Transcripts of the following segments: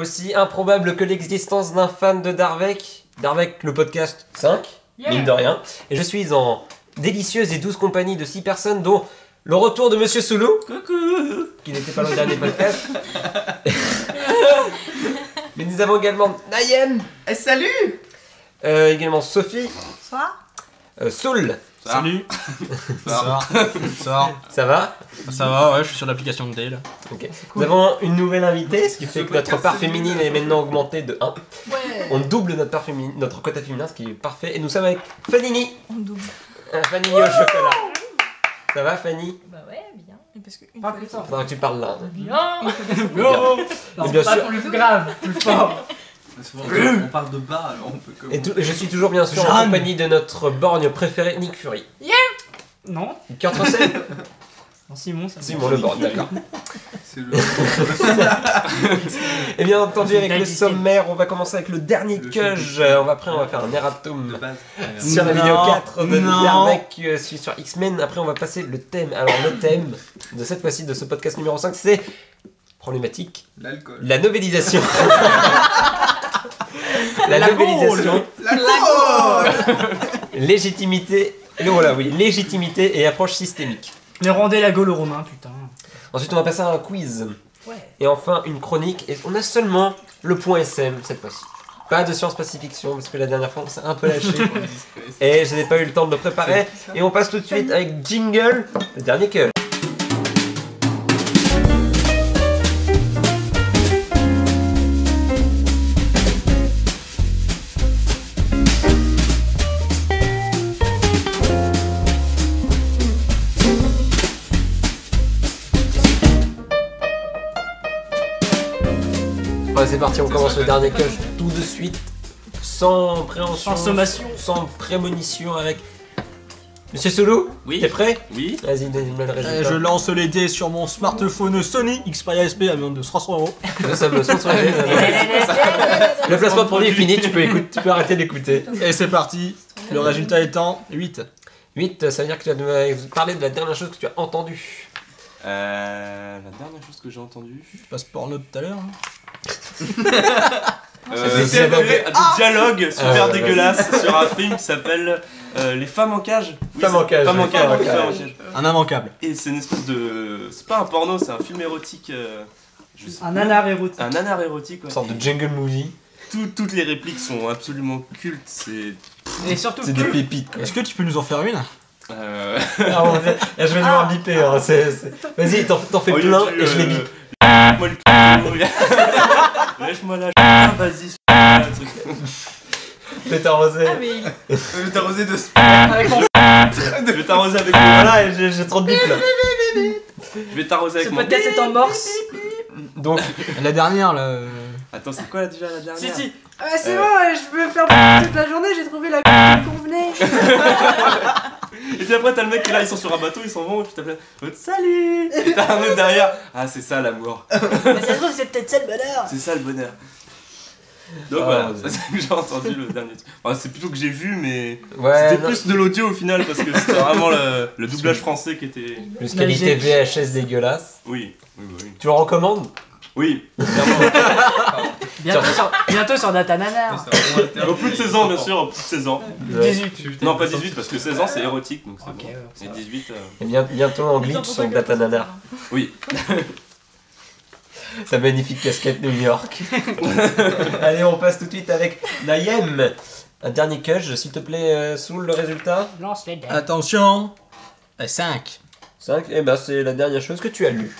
Aussi improbable que l'existence d'un fan de Darvec, Darvec le podcast 5, yeah, mine de rien. Et je suis en délicieuse et douce compagnie de 6 personnes dont le retour de Monsieur Soulou, coucou, qui n'était pas dans le dernier podcast. Mais nous avons également Nayem, salut, également Sophie, bonsoir, Soul, salut. Ça va? Ça va, ouais, je suis sur l'application de Day là. Okay. Cool. Nous avons une nouvelle invitée, ce qui fait que notre part féminine est maintenant augmentée de 1. Ouais. On double notre part féminine, notre quota féminin, ce qui est parfait. Et nous sommes avec Fanini. On double. Fanini au chocolat. Ça va, Fanny? Bah ouais, bien. Parce que une fois que tu parles là. Bien. Bien sûr. Pas pour le grave, plus fort. On parle de bas, alors on peut que... Et je suis toujours bien sûr en compagnie de notre borgne préféré, Nick Fury. Yeah. Non. Kurt Russell. Non, Simon, ça Simon le borgne, d'accord. C'est le... Et bien entendu, avec le sommaire, on va commencer avec le dernier cuge. Après, on va faire un erratum sur la vidéo 4 de Darvec sur X-Men. Après, on va passer le thème. Alors, le thème de cette fois-ci, de ce podcast numéro 5, c'est... problématique. L'alcool. La novélisation. La novélisation. L'alcool. Légitimité. Voilà, oui. Légitimité et approche systémique. Mais rendez la gaule aux Romains, putain. Ensuite, on va passer à un quiz. Ouais. Et enfin, une chronique. Et on a seulement le point SM cette fois-ci. Pas de science pacifiction, parce que la dernière fois, on s'est un peu lâché. Et je n'ai pas eu le temps de le préparer. Et on passe tout de suite avec Jingle, le dernier que. C'est parti, on commence le dernier coche tout de suite, sans préhension, sans prémonition avec... Monsieur Soulou, oui. T'es prêt? Oui. Vas-y, donne-moi le résultat. Je lance les dés sur mon smartphone Sony Xperia SP à moins de 300 €. Ça me sponsorise. Le placement de produit est fini, tu peux arrêter d'écouter. Et c'est parti, le résultat étant 8. 8, ça veut dire que tu vas parler de la dernière chose que tu as entendue. La dernière chose que j'ai entendue... Je passe porno tout à l'heure. C'était un dialogue super dégueulasse sur un film qui s'appelle Les femmes en cage. Oui, femmes en cage. Un immanquable. Et c'est une espèce de... C'est pas un porno, c'est un film érotique. Un nanar érotique. Un nanar érotique, ouais. Une sorte de jungle movie. Toutes les répliques sont absolument cultes, c'est... Et surtout c'est des pépites. Est-ce que tu peux nous en faire une? Alors, je vais devoir biper. Vas-y, t'en fais plein et je les bip. Lâche-moi le cul. Lâche-moi la ch**. Vas-y, truc. Je vais t'arroser. Je vais t'arroser de sp**. Je vais t'arroser avec moi. Voilà, j'ai trop de bip là. Je vais t'arroser avec moi. Ce podcast est en morse. Donc, la dernière là. Attends, c'est quoi déjà la dernière? Si. Ah, c'est bon, je peux faire toute la journée, j'ai trouvé la c*** qui convenait. Et puis après t'as le mec qui là, ils sont sur un bateau, ils s'en vont, et puis t'as plein de salut. Et t'as un autre derrière, ah c'est ça l'amour. Mais ça se trouve c'est peut-être ça le bonheur. C'est ça le bonheur. Donc voilà, c'est ça que j'ai entendu le dernier truc. Enfin, c'est plutôt que j'ai vu, mais ouais, c'était plus de l'audio au final, parce que c'était vraiment le doublage français qui était... Plus qualité VHS dégueulasse. Oui. Tu le recommandes? Oui, bientôt sur Data Nanar. Au plus de 16 ans, bien sûr, au plus de 16 ans. 18. Non, pas 18, parce que 16 ans c'est érotique, donc c'est okay, bon. Et 18. Et bientôt en glitch sur Data Nanar. Oui. Sa magnifique casquette New York. Allez, on passe tout de suite avec Nayem. Un dernier cush, s'il te plaît, Soul, le résultat. Lance les dés. Attention. 5. 5, et ben c'est la dernière chose que tu as lue.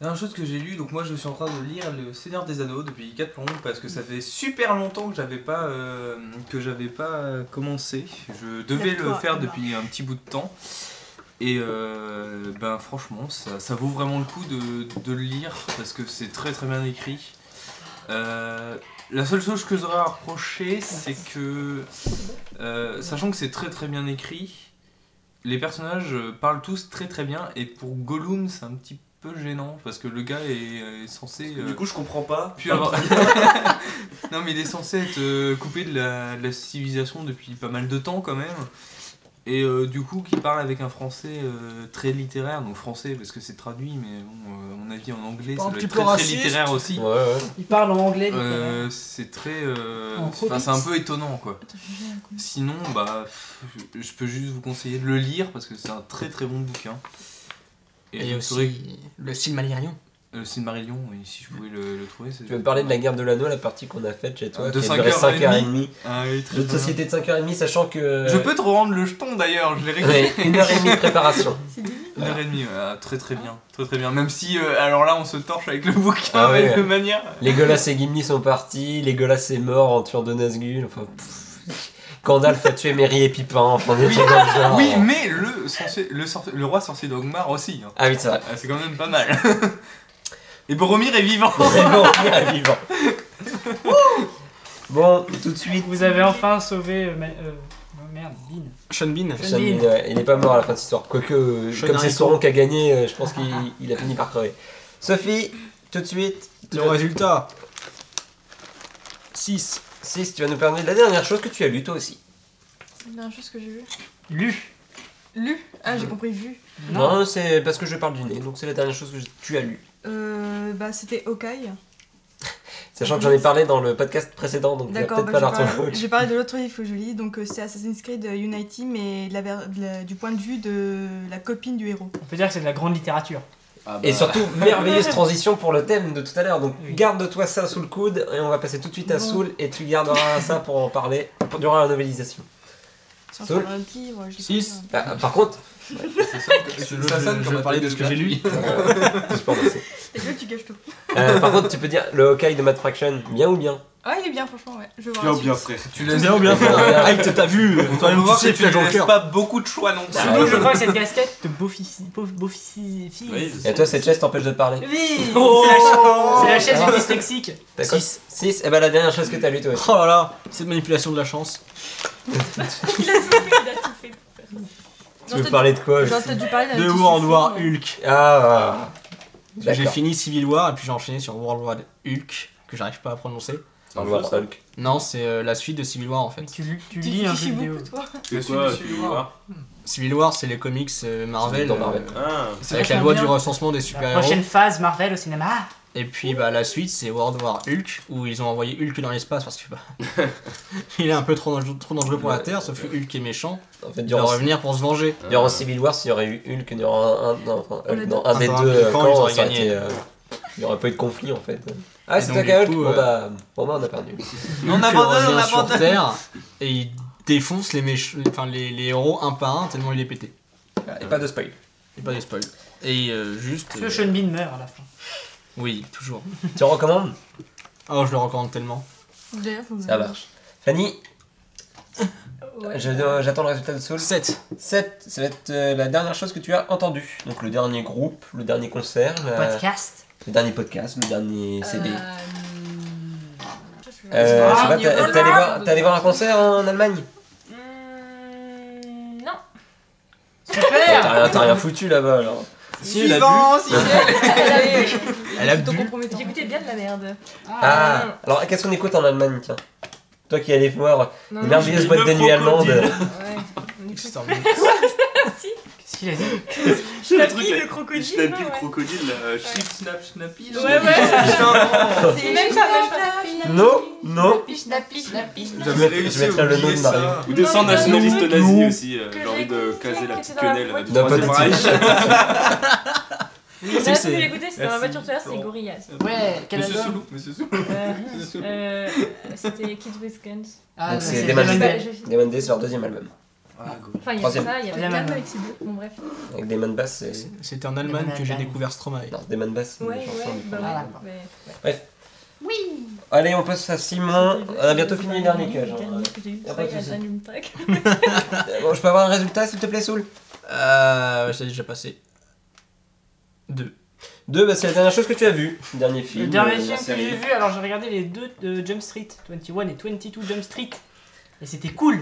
La dernière chose que j'ai lu, donc moi je suis en train de lire Le Seigneur des Anneaux depuis 4 plombes parce que ça fait super longtemps que j'avais pas commencé. Je devais le faire depuis un petit bout de temps et ben franchement ça vaut vraiment le coup de le lire parce que c'est très très bien écrit. La seule chose que j'aurais à reprocher c'est que sachant que c'est très très bien écrit, les personnages parlent tous très très bien et pour Gollum c'est un petit peu gênant parce que le gars est censé du coup je comprends pas puis avoir... Non mais il est censé être coupé de la civilisation depuis pas mal de temps quand même et du coup qui parle avec un français très littéraire, donc français parce que c'est traduit, mais bon, à mon avis en anglais ça doit être très littéraire aussi. Ouais, ouais. Il parle en anglais. C'est très, c'est un peu étonnant quoi. Sinon, bah, je peux juste vous conseiller de le lire parce que c'est un très très bon bouquin. Et il aussi le Silmarillion. Le Silmarillion, oui, si je pouvais le trouver. Tu veux parler de la guerre de l'anneau, la partie qu'on a faite chez toi, de 5h30. Ah, oui, de société de 5h30, sachant que... Je peux te rendre le jeton d'ailleurs, je l'ai réglé. 1h30 de préparation. C'est 1h30, très très bien. Très très bien. Même si, alors là, on se torche avec le bouquin, ah, mais ouais, de manière... Les Legolas et Gimli sont partis, les Legolas est mort en tueur de Nazgûl, enfin... Gandalf a tué Merry et Pippin, enfin des trucs comme ça. Oui, mais le roi sorcier d'Angmar aussi. Hein. Ah oui, c'est vrai. C'est quand même pas mal. Et Boromir est vivant. Boromir est vivant. Bon, tout de suite. Vous avez enfin sauvé... Bean. Sean Bean. Sean Bean, ouais, il n'est pas mort à la fin de cette histoire. Quoique, comme c'est Sauron qui a gagné, je pense qu'il a fini par crever. Sophie, tout de suite. Le résultat. 6. 6, tu vas nous parler de la dernière chose que tu as lue toi aussi. C'est la dernière chose que j'ai lue. Ah, j'ai compris, vu. Non, c'est parce que je parle du nez, donc c'est la dernière chose que tu as lue. Bah c'était Hawkeye. Sachant que j'en ai parlé dans le podcast précédent, donc peut-être pas l'article. J'ai parlé de l'autre livre que je lis, donc c'est Assassin's Creed Unity, mais du point de vue de la copine du héros. On peut dire que c'est de la grande littérature. Ah bah... Et surtout, merveilleuse transition pour le thème de tout à l'heure. Donc garde-toi ça sous le coude et on va passer tout de suite à Soul et tu garderas ça pour en parler durant la novelisation. Soul. Par contre, ça sonne quand on parlait de ce que j'ai lu. Et que tu gâches tout. Par contre, tu peux dire le Hawkeye de Matt Fraction, bien ou bien? Ah, il est bien, franchement, ouais. Je vois. Bien ou bien, frère. Tu l'as bien ou bien, frère. Ah, t'as vu. Toi-même, tu sais, tu as joué. Pas beaucoup de choix non plus. Surtout, je crois que cette casquette te beaufifie. Et toi, cette chaise t'empêche de parler. Oui. C'est la chaise du dyslexique. 6. Et bah, la dernière chose que t'as lu, toi. Oh là là, cette manipulation de la chance. Tu veux parler de quoi? De World War Hulk. Ah, j'ai fini Civil War et puis j'ai enchaîné sur World War Hulk, que j'arrive pas à prononcer. Hulk. Non, c'est la suite de Civil War en fait. Tu lis un jeu vidéo. C'est quoi Civil War? Civil War, c'est les comics Marvel. C'est avec la loi du recensement des super-héros. Prochaine phase Marvel au cinéma. Et puis bah la suite c'est World War Hulk, où ils ont envoyé Hulk dans l'espace parce que bah, il est un peu trop dangereux pour la Terre, sauf que Hulk est méchant. En fait, il va revenir pour se venger. Durant Civil War, s'il y aurait eu Hulk durant un des deux camps, il n'y aurait pas eu de conflit en fait. Ah, c'est un coup, bon bah on a perdu. On abandonne. Terre, et il défonce les héros un par un tellement il est pété. Et pas de spoil. Et juste... Parce que Sean Bean meurt à la fin. Oui, toujours. Tu recommandes? Oh, je le recommande tellement. Ça marche. Fanny, ouais. J'attends le résultat de Soul. 7. Ça va être la dernière chose que tu as entendue. Donc le dernier groupe, le dernier concert. Podcast. Le dernier podcast, le dernier CD. Je sais pas, t'es allé voir un concert en Allemagne? Non. Super. T'as rien foutu là-bas alors. Si, elle a bu. J'écoutais bien de la merde. Alors qu'est-ce qu'on écoute en Allemagne, tiens? Toi qui allais voir les merveilleuses boîtes de nuit allemande. Ouais, on écoute. Qu'est-ce qu'il a dit? Schnappi le crocodile, Schnappi. Ouais. C'est même ça. Non. Schnappi. J'avais réussi. Je mettrais le nom de Mario. Ou des sangs nationalistes nazis aussi. J'ai envie de caser la petite quenelle. Non, pas de Là, ce que j'ai écouté, c'était dans la voiture tout à l'heure, c'est Gorillaz. Ouais, Monsieur Soulou. C'était Kids with Guns. Donc c'est Demon Day, c'est leur deuxième album. Enfin, il y a ça, il y avait même avec ces deux. Bon, bref. Avec Demon Bass, c'était en Allemagne que j'ai découvert Stromae. Non, Demon Bass, c'est une chanson. Bref. Oui. Allez, on passe à Simon. On a bientôt fini les derniers cages. Bon, je peux avoir un résultat, s'il te plaît, Soul? Ça a déjà passé. 2, bah c'est la dernière chose que tu as vue. Dernier film. Le dernier film que j'ai vu, alors j'ai regardé les deux de Jump Street, 21 et 22 Jump Street. Et c'était cool.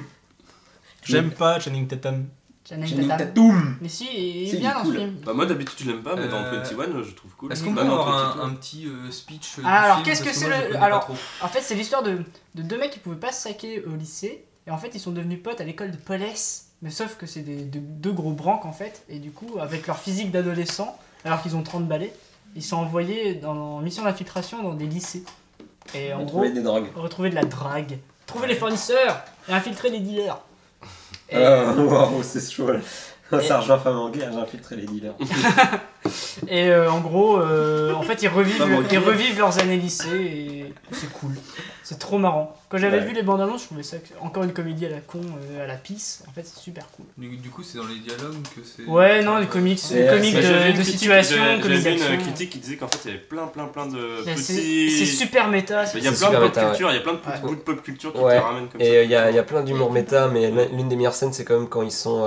J'aime pas Channing Tatum. Channing Tatum. Mais si, il est bien dans ce film. Bah moi d'habitude tu l'aimes pas, mais dans 21 je trouve cool. Est-ce qu'on peut avoir un petit speech? Alors qu'est-ce que c'est le... Alors en fait c'est l'histoire de deux mecs qui pouvaient pas se saquer au lycée. Et en fait ils sont devenus potes à l'école de police. Mais sauf que c'est deux gros branques en fait, et du coup, avec leur physique d'adolescent, alors qu'ils ont 30 balais, ils sont envoyés en mission d'infiltration dans des lycées. Et en gros, retrouver de la drague, trouver les fournisseurs et infiltrer les dealers. Waouh, c'est chaud là. Ça rejoint Femme en guerre, j'infiltrais les dealers. Et en gros, en fait, ils revivent leurs années lycée et c'est cool. C'est trop marrant. Quand j'avais vu les bandes annonces, je trouvais ça encore une comédie à la con, à la pisse. En fait, c'est super cool. Du coup, c'est dans les dialogues que c'est. Ouais, non, les comics, de situation. J'avais une critique qui disait qu'en fait, il y avait plein de petits. C'est super méta. Il y a plein de pop culture, il y a plein de bouts de pop culture qui te ramènent comme ça. Et il y a plein d'humour méta, mais l'une des meilleures scènes, c'est quand même quand ils sont.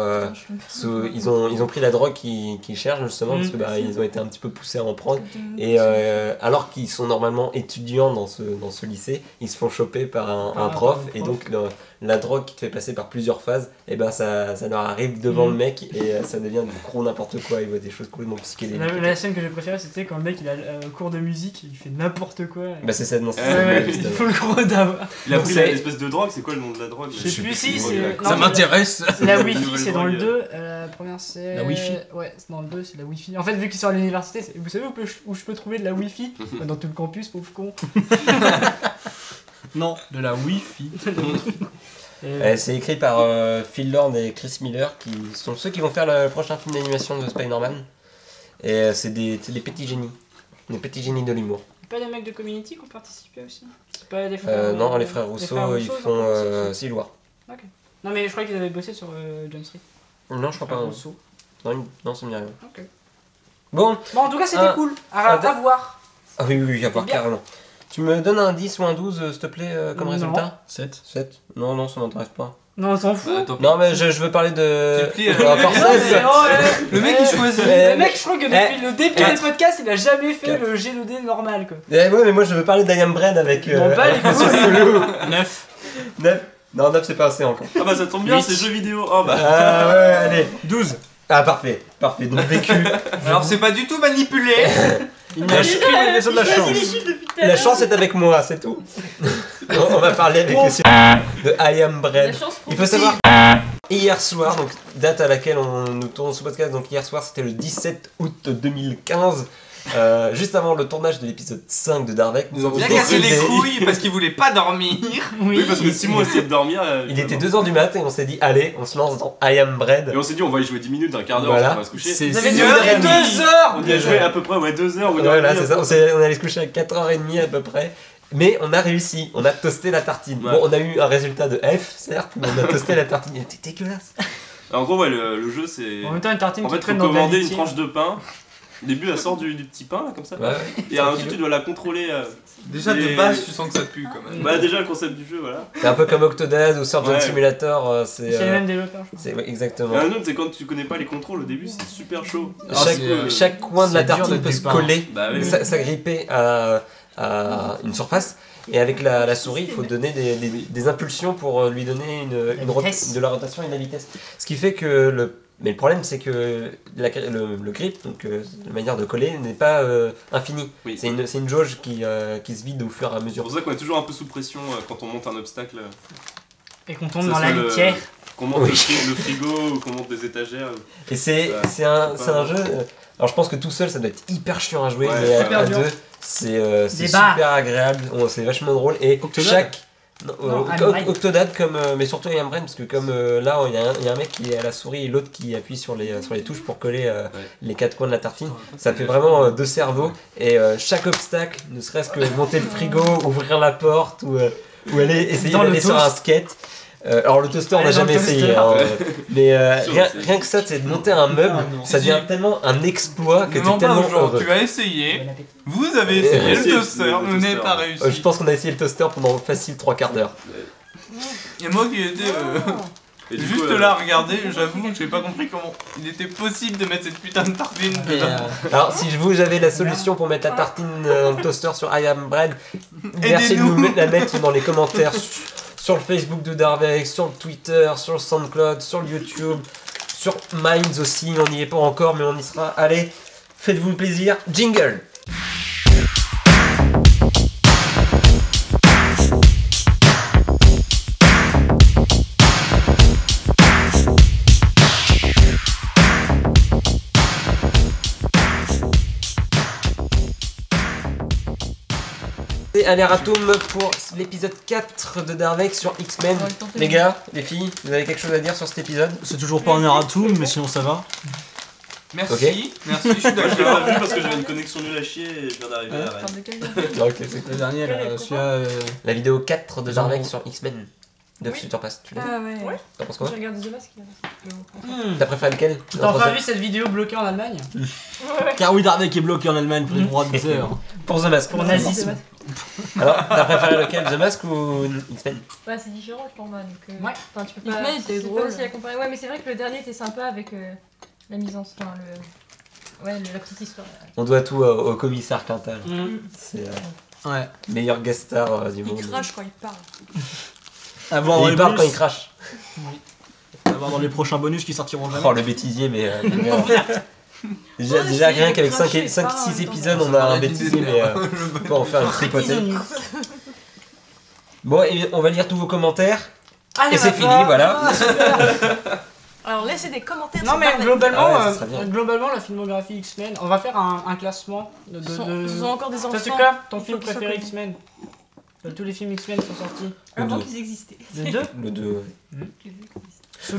Ils ont pris la drogue qu'ils cherchent justement parce que ils ont été un petit peu poussés à en prendre et alors qu'ils sont normalement étudiants dans ce lycée, ils se font choper par un prof et donc la drogue qui te fait passer par plusieurs phases, et ben ça leur arrive devant le mec et ça devient du gros n'importe quoi, ils voient des choses complètement psychédéliques. La scène que j'ai préférée, c'était quand le mec il a cours de musique, il fait n'importe quoi. Bah c'est ça, non c'est il faut le gros d'avoir. Il a pris l'espèce de drogue, c'est quoi le nom de la drogue? Je sais plus si c'est... Ça m'intéresse. La Wi-Fi, c'est dans le 2, la première c'est... La Wi-Fi. Ouais, c'est dans le 2, c'est la Wi-Fi. En fait vu qu'ils sont à l'université, vous savez où je peux trouver de la Wi-Fi? Dans tout le campus, pauvre con. Non, de la Wi-Fi. C'est écrit par Phil Lord et Chris Miller, qui sont ceux qui vont faire le prochain film d'animation de Spider-Man. Et c'est des petits génies. Des petits génies de l'humour. Pas des mecs de Community qui ont participé aussi? C'est pas des frères Non, les frères Rousseau, ils font Silloir. Ok. Non, mais je crois qu'ils avaient bossé sur John Street. Non, je crois pas. Rousseau. Non, ça me dit rien. Ok. Bon, en tout cas, c'était cool. À voir. Ah oui, à voir carrément. Tu me donnes un 10 ou un 12, s'il te plaît, comme résultat? 7. Non, ça m'intéresse pas. Non, on s'en fout. Non, mais je veux parler de... Le mec, il choisit. Le mec, je crois que depuis le début des podcasts, il a jamais fait le jet de dés normal, quoi. Ouais, mais moi, je veux parler d'I Am Bread avec... Bon, pas les coups. 9. Non, 9, c'est pas assez encore. Ah bah, ça tombe bien, c'est jeux vidéo. Oh bah... Ah ouais, allez. 12. Ah, parfait. Donc, vécu. Alors, c'est pas du tout manipulé. La chance est avec moi, c'est tout. On va parler avec de I Am Bread. Il faut savoir hier soir, donc date à laquelle on nous tourne ce podcast, donc hier soir c'était le 17 août 2015. Juste avant le tournage de l'épisode 5 de Darvec, nous avons cassé les couilles parce qu'il voulait pas dormir. Oui, parce que Simon essayait de dormir. Il était 2h du matin et on s'est dit, allez, on se lance dans I Am Bread. Et on s'est dit, on va y jouer 10 minutes, d'un quart d'heure, voilà. On va se coucher. Vous avez 2 heures. On y a joué à peu près 2 heures. Voilà, c'est ça. On allait se coucher à 4h30 à peu près. Mais on a réussi, on a toasté la tartine. Ouais. Bon, on a eu un résultat de F, certes, mais on a toasté la tartine. C'était dégueulasse. En gros, ouais, le jeu, c'est. En même temps, une tartine, en fait, faut commander une tranche de pain. Au début, elle sort du petit pain, là, comme ça. Ouais. Et ensuite, tu dois la contrôler. Déjà, de base, tu sens que ça pue, quand même. Bah, déjà, le concept du jeu, voilà. C'est un peu comme Octodad ou Surgeon Simulator. C'est les mêmes développeurs, je crois. Ouais, exactement. Et un autre, c'est quand tu connais pas les contrôles au début, c'est super chaud. Chaque coin de la tartine peut se coller, s'agripper à une surface. Et avec la souris, il faut donner des impulsions pour lui donner de la rotation et de la vitesse. Ce qui fait que Mais le problème, c'est que le grip, donc la manière de coller, n'est pas infinie. Oui. C'est une jauge qui se vide au fur et à mesure. C'est pour ça qu'on est toujours un peu sous pression quand on monte un obstacle. Et qu'on tombe dans la litière. Qu'on monte le frigo, ou qu'on monte des étagères. Et c'est un jeu... Alors je pense que tout seul, ça doit être hyper chiant à jouer, mais à deux, c'est super agréable, c'est vachement drôle. Et Octodad mais surtout I Am Bread, parce que comme là il y a un mec qui est à la souris et l'autre qui appuie sur les touches pour coller les quatre coins de la tartine, ça fait vraiment deux cerveaux et chaque obstacle, ne serait-ce que monter le frigo, ouvrir la porte ou aller essayer d'aller sur un skate. Alors le toaster on n'a jamais essayé, hein, mais rien que ça, c'est de monter un meuble, ça devient tellement un exploit que t'es tellement heureux. Tu as essayé, vous avez essayé le toaster, vous n'avez pas réussi. Je pense qu'on a essayé le toaster pendant facile 3 quarts d'heure. Et moi qui étais juste là à regarder, j'avoue, j'ai pas compris comment il était possible de mettre cette putain de tartine dedans. Alors si vous avez la solution pour mettre la tartine dans le toaster sur I Am Bread, merci de nous la mettre dans les commentaires. Sur le Facebook de Darvec, sur le Twitter, sur le Soundcloud, sur le YouTube, sur Minds aussi, on n'y est pas encore mais on y sera. Allez, faites-vous plaisir, jingle! Merci à l'Eratum pour l'épisode 4 de Darvec sur X-Men. Les gars, les filles, vous avez quelque chose à dire sur cet épisode? C'est toujours pas un Eratum, mais sinon ça va. Merci, okay. Merci, je suis d'accord. Je l'ai pas vu parce que j'avais une connexion nulle à chier et je viens d'arriver à la Ok, c'est le dernier, la vidéo 4 de Darvec sur X-Men. De Future Past, tu l'as vu? Ah ouais. T'en penses quoi? Je regarde The Mask. T'as préféré lequel? T'as enfin vu cette vidéo bloquée en Allemagne? Car oui, Darvec est bloqué en Allemagne pour les droits d'auteur. Pour The Mask. Pour nazisme. Alors, t'as préféré lequel? The Mask ou X-Men? Bah c'est différent le format, donc... Ouais. Enfin, tu peux pas... X-Men était drôle. Ouais, mais c'est vrai que le dernier était sympa avec la mise en scène, la petite histoire. On doit tout au commissaire Quintal. C'est meilleur guest star du monde. Il crache quand il parle. À voir dans les bonus. Quand il crache. Oui. À voir dans les prochains bonus qui sortiront jamais. Oh le bêtisier mais... déjà rien qu'avec 5-6 épisodes on a un bêtisier mais on peut en faire une tripotée. Bon et on va lire tous vos commentaires. Allez, et c'est fini voilà. Alors laissez des commentaires. Non mais globalement, globalement la filmographie X-Men, on va faire un classement de... Ils ont encore des enfants. C'est quoi ton film préféré X-Men? Tous les films X-Men sont sortis. Avant qu'ils existaient. Le 2 Le 2.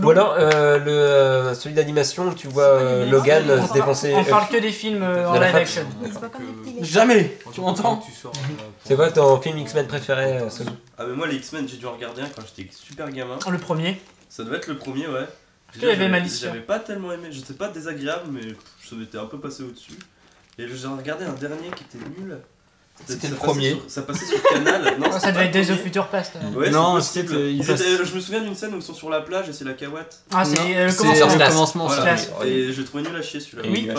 Ou alors celui d'animation où tu vois Logan se défoncer. On parle que des films en live action. Jamais. Tu m'entends? C'est quoi ton film X-Men préféré? Ah mais moi les X-Men j'ai dû en regarder un quand j'étais super gamin. Le premier? Ça devait être le premier ouais. J'avais pas tellement aimé, j'étais pas désagréable mais je m'étais un peu passé au-dessus. Et j'ai regardé un dernier qui était nul. C'était le premier. Ça passait sur Canal. Non, ça devait être Days of Future Past. Ouais, non, c'était. Je me souviens d'une scène où ils sont sur la plage et c'est la cahuète. Ah, c'est le commencement. Voilà. Et j'ai trouvé nul à chier celui-là. Oui,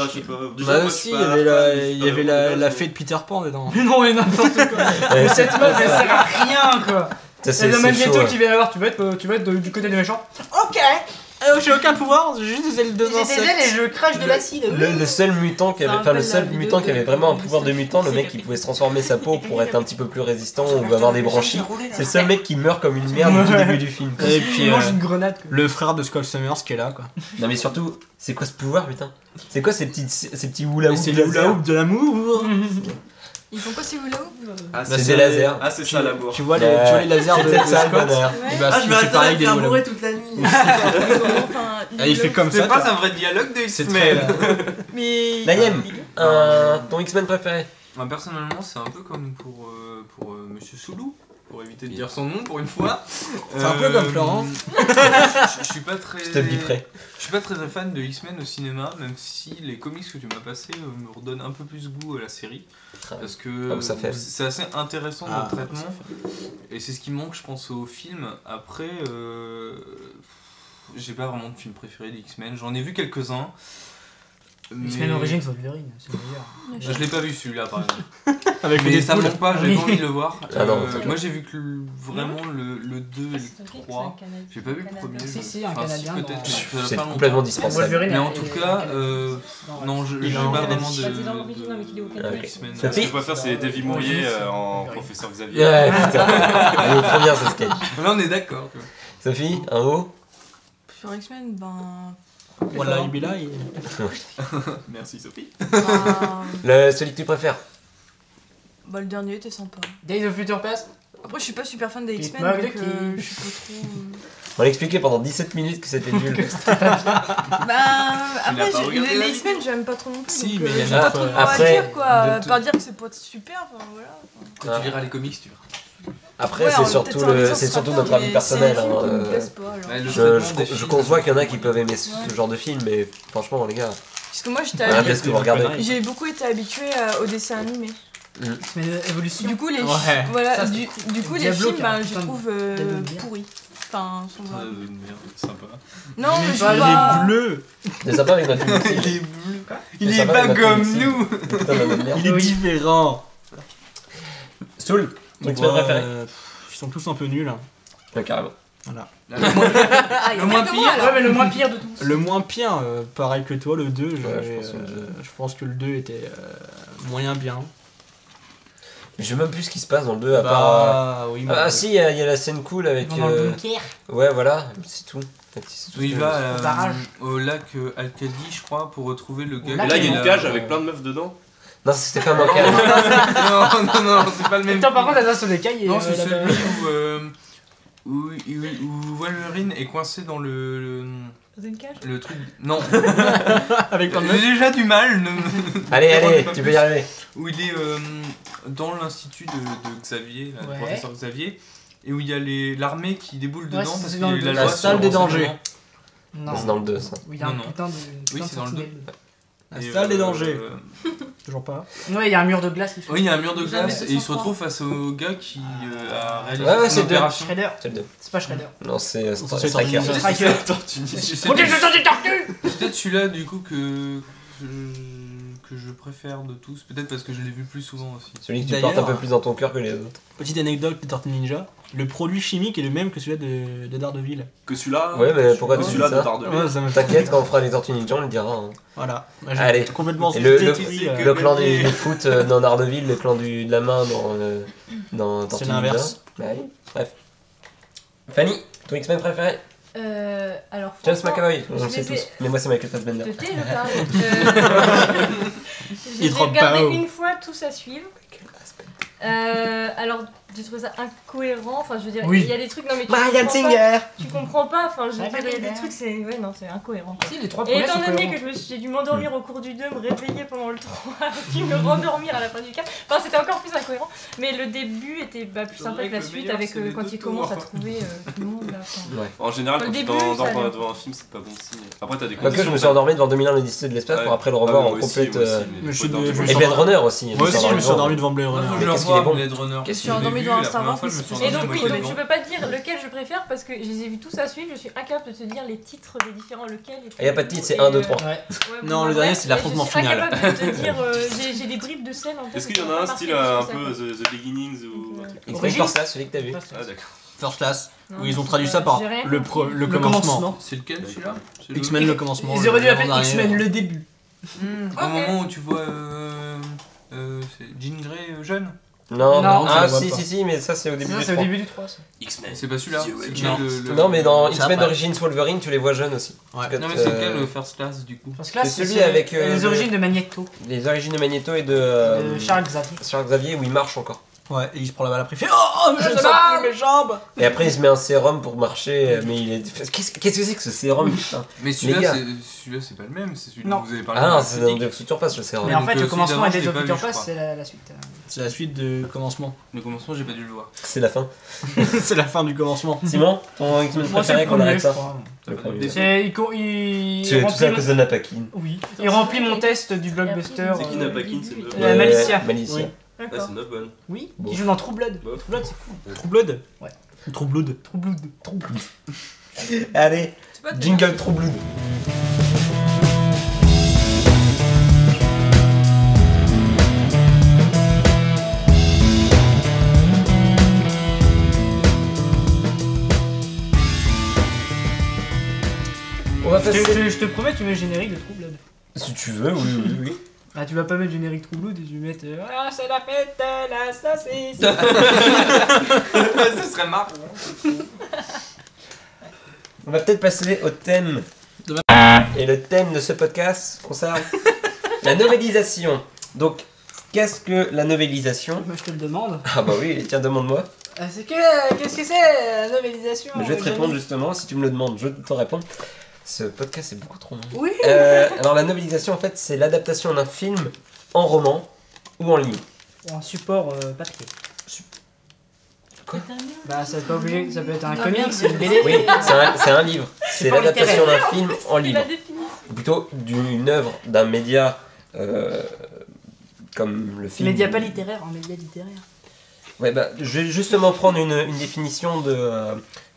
bah aussi, il y avait la fée de Peter Pan dedans. Mais non, mais n'importe quoi. Cette meuf, elle sert à rien quoi. C'est le même ghetto qui vient l'avoir. Tu vas être du côté des méchants. Ok. J'ai aucun pouvoir, j'ai juste des ailes de insectes. J'ai des ailes et je crache de l'acide. Le seul mutant qui avait, vraiment un pouvoir de mutant, le mec qui pouvait se transformer sa peau pour être un petit peu plus résistant ou avoir des branchies, c'est le seul mec qui meurt comme une merde au début du film. Et puis il mange une grenade. Le frère de Scott Summers qui est là quoi. Non mais surtout, c'est quoi ce pouvoir putain? C'est quoi ces petits hula-hoop? C'est les hula-hoop de l'amour. Ils font quoi ces hula-hoop? Ah c'est des lasers. Ah c'est ça l'amour. Tu vois les lasers de Scott? Ah je vais arrêter de labourer toute la nuit. Il fait comme ça. C'est pas un vrai dialogue de X-Men. Mais... Layem, ton X-Men préféré? Personnellement c'est un peu comme pour Monsieur Soulou. Pour éviter de dire son nom pour une fois. C'est un peu comme Florent. Je suis pas très... Je te le biperai. Je suis pas très fan de X-Men au cinéma, même si les comics que tu m'as passés me redonnent un peu plus goût à la série. Parce que c'est assez intéressant dans le traitement. Et c'est ce qui manque je pense au film. Après, j'ai pas vraiment de film préféré des X-Men. J'en ai vu quelques-uns. X-Men Origins Wolverine, c'est le meilleur. Je l'ai pas vu celui-là par exemple. Avec mais ça manque pas, j'ai pas envie de le voir. Moi j'ai vu que vraiment le 2 et le 3. J'ai pas vu le premier. Si, un Canadien. C'est complètement dispensable. Mais en tout cas, non, j'ai pas vraiment de X-Men. Ce que je peux faire, c'est David Mourier en professeur Xavier. Ouais, putain. Elle est trop bien ce sketch. Là, on est d'accord. Sophie, un mot? Sur X-Men, ben. Voilà, il est là. Merci Sophie. Celui que tu préfères? Bah, le dernier était sympa. Days of Future Past. Après, je suis pas super fan des X-Men, donc je suis pas trop. On l'a expliqué pendant 17 minutes que c'était nul. Après, les X-Men, j'aime pas trop non plus. Si, mais il y a pas trop à dire quoi. Pas dire que c'est pas super. Quand tu liras les comics, tu verras. Après, ouais, c'est surtout notre avis personnel. Je conçois qu'il y en a qui peuvent aimer ce genre de film, mais franchement, les gars. Parce que moi, j'ai beaucoup été habituée aux dessins animés. Mais l'évolution. Du coup, les films, je les trouve pourris. Enfin, sont merde, sympa. Non, mais je sais pas. Il est bleu. Il est sympa avec notre film. Il est bleu. Il est pas comme nous. Il est différent. Soul. Mon X-Men préféré. Ils sont tous un peu nuls. Ouais, carrément. Voilà. Le moins pire. Ouais, mais le moins pire de tous. Le moins pire, pareil que toi, le 2. Ouais, je pense que le 2 était moyen bien. Mais je sais même plus ce qui se passe dans le 2 à part. Oui, si, il y a la scène cool avec. Dans le bunker. Ouais, voilà, c'est tout. Il va au lac Alcadie, je crois, pour retrouver le gars. Là, il y a une cage avec plein de meufs dedans. Non, c'était pas mon cas. Non, c'est pas le même. Attends, par contre, la sur les cailles. Non, c'est celui où Wolverine est coincé dans le. Dans une cage. Le truc. Non. Avec ton. J'ai déjà du mal. Allez, tu peux y arriver. Où il est dans l'institut de Xavier, le professeur Xavier, et où il y a l'armée qui déboule dedans parce qu'il y a la salle des dangers. Non, c'est dans le 2 ça. Oui, c'est dans le 2. La salle des dangers. Toujours pas. Ouais, il y a un mur de glace. Oui, il y a un mur de glace et il se retrouve face au gars qui a réalisé une opération. Shredder. C'est pas Shredder. Non, c'est Striker. Striker. Ok, je sens des tortues. C'est peut-être celui-là du coup que je préfère de tous. Peut-être parce que je l'ai vu plus souvent aussi. Celui que tu portes un peu plus dans ton cœur que les autres. Petite anecdote des Tortues Ninja. Le produit chimique est le même que celui-là de Daredevil. Que celui-là. Ouais, mais pourquoi celui-là de Daredevil? T'inquiète, quand on fera les Tortues Ninja, on le dira. Hein. Voilà. Allez, complètement le clan du foot dans Daredevil, le clan de la main dans Tortues Ninja. C'est l'inverse. Allez, bref. Fanny, ton X-Men préféré? Alors, James McAvoy, on le sait tous. Mais moi, c'est Michael Fassbender. Je parle. J'ai regardé une fois tous à suivre. Alors, j'ai trouvé ça incohérent. Enfin, je veux dire, il y a des trucs. Non, mais tu comprends pas. Enfin, des trucs, c'est. Ouais, non, c'est incohérent. Si, les 3 premiers. Et étant donné que j'ai dû m'endormir au cours du 2, me réveiller pendant le 3, puis me rendormir à la fin du 4. Enfin, c'était encore plus incohérent. Mais le début était plus sympa que la suite, avec quand il commence à trouver tout le monde. En général, quand tu t'endors devant un film, c'est pas bon signe. Après, t'as des conditions. Parce que je me suis endormi devant 2001 l'Odyssée de l'espace pour après le revoir en complète. Et Blade Runner aussi. Moi aussi, je me suis endormi devant Blade Runner. Je suis endormie dans Star Wars. Et donc oui, je peux pas te dire lequel je préfère parce que je les ai vus tous à suivre, je suis incapable de te dire les titres des différents lequel. Il n'y a pas de titre, c'est 1, 2, 3. Non, le dernier c'est l'affrontement final. Je suis incapable de te dire, j'ai des bribes de scène en tête. Est-ce qu'il y en a un style un peu The Beginnings ou un truc? Origins, celui que t'as vu. Ah d'accord. First Class, où ils ont traduit ça par le commencement. C'est lequel celui-là? X-Men le commencement. Ils auraient dû l'appeler X-Men le début. Au moment où tu vois Jean Grey jeune. Non, ah si, mais ça c'est au début du 3. C'est au début du 3. X-Men. C'est pas celui-là. Non, mais dans X-Men Origins Wolverine, tu les vois jeunes aussi. Ouais. Non, mais c'est lequel le First Class du coup? First Class, c'est celui avec. Les origines de Magneto. Les origines de Magneto et de Charles Xavier. Charles Xavier, où il marche encore. Ouais, et il se prend la balle après, il fait oh, je ne sens plus mes jambes. Et après, il se met un sérum pour marcher, mais il est. Qu'est-ce que c'est que ce sérum? Mais celui-là, c'est pas le même, c'est celui dont vous avez parlé. Ah non, c'est dans The Future Past le sérum. Mais en fait, le commencement est The Future Past, c'est la suite. C'est la suite de commencement. Le commencement, j'ai pas dû le voir. C'est la fin. C'est la fin du commencement. Simon, ton X-Men préféré qu'on arrête ça? C'est tout ça à cause de Napakin. Oui, il remplit mon test du blockbuster. C'est qui Napakin? C'est Malicia. D'accord. Ah, c'est notre bonne. Oui, bon. Qui joue dans True Blood. Bon. True Blood, c'est cool. True Blood. Ouais. True Blood. Allez, jingle True Blood. On va passer... je te promets, tu mets le générique de True Blood. Si tu veux, oui. Ah, tu vas pas mettre générique True Blood et tu vas mettre ah, c'est la fête de la saucisse. Ce serait marrant. On va peut-être passer au thème. Et le thème de ce podcast concerne la novélisation. Donc, qu'est-ce que la novélisation? Moi, je te le demande. Ah bah oui, tiens, demande-moi. Qu'est-ce que c'est la novélisation? Je vais te répondre justement, si tu me le demandes, je vais te répondre. Ce podcast est beaucoup trop long. Oui. Alors la novélisation en fait c'est l'adaptation d'un film en roman ou en ligne. Ou en support papier. Quoi? Bah ça peut obliger, ça peut être un comic, c'est une BD. Oui, c'est un livre. C'est l'adaptation d'un film en livre. Ou plutôt d'une œuvre, d'un média comme le film. Média pas littéraire, un média littéraire. Ouais, bah, je vais justement prendre une définition que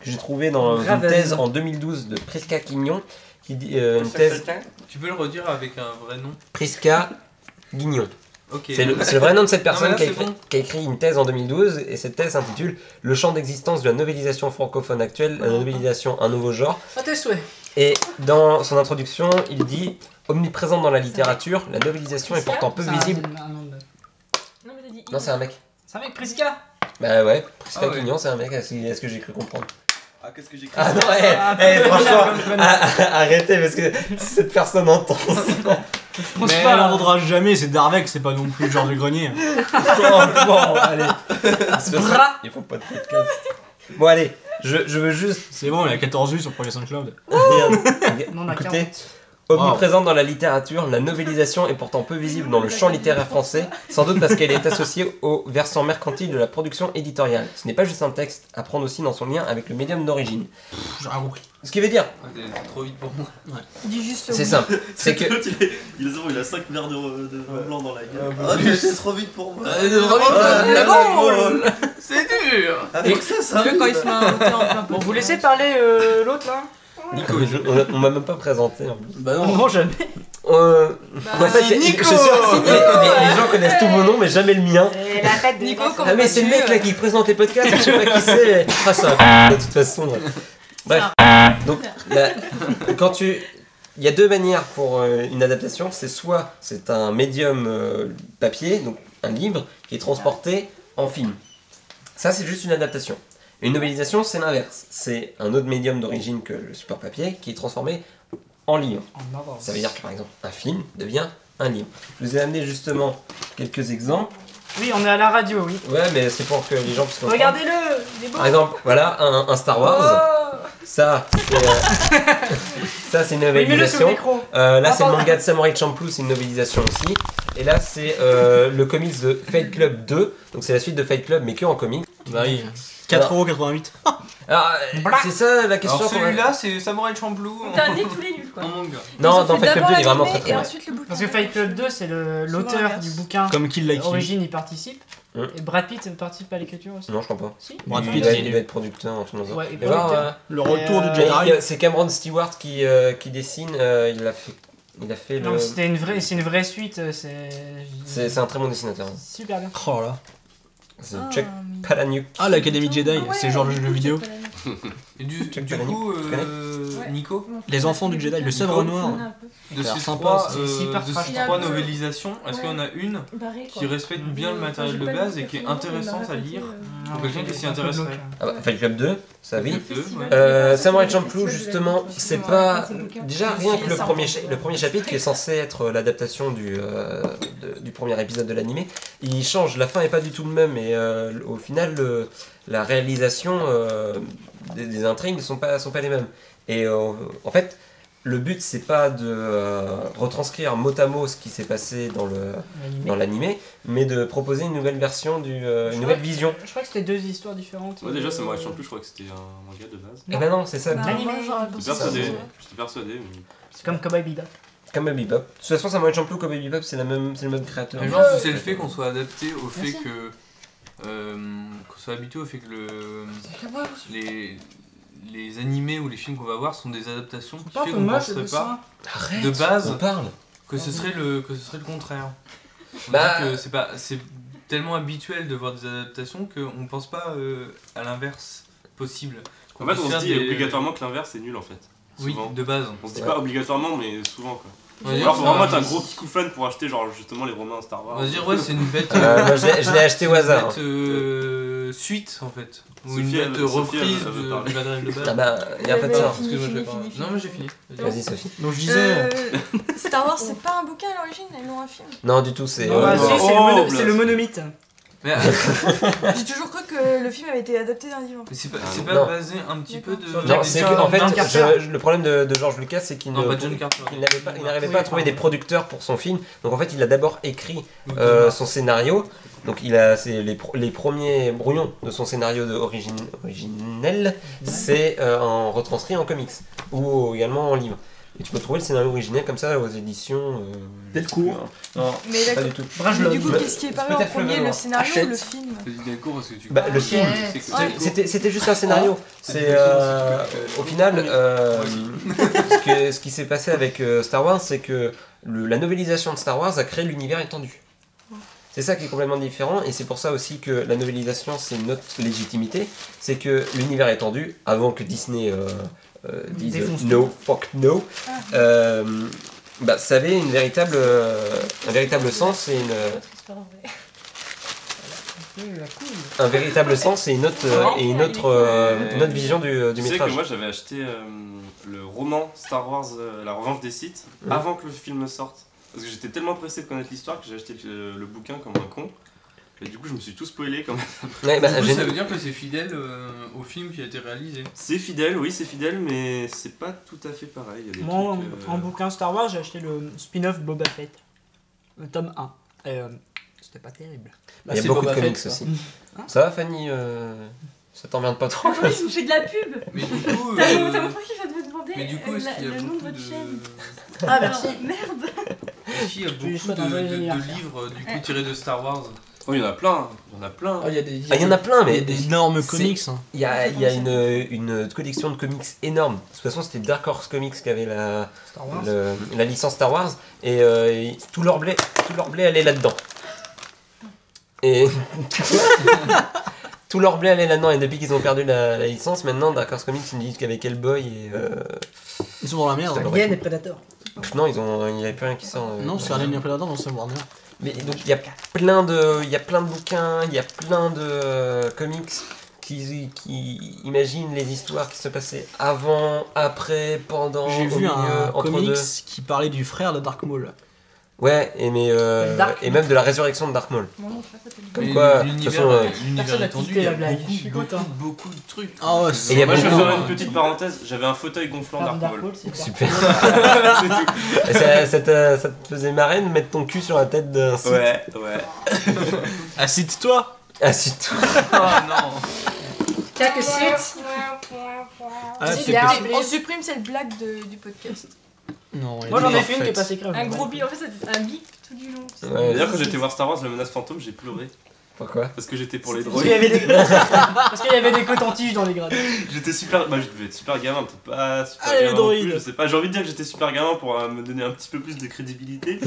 j'ai trouvée dans une thèse en 2012 de Prisca Guignon. Qui dit, une thèse... Tu peux le redire avec un vrai nom? Prisca Guignon. Okay. C'est le vrai nom de cette personne qui a écrit une thèse en 2012. Et cette thèse s'intitule « Le champ d'existence de la novélisation francophone actuelle, la novélisation, un nouveau genre ». À tes souhaits. Et dans son introduction, il dit « Omniprésente dans la littérature, la novélisation est pourtant peu visible... » Non, c'est un mec. C'est un mec Prisca? Bah ouais, Prisca Guignon, c'est un mec, est-ce que j'ai cru comprendre? Ah, qu'est-ce que j'ai cru comprendre? Ah non, franchement, arrêtez parce que cette personne entend ça. Je pense mais pas, on rendra jamais, c'est Darvec, c'est pas non plus Georges de Grenier. Bon, allez. Il faut pas de podcast. Bon, allez, je veux juste. C'est bon, il a 14 vues sur le premier SoundCloud. Écoutez, omniprésente dans la littérature, la novélisation est pourtant peu visible dans le champ littéraire français, sans doute parce qu'elle est associée au versant mercantile de la production éditoriale. Ce n'est pas juste un texte à prendre aussi dans son lien avec le médium d'origine. J'ai rien compris. Ce qui veut dire. C'est trop vite pour moi. Ouais. C'est simple. C'est que. Il a 5 verres de blanc dans la gueule. C'est trop vite pour moi. C'est dur. Avec ça, quand il se met un en plein pot. Vous laissez parler l'autre là. Nico, on m'a même pas présenté en plus. Bah non, jamais. Bah, c'est Nico. Je suis sûr que les gens connaissent tous vos noms, mais jamais le mien. La fête de Nico. Ah mais c'est le mec là qui présente les podcasts. Je sais pas qui c'est. Ah ça. De toute façon. Bref, donc quand tu, il y a deux manières pour une adaptation, c'est soit c'est un médium papier, donc un livre qui est transporté en film. Ça c'est juste une adaptation. Une novélisation c'est l'inverse, c'est un autre médium d'origine que le support papier qui est transformé en livre. Ça veut dire que par exemple un film devient un livre. Je vous ai amené justement quelques exemples. Oui, on est à la radio, oui. Ouais, mais c'est pour que les gens puissent comprendre. Regardez-le, par exemple, voilà, un Star Wars. Oh ça, c'est une novélisation. Là, c'est le manga de Samurai Champloo, c'est une novélisation aussi. Et là, c'est le comics de Fight Club 2. Donc, c'est la suite de Fight Club, mais que en comics. Bah oui. 4,88€. Alors, c'est ça la question. Celui-là, c'est Samurai Champloo. T'as dit tous les nuls, quoi. Non, dans Fight Club 2, il est vraiment très très bien. Parce que Fight Club 2, c'est l'auteur du bouquin. Comme Kill la Kill. Origine, il participe. Et Brad Pitt participe à l'écriture aussi. Non, je crois pas. Si. Brad Pitt, il va être producteur en tout cas. Ouais, le retour du Jedi. C'est Cameron Stewart qui dessine. Il a fait le. Non, c'était une vraie, c'est une vraie suite. C'est un très bon dessinateur. Super bien. Oh là. C'est Chuck Palahniuk. Ah, l'Académie Jedi, c'est genre le jeu vidéo. Et du coup, Nico, les enfants du Jedi, le Sabre Noir. De ces trois novélisations, est-ce qu'on a une qui respecte bien le matériel de base et qui est intéressante à lire pour quelqu'un qui s'y intéresserait? Fight Club 2, ça oui. Samurai Champloo, justement, c'est pas. Déjà, rien que le premier chapitre qui est censé être l'adaptation du premier épisode de l'animé, il change. La fin est pas du tout le même et au final, la réalisation des intrigues ne sont pas les mêmes. Et en fait, le but, c'est pas de retranscrire mot à mot ce qui s'est passé dans l'animé, mais de proposer une nouvelle version, une nouvelle vision. Je crois que c'était deux histoires différentes. Ouais, déjà, ça me rassure plus, je crois que c'était un manga de base. Eh ben non, c'est ça. L'animé, j'étais persuadé. Mais... C'est comme Cowboy Bebop. Cowboy Bebop. De toute façon, ça m'a champlou, Cowboy Bebop, c'est le même créateur. Je pense que c'est le fait qu'on soit adapté au fait que... qu'on soit habitué au fait que les animés ou les films qu'on va voir sont des adaptations qui fait qu'on ne penserait pas de base que ce serait le contraire. Bah, c'est tellement habituel de voir des adaptations qu'on ne pense pas à l'inverse possible. En fait, on se dit obligatoirement que l'inverse est nul en fait. Souvent. Oui, de base. On se dit pas obligatoirement mais souvent quoi. Ouais, alors, vraiment, t'as un gros petit coup fan pour acheter, genre, justement, les romans Star Wars. On va se dire, ouais, c'est une bête. Je l'ai acheté au hasard. Une bête suite, en fait. Ou une bête reprise du matériel de base. Ah bah, y'a pas de ça. Non, mais j'ai fini. Vas-y, Sophie. Donc, je disais. Star Wars, c'est pas un bouquin à l'origine, ils l'ont un film. Non, du tout, c'est. C'est le monomythe. J'ai toujours cru que le film avait été adapté d'un livre. Mais c'est pas basé un petit peu de. Non, c'est en fait le problème de George Lucas, c'est qu'il n'arrivait pas à trouver des producteurs pour son film. Donc en fait, il a d'abord écrit son scénario. Donc c'est les premiers brouillons de son scénario originel, c'est en retranscrit en comics ou également en livre. Et tu peux trouver le scénario originel comme ça aux éditions. Delcourt. Non, pas du tout. Mais du coup, qu'est-ce qui est paru en premier, le scénario ou le film? Delcourt, parce que tu. Bah, le film, c'était juste un scénario. C'est au final, ce qui s'est passé avec Star Wars, c'est que la novélisation de Star Wars a créé l'univers étendu. C'est ça qui est complètement différent, et c'est pour ça aussi que la novélisation, c'est une autre légitimité. C'est que l'univers étendu, avant que Disney. Disent no, fuck no, ça avait un véritable sens et un véritable sens et une autre vision du métrage. Tu sais que moi j'avais acheté le roman Star Wars La Revanche des Sith avant que le film sorte. Parce que j'étais tellement pressé de connaître l'histoire que j'ai acheté le bouquin comme un con. Et du coup, je me suis tout spoilé quand même. Ouais, bah, du coup, ça veut dire que c'est fidèle au film qui a été réalisé. C'est fidèle, oui, c'est fidèle, mais c'est pas tout à fait pareil. Il y a des trucs, en bouquin Star Wars, j'ai acheté le spin-off Boba Fett, le tome 1. C'était pas terrible. Bah, il y a beaucoup Boba de comics Fett, aussi. Hein, ça va, Fanny ça t'emmerde pas trop? Oui, je vous fais de la pub. Mais du coup, t'as mon frère qui va te demander le nom de votre chaîne. Ah, merci. Merde. Est-ce qu'il y a beaucoup de livres du coup tirés de Star Wars? Oh, il y en a plein, il y en a plein. Il y en a plein, mais il y a des énormes comics. Il y a une collection de comics énorme. De toute façon, c'était Dark Horse Comics qui avait la licence Star Wars, et tout leur blé allait là-dedans. Et tout leur blé allait là-dedans, et depuis qu'ils ont perdu la licence, maintenant Dark Horse Comics, ils me disent qu'avec Hellboy et... ils sont dans la merde. Alien et Predator. Non, il n'y avait plus rien qui sort. Non, c'est Alien et Predator dans Star Wars. Mais donc il y a plein de bouquins, il y a plein de comics qui imaginent les histoires qui se passaient avant, après, pendant, au milieu, entre deux. J'ai vu un comics qui parlait du frère de Dark Maul. Ouais, et même de la résurrection de Dark Maul. Comme quoi, l'univers étendu, il y a beaucoup de trucs. Ah ouais, et moi je vais faire une petite parenthèse, j'avais un fauteuil gonflant Dark Maul. Super. Ça te faisait marrer de mettre ton cul sur la tête d'un site? Ouais. Assite-toi. Assite-toi. Oh non. Chaque site. On supprime cette blague du podcast. Non, moi j'en ai fait une qui est passée grave. Un gros bip, en fait c'était un bip tout du long. Ouais, d'ailleurs quand j'étais voir Star Wars, la menace fantôme, j'ai pleuré. Pourquoi? Parce que j'étais pour les droïdes. Parce qu'il y avait des coton-tiges dans les grades. J'étais super... Bah je devais être super gamin, peut-être pas super gamin droïdes. Plus, je sais pas, j'ai envie de dire que j'étais super gamin pour me donner un petit peu plus de crédibilité.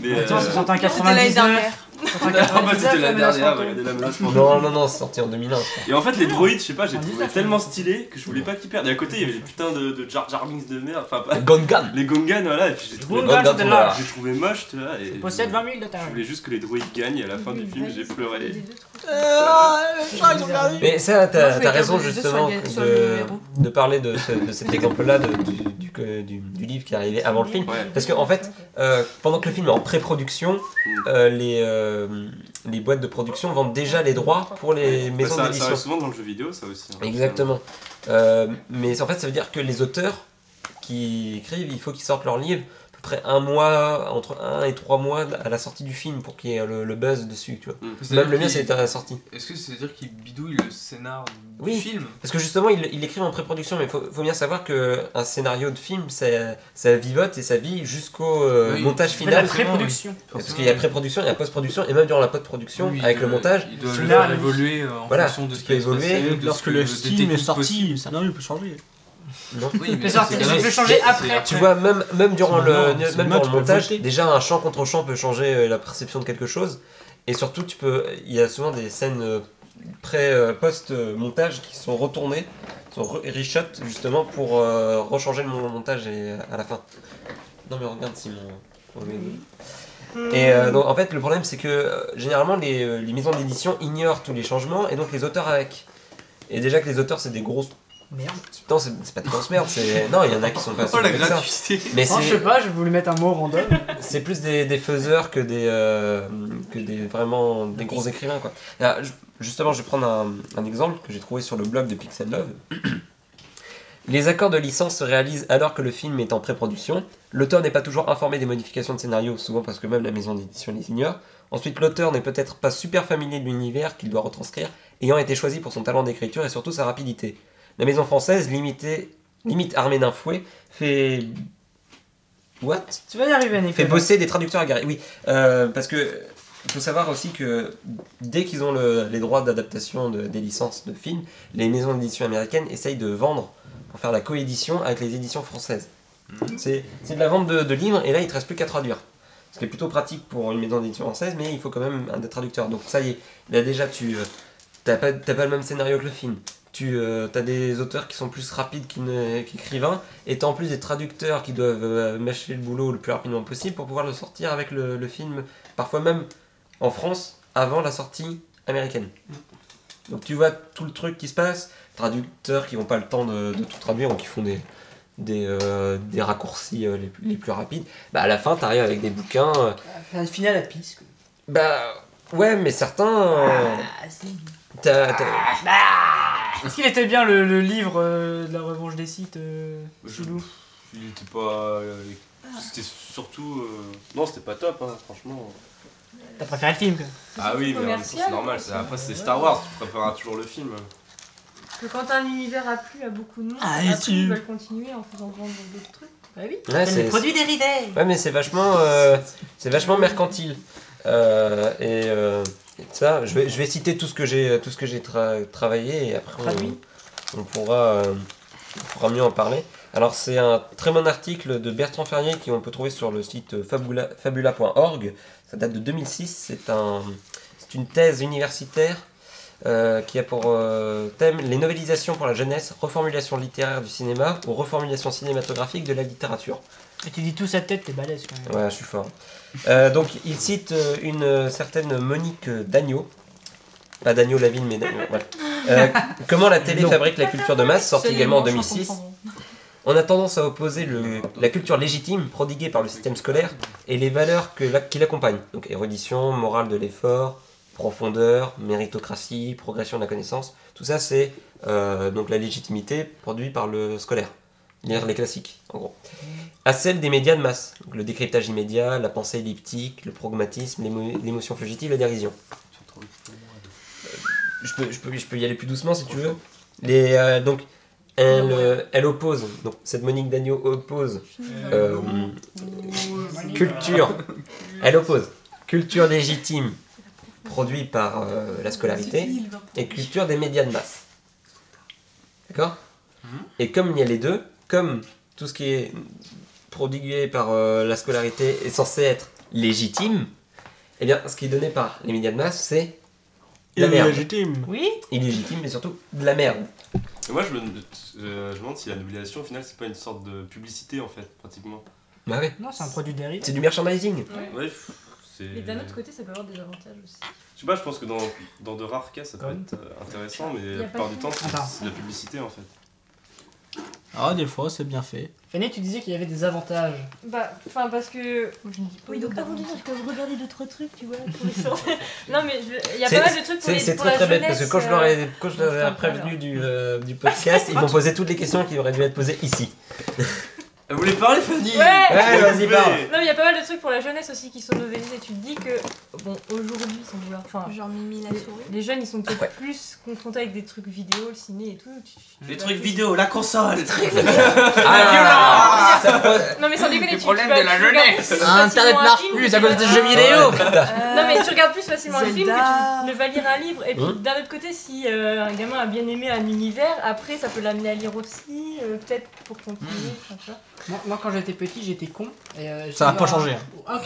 Mais attends, c'est sorti en 99. C'était la dernière, regardez la menace fantôme. Non, c'est sorti en 2001. Et en fait les droïdes, je sais pas, j'ai trouvé tellement stylé que je voulais pas qu'ils perdent. Et à côté il y avait les putains de Jar Jar Binks de merde, enfin pas... Les Gongans, voilà, et puis j'ai trouvé moche, tu vois. Tu possèdes 20 000 de ta... Je voulais juste que les droïdes gagnent et à la fin du film j'ai pleuré. Mais ça, t'as raison justement de parler de cet exemple-là du livre qui est arrivé avant le film. Ouais. Parce que en fait, pendant que le film est en pré-production, les boîtes de production vendent déjà les droits pour les maisons d'édition. Ça arrive souvent dans le jeu vidéo, ça aussi. Hein. Exactement. Mais en fait, ça veut dire que les auteurs qui écrivent, il faut qu'ils sortent leur livre après entre 1 et 3 mois à la sortie du film pour qu'il y ait le buzz dessus, tu vois. Même le mien c'était à la sortie. Est-ce que ça veut dire qu'il bidouille le scénar du film? Parce que justement il l'écrivent en pré-production, mais faut bien savoir qu'un scénario de film ça vivote et ça vit jusqu'au montage final. La pré-production. Parce qu'il y a pré-production, il y a post-production, et même durant la post-production, avec le montage, il doit évoluer en fonction de ce qui est évolué. Lorsque le film est sorti, ça peut changer. Non. Oui, mais je peux changer après. Tu vois, même durant le montage, déjà un champ contre champ peut changer la perception de quelque chose. Et surtout, il y a souvent des scènes post-montage qui sont retournées, sont reshot justement pour rechanger le montage à la fin. Non mais regarde Simon. Et donc, en fait, le problème c'est que généralement les maisons d'édition ignorent tous les changements et donc les auteurs avec. Et déjà que les auteurs c'est des grosses merde. Non, c'est pas de grosse merde, c'est... Non, il y en a qui sont pas... Oh, la gratuité. Mais je sais pas, je voulais mettre un mot random. C'est plus des faiseurs que des gros écrivains, quoi. Là, justement, je vais prendre un exemple que j'ai trouvé sur le blog de Pixel Love. Les accords de licence se réalisent alors que le film est en pré-production. L'auteur n'est pas toujours informé des modifications de scénario, souvent parce que même la maison d'édition les ignore. Ensuite, l'auteur n'est peut-être pas super familier de l'univers qu'il doit retranscrire, ayant été choisi pour son talent d'écriture et surtout sa rapidité. La maison française, limite armée d'un fouet, fait... What? Tu vas y arriver, Nicolas. Fait bosser des traducteurs aguerris. Oui, parce que... Il faut savoir aussi que dès qu'ils ont les droits d'adaptation des licences de films, les maisons d'édition américaines essayent de vendre, pour faire la coédition avec les éditions françaises. C'est de la vente de livres, et là, il te reste plus qu'à traduire. Ce qui est plutôt pratique pour une maison d'édition française, mais il faut quand même un traducteur. Donc ça y est, là déjà, tu t'as pas le même scénario que le film. Tu as des auteurs qui sont plus rapides qu'écrivains, et tu as en plus des traducteurs qui doivent mâcher le boulot le plus rapidement possible pour pouvoir le sortir avec le film, parfois même en France, avant la sortie américaine. Donc tu vois tout le truc qui se passe, traducteurs qui n'ont pas le temps de tout traduire, ou qui font des, des raccourcis les plus rapides, bah à la fin t'arrives avec des bouquins... un final à pisse. Bah ouais, mais certains... Est-ce qu'il était bien le livre de la revanche des sites, Chelou ? Il était pas... c'était surtout... Non, c'était pas top, hein, franchement. T'as préféré le film, quoi. Ah oui, mais c'est normal, après c'est Star Wars, tu préféreras toujours le film. Que quand un univers a plu à beaucoup de monde, ils veulent continuer en faisant grandir d'autres trucs. Bah oui, ouais, c'est des produits dérivés. Ouais, mais c'est vachement mercantile. Et ça, je vais citer tout ce que j'ai travaillé et après on pourra mieux en parler. Alors c'est un très bon article de Bertrand Ferrier qu'on peut trouver sur le site fabula.org. Ça date de 2006. C'est une thèse universitaire qui a pour thème les novélisations pour la jeunesse, reformulation littéraire du cinéma ou reformulation cinématographique de la littérature. Et tu dis tout ça de tête, t'es balèze quand même. Ouais, je suis fort. Donc il cite une certaine Monique Dagneau. Pas Dagneau la ville, mais Dagneau. Ouais. Comment la télé fabrique la culture de masse, sortie également en 2006. On a tendance à opposer la culture légitime prodiguée par le système scolaire et les valeurs qui l'accompagnent. Donc érudition, morale de l'effort, profondeur, méritocratie, progression de la connaissance. Tout ça, c'est donc la légitimité produite par le scolaire. Lire les classiques, en gros. À celle des médias de masse. Donc le décryptage immédiat, la pensée elliptique, le pragmatisme, l'émotion fugitive, la dérision. Je peux y aller plus doucement si tu veux. Donc... Elle oppose, donc cette Monique Dagneau oppose culture légitime produite par la scolarité et culture des médias de masse. D'accord? Et comme il y a les deux, comme tout ce qui est prodigué par la scolarité est censé être légitime, eh bien ce qui est donné par les médias de masse c'est de la merde. Illégitime. Oui. Illégitime, mais surtout de la merde. Et moi, je me demande si la novélisation, au final, c'est pas une sorte de publicité, en fait, pratiquement. Bah ouais. Non, c'est un produit dérivé. C'est du merchandising. Ouais. Et d'un autre côté, ça peut avoir des avantages aussi. Je sais pas, je pense que dans de rares cas, ça peut être intéressant, mais la plupart du temps, c'est de la publicité, en fait. Ah, des fois, c'est bien fait. Fanny, tu disais qu'il y avait des avantages. Bah, enfin, parce que... Oui, donc avant de dire, je peux regarder d'autres trucs, tu vois, pour les sens. Non, mais il y a pas mal de trucs pour les jeunesse. C'est très très bête, parce que quand je leur ai prévenu du podcast, ils m'ont posé toutes les questions qui auraient dû être posées ici. Elle voulait parler, Fanny. Ouais, vas-y, parle. Non, mais il y a pas mal de trucs pour la jeunesse aussi qui sont novélisés. Tu te dis que, bon, aujourd'hui, sans vouloir... Enfin, genre Mimi la souris. Les jeunes, ils sont peut-être plus confrontés avec des trucs vidéo, le ciné et tout. Les trucs vidéo, la console. Les trucs vidéo. Ah, non, mais sans déconner, tu problème de la jeunesse. Internet marche plus à cause des jeux vidéo. Non, mais tu regardes plus facilement un film que tu ne vas lire un livre. Et puis, d'un autre côté, si un gamin a bien aimé un univers, après, ça peut l'amener à lire aussi, peut-être pour continuer, tu vois. Moi, quand j'étais petit, j'étais con. Et, ça n'a pas changé. Ok.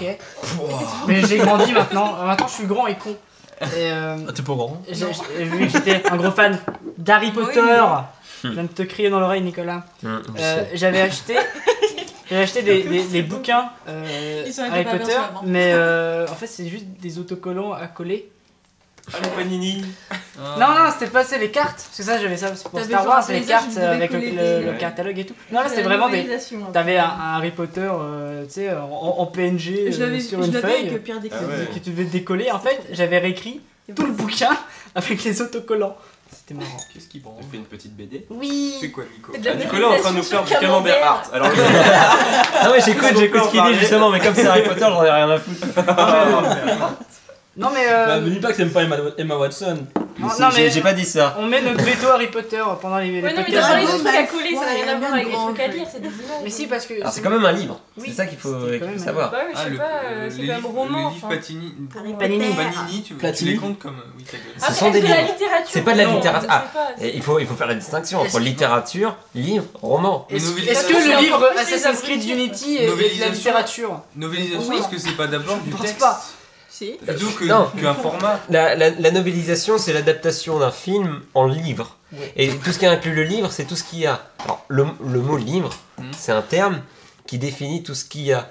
Wow. Mais j'ai grandi maintenant. Maintenant, je suis grand et con. T'es pas grand. J'ai vu que j'étais un gros fan d'Harry Potter. Je viens de te crier dans l'oreille, Nicolas. J'avais acheté des bouquins Harry Potter, mais en fait, c'est juste des autocollants à coller. Allô Panini. Non, c'était pas les cartes, parce que ça j'avais ça pour Star Wars, les cartes avec le catalogue et tout. Non, là c'était vraiment des... T'avais un Harry Potter, tu sais, en PNG sur une feuille, que tu devais décoller. En fait, j'avais réécrit tout le bouquin avec les autocollants. C'était marrant. Qu'est-ce qu'il prend ? Tu fais une petite BD ? Oui. C'est quoi, Nico ? Nicolas est en train de nous faire du camembert art. Alors, non mais j'écoute ce qu'il dit justement, mais comme c'est Harry Potter, j'en ai rien à foutre. Non mais ne dis pas que t'aimes pas Emma Watson. Non, mais j'ai pas dit ça. On met notre veto Harry Potter pendant les podcasts. Ouais, non mais t'as parlé de trucs à coller, ça n'a rien à voir avec les trucs à lire, c'est des images. Mais si, parce que... Alors c'est quand même un livre, c'est ça qu'il faut savoir. Bah ouais, je sais pas, c'est un roman. Le livre Panini, tu les comptes comme... Ce sont des livres. C'est pas de la littérature. Ah, il faut faire la distinction entre littérature, livre, roman. Est-ce que le livre Assassin's Creed Unity est de la littérature? Novélisation, est-ce que c'est pas d'abord du texte? Si. Plutôt qu'un format. La novélisation, c'est l'adaptation d'un film en livre. Oui. Et tout ce qui inclut le livre, c'est tout ce qu'il y a. Alors, le mot livre, c'est un terme qui définit tout ce qu'il y a.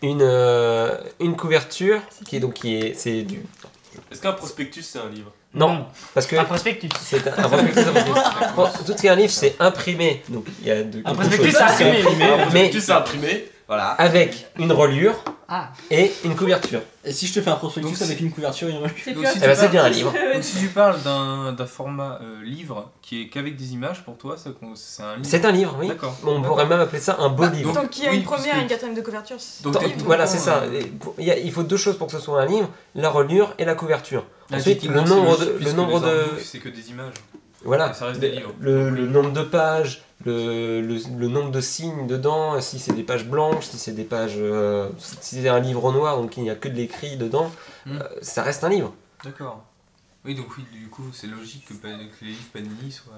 Une couverture, qui est donc... Est-ce qu'un prospectus, c'est un livre ? Non, parce que... Un prospectus. C'est un prospectus. Tout ce qui est un livre, c'est imprimé. Donc, il y a un prospectus, c'est imprimé. Un prospectus, c'est imprimé. Voilà. Avec une reliure et une couverture. Et si je te fais un prospectus avec une couverture et une reliure, c'est bien un livre. Donc si tu parles d'un format livre qui est qu'avec des images, pour toi, c'est un livre. C'est un livre, oui. On pourrait même appeler ça un beau livre. Tant qu'il y a une première et une quatrième de couverture. Voilà, c'est ça. Il faut deux choses pour que ce soit un livre, la reliure et la couverture. Ensuite, le nombre de... C'est que des images. Voilà, ça reste des livres. Le nombre de pages, le nombre de signes dedans, si c'est des pages blanches, si c'est des pages, si c'est un livre au noir, donc il n'y a que de l'écrit dedans, ça reste un livre. D'accord. Oui, donc oui, du coup, c'est logique que les livres Panini soient...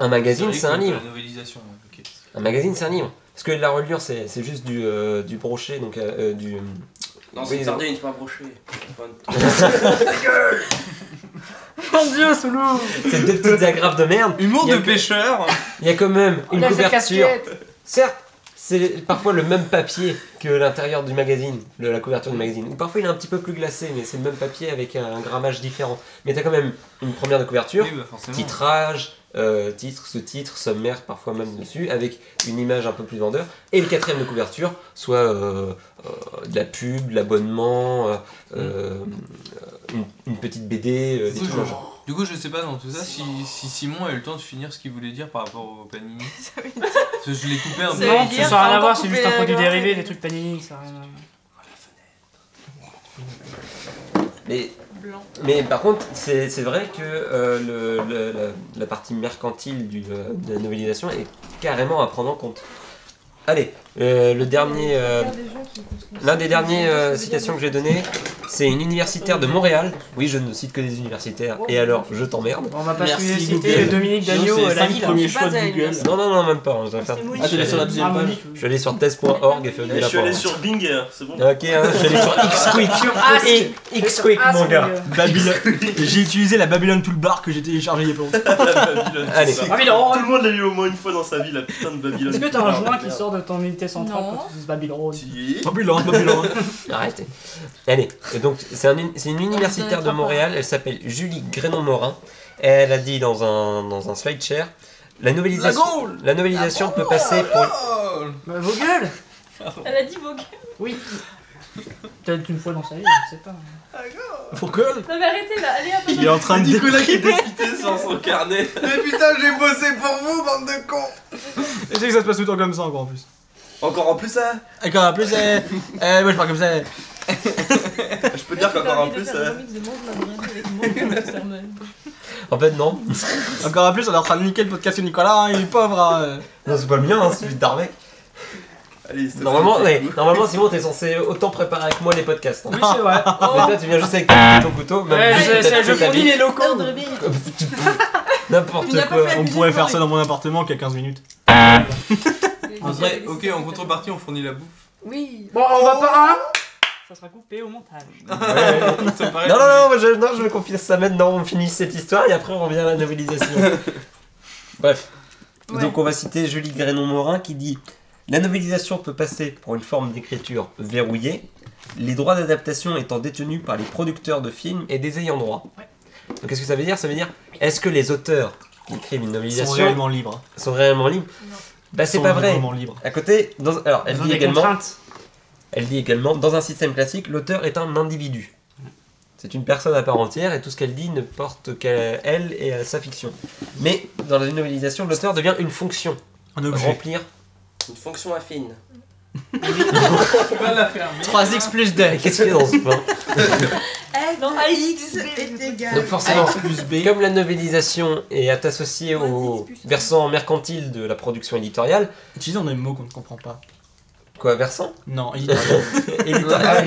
Un magazine, c'est un livre. Novélisation, okay. Un magazine, c'est un livre. Parce que la reliure, c'est juste du brochet, donc du... Non, c'est une sardine, c'est pas un brochet. Ta gueule. Mon dieu, Soulou! Ces deux petites agrafes de merde! Humour de pêcheur! Il y a quand même une couverture. Certes, c'est parfois le même papier que l'intérieur du magazine, la couverture du magazine. Parfois il est un petit peu plus glacé, mais c'est le même papier avec un grammage différent. Mais t'as quand même une première de couverture, titrage, titre, sous-titre, sommaire, parfois même dessus, avec une image un peu plus vendeur. Et le quatrième de couverture, soit de la pub, de l'abonnement, une petite BD, des trucs de genre. Du coup, je sais pas dans tout ça si Simon a eu le temps de finir ce qu'il voulait dire par rapport au Panini. Parce que je l'ai coupé un peu. Non, ça n'a rien à voir, c'est juste un produit dérivé des trucs Panini. Ça n'a rien à voir. Mais par contre, c'est vrai que la partie mercantile de la novélisation est carrément à prendre en compte. Allez, le dernier, l'un des derniers citations que j'ai donné, c'est une universitaire de Montréal. Oui, je ne cite que des universitaires, et alors je t'emmerde. On va pas citer Dominique Dagnot, la vie premier choix de Google. Non, non, non, même pas. Je vais faire... Ah, tu es allé sur la deuxième page. Je suis allé sur test.org et fait oublier la page. Je suis allé sur Bing, c'est bon. Ok, je suis allé sur Xquick, mon gars. J'ai utilisé la Babylon Toolbar que j'ai téléchargée il y a pas longtemps. Allez, tout le monde l'a eu au moins une fois dans sa vie, la putain de Babylon. Est-ce que t'as un joint qui sort de ton unité centrale quand tu dis Babylon? Babylon. Arrêtez. Allez, donc c'est une universitaire de Montréal, elle s'appelle Julie Grénon-Morin. Elle a dit dans un slide share, la novélisation peut passer pour... Bah, vos gueules. Elle a dit vos gueules. Oui. Peut-être une fois dans sa vie, je ne sais pas. Vos gueules. Non mais arrêtez là, allez hop. Il est en train de décapiter sans son carnet. Mais putain, j'ai bossé pour vous, bande de cons. Et c'est que ça se passe tout le temps comme ça encore en plus. Encore en plus, hein. Encore en plus, hein. Moi je parle comme ça. Je peux dire qu'encore en plus, hein. En fait, non. Encore en plus, on est en train de niquer le podcast de Nicolas, hein, il est pauvre. Hein. Non, c'est pas le mien, hein, c'est celui d'Armec. Allez, normalement, Simon, t'es censé autant préparer avec moi les podcasts. Hein. Oui, c'est vrai. Oh. Mais toi, tu viens juste avec ton couteau. Ouais, je fournis les locaux. N'importe quoi. On pourrait faire ça dans mon appartement qu'à 15 minutes. En vrai, ok, en contrepartie, on fournit la bouffe. Oui. Bon, on va pas. Hein, ça sera coupé au montage. Ouais. Non, je me confie ça maintenant. On finit cette histoire et après, on revient à la novélisation. Bref. Ouais. Donc, on va citer Julie Grénon-Morin qui dit: la novélisation peut passer pour une forme d'écriture verrouillée, les droits d'adaptation étant détenus par les producteurs de films et des ayants droit. Ouais. Donc, qu'est-ce que ça veut dire? Ça veut dire, est-ce que les auteurs qui écrivent une novélisation sont réellement libres? Non. Bah c'est pas vrai. À côté, elle dit également, dans un système classique, l'auteur est un individu. C'est une personne à part entière et tout ce qu'elle dit ne porte qu'à elle et à sa fiction. Mais dans la novélisation, l'auteur devient une fonction. Un objet. Remplir. Une fonction affine. 3x plus 2. Qu'est-ce qu'il y a dans ce point? AX est égal. Donc forcément, comme la novélisation est associée au versant mercantile de la production éditoriale... Utilisons des mots qu'on ne comprend pas. Quoi, versant? Non, éditorial.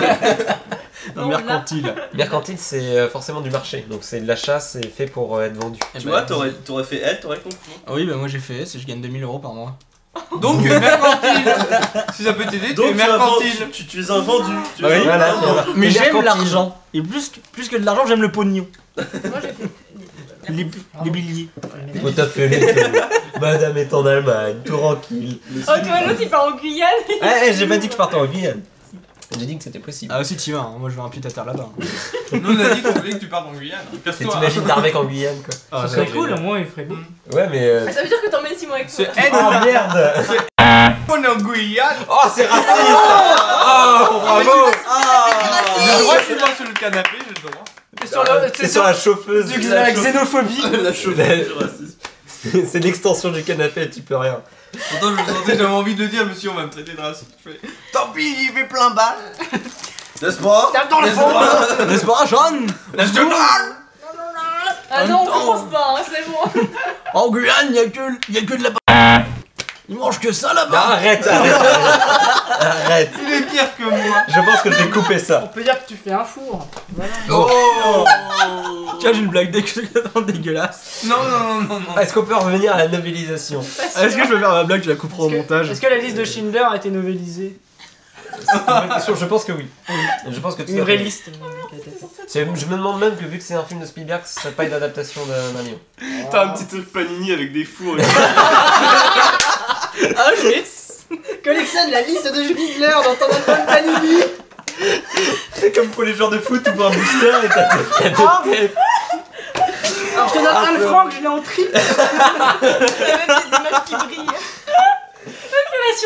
Non, mercantile. Mercantile, c'est forcément du marché. Donc c'est de l'achat, c'est fait pour être vendu. Tu vois, t'aurais fait L, t'aurais compris. Ah oui, bah moi j'ai fait S et je gagne 2000 € par mois. Donc mercantile. Si ça peut t'aider, tu es mercantile. Tu es un vendu. Mais j'aime l'argent. Et plus que de l'argent, j'aime le pognon. Moi j'ai fait... Les billets. Faut taper les Madame est en Allemagne, tout tranquille. Oh, toi l'autre il part en Guyane. Eh, j'ai pas dit que je partais en Guyane. J'ai dit que c'était possible. Ah, aussi, t'y vas, hein. Moi je veux un pied à terre là-bas. Nous on a dit qu'on voulait que tu partes en Guyane. T'imagines Darvec en Guyane quoi. Ah, ça serait cool, au moins il ferait bon. Ouais, mais. Ah, ça veut dire que t'emmènes Simon avec toi. C'est oh merde. On est en Guyane. Oh, c'est raciste. Oh, bravo. J'ai le droit, je suis pas sur le canapé, j'ai le droit. C'est sur la chauffeuse. C'est la xénophobie. La chauffeuse, raciste. C'est l'extension du canapé, tu peux rien. Pourtant, je me sentais, j'avais envie de le dire, monsieur, on va me traiter de raciste. Tant pis, j'y vais plein balle. N'est-ce pas? Tape dans le fond. N'est-ce pas, John? N'est-ce que ah non, on commence pas, hein, c'est bon. En Guyane, y'a que de la. Il mange que ça là-bas. Arrête. Il est pire que moi. Je pense que je vais couper ça. On peut dire que tu fais un four. Voilà. Oh. Tiens, j'ai une blague dégueulasse. Non. Est-ce qu'on peut revenir à la novélisation? Est-ce que je peux faire ma blague, je la couperai au montage? Est-ce que la liste de Schindler a été novélisée? Je pense que oui. Je pense que une vraie liste. Je me demande même que vu que c'est un film de Spielberg, ça serait pas une adaptation d'un livre. T'as un petit truc Panini avec des fours. Ah oui. Collectionne la liste de Schindler dans ton album Panini. C'est comme pour les joueurs de foot ou pour un booster et t'as deux. Alors je te donne un franc, je l'ai en tri. T'as même des images qui brillent. Elle a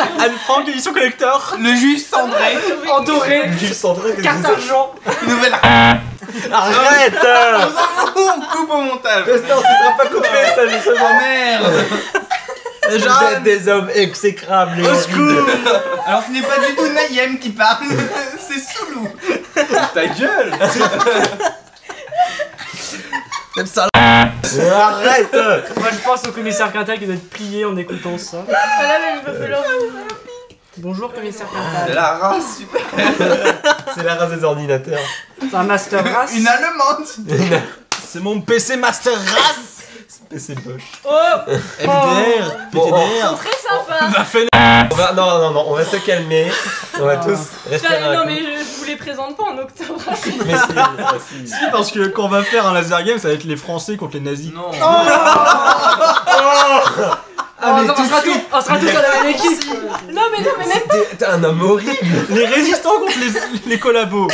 survécu. Anne-Franck, édition collector. Le juge cendré. En doré. Le juge cendré. Carte argent. Nouvelle. Arrête. On coupe au montage. Non, ce sera pas coupé, ça, justement. Merde. Vous êtes des hommes exécrables. Au secours. Alors ce n'est pas du tout Naïm qui parle, c'est Soulou. Ta gueule. Même ça. Arrête. Moi je pense au commissaire Quintal qui doit être plié en écoutant ça. Ah là mais je veux plus leur... Bonjour commissaire Quintal. C'est la race super. C'est la race des ordinateurs. C'est un master race. Une allemande. C'est mon PC master race. PC poche. Oh. MDR. PTDR. Très sympa. Non, on va se calmer. On va tous rester là. Non mais je vous les présente pas en octobre. Mais si, parce que quand on va faire un laser game, ça va être les Français contre les nazis. Non. On sera tous dans la même équipe. Non mais même pas. T'es un homme horrible. Les résistants contre les collabos.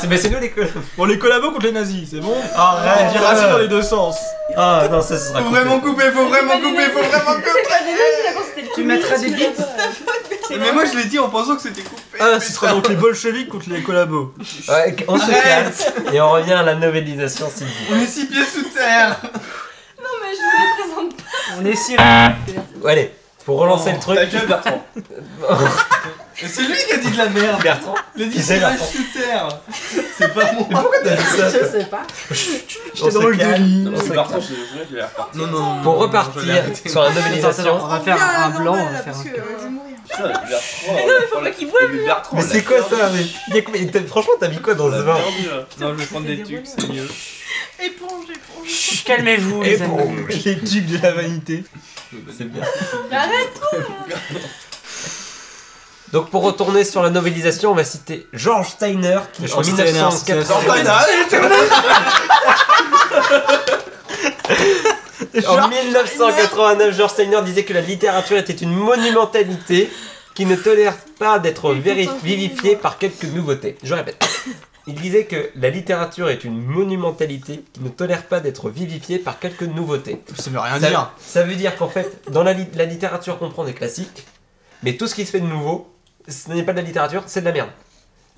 C'est nous les collabos. Bon les collabos contre les nazis, c'est bon. Arrête, dire assis dans les deux sens. Ah non ça sera. Faut vraiment couper. C'est pas des nazis là quand c'était le. Tu mettras des bits. Mais moi je l'ai dit en pensant que c'était coupé. Ah, ce sera donc les bolcheviks contre les collabos. Ouais, on se calme et on revient à la novélisation s'il vous plaît. On est 6 pieds sous terre. Non mais je vous les présente pas. On est si... Allez, pour relancer le truc... Ta gueule Bertrand. C'est lui qui a dit de la merde Bertrand. Il a dit c'est la shooter. C'est pas moi. Pourquoi t'as dit ça? Je sais pas. J'étais dans le délit. Non. Pour repartir sur la novélisation, on va faire un blanc, on va faire un... Mais non mais faut pas qu'il boive. Mais c'est quoi ça? Franchement t'as mis quoi dans ce vin? Non je vais prendre des trucs, c'est mieux. Éponge. Calmez-vous les amis. Les tubes de la vanité. C'est bien. Arrête toi. Donc pour retourner sur la novélisation, on va citer George Steiner qui en 1989. En 1989, George Steiner disait que la littérature était une monumentalité qui ne tolère pas d'être vivifiée par quelques nouveautés. Je répète. Il disait que la littérature est une monumentalité qui ne tolère pas d'être vivifiée par quelques nouveautés. Ça veut rien dire. Ça veut dire qu'en fait, dans la littérature qu'on prend des classiques, mais tout ce qui se fait de nouveau, ce n'est pas de la littérature, c'est de la merde.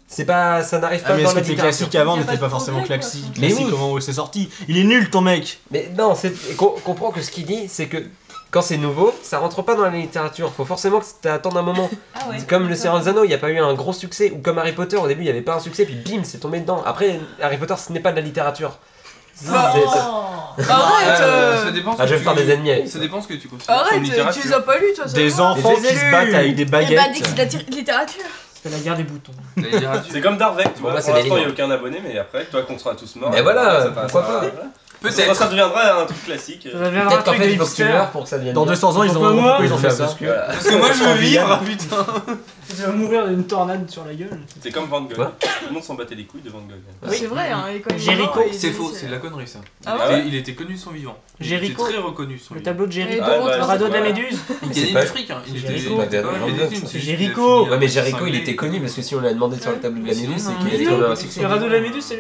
C'est pas, ça n'arrive pas dans la littérature. Mais est-ce que les classiques avant n'étaient pas forcément classiques? Mais oui. Comment c'est sorti? Il est nul ton mec. Mais non, comprends que ce qu'il dit, c'est que quand c'est nouveau, ça rentre pas dans la littérature. Faut forcément que t'attendes un moment. Ah ouais, comme le Seigneur des Anneaux, il n'y a pas eu un gros succès. Ou comme Harry Potter, au début il n'y avait pas un succès, puis bim, c'est tombé dedans. Après, Harry Potter, ce n'est pas de la littérature. Arrête, je vais faire des ennemis. Ça dépend ce que tu considères. Arrête, tu les as pas lus toi. Des enfants qui se battent avec des baguettes. Il a dit que c'est de la littérature. C'est la guerre des boutons. C'est comme Darvec, tu vois. Pour l'instant, il n'y a aucun abonné, mais après, toi, qu'on sera tous morts. Mais voilà, pourquoi pas. Peut-être. Ça deviendra un truc classique. Peut-être qu'en fait, il faut que tu meurs pour que ça devienne. Dans 200 ans, ils ont fait ça. Parce que moi, je veux vivre, putain. Tu vas mourir d'une tornade sur la gueule. C'est comme Van Gogh. Tout le monde s'en battait les couilles de Van Gogh. C'est vrai, hein. Jericho. C'est faux, c'est de la connerie ça. Il était connu son vivant. Jericho. Très reconnu son vivant. Le tableau de Jericho, le radeau de la Méduse. Il gagnait du fric. C'est Jericho. Ouais, mais Jericho, il était connu parce que si on l'a demandé sur le tableau de la Méduse, c'est qu'il était homosexuel. Le radeau de la Méduse,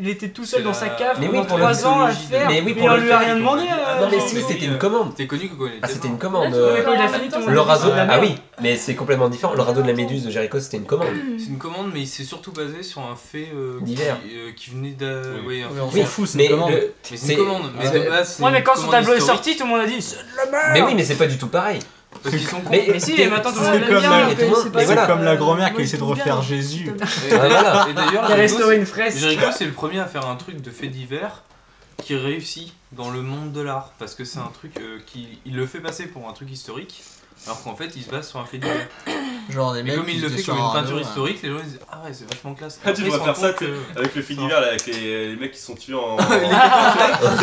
il était tout seul dans sa cave pendant 3 ans à faire. Mais on lui a rien demandé. Non, mais si, c'était une commande. T'es connu que quoi. Ah, c'était une commande. Le radeau. Ah oui, mais c'est complètement différent. Le radeau de la Méduse de Jericho, c'était une commande. C'est une commande, mais il s'est surtout basé sur un fait divers qui venait d'un. Oui, on s'en fout, c'est une commande. C'est une commande. Ouais, mais quand son tableau est sorti, tout le monde a dit c'est de la merde. Mais oui, mais c'est pas du tout pareil. Parce qu'ils sont cons. Mais si, mais maintenant tout le monde l'aime. C'est comme la grand-mère qui essaie de refaire Jésus. Et d'ailleurs, il a restauré une fresque. Jericho, c'est le premier à faire un truc de fait divers qui réussit dans le monde de l'art. Parce que c'est un truc qui. Il le fait passer pour un truc historique. Alors qu'en fait, il se base sur un fait divers. Genre des mecs. Et comme il le fait comme une peinture historique, les gens disent ah ouais, c'est vachement classe. Ah, tu devrais faire ça avec le fait divers là, avec les mecs qui sont tués en. Tu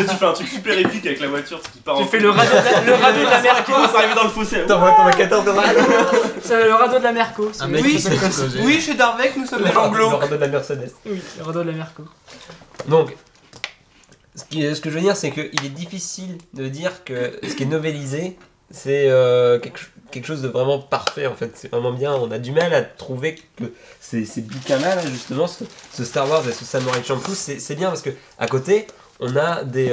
fais un truc super épique avec la voiture qui part en. Tu fais le radeau de la Merco. C'est arrivé dans le fossé. Attends, on a 14 de radeau. C'est le radeau de la Merco. Oui, chez Darvec, nous sommes des Anglos. Le radeau de la Mercedes. Oui, le radeau de la Merco. Donc. Ce que je veux dire, c'est qu'il est difficile de dire que ce qui est novélisé, c'est quelque chose de vraiment parfait en fait. C'est vraiment bien. On a du mal à trouver que ces bicamas là, justement, ce Star Wars et ce Samurai Champloo, c'est bien parce que à côté, on a des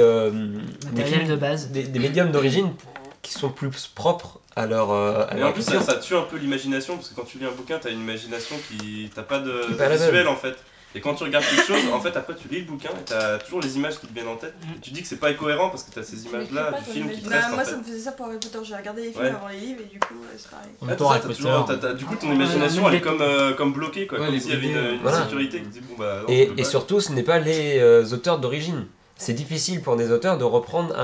films de base, des médiums d'origine qui sont plus propres à leur. Mais en plus, ça tue un peu l'imagination parce que quand tu lis un bouquin, t'as une imagination qui. T'as pas de visuel en fait. Et quand tu regardes quelque chose, en fait après tu lis le bouquin et t'as toujours les images qui te viennent en tête. Et tu dis que c'est pas cohérent parce que t'as ces images là du film qui te restent. Moi ça me faisait ça pour Harry Potter, j'ai regardé les films avant les livres et du coup c'est pareil. Du coup ton imagination elle est comme bloquée quoi, comme s'il y avait une sécurité qui dit bon bah. Et surtout ce n'est pas les auteurs d'origine. C'est difficile pour des auteurs de reprendre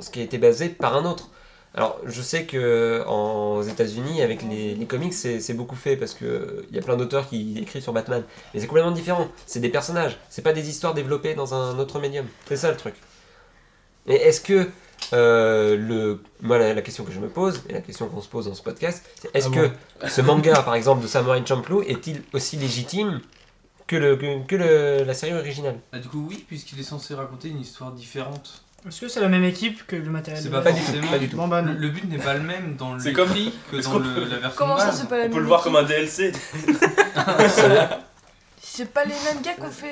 ce qui a été basé par un autre. Alors je sais qu'aux États-Unis avec les comics c'est beaucoup fait parce qu'il y a plein d'auteurs qui écrivent sur Batman. Mais c'est complètement différent, c'est des personnages, c'est pas des histoires développées dans un autre médium. C'est ça le truc. Et est-ce que, moi la question que je me pose, et la question qu'on se pose dans ce podcast, c'est est-ce que ce manga par exemple de Samurai Champloo est-il aussi légitime que la série originale? Ah, du coup oui, puisqu'il est censé raconter une histoire différente. Est-ce que c'est la même équipe que le matériel? C'est pas du tout. Le but n'est pas le même dans le prix que dans la version. Comment ça, c'est pas la même? On peut le voir comme un DLC. C'est pas les mêmes gars qu'on fait.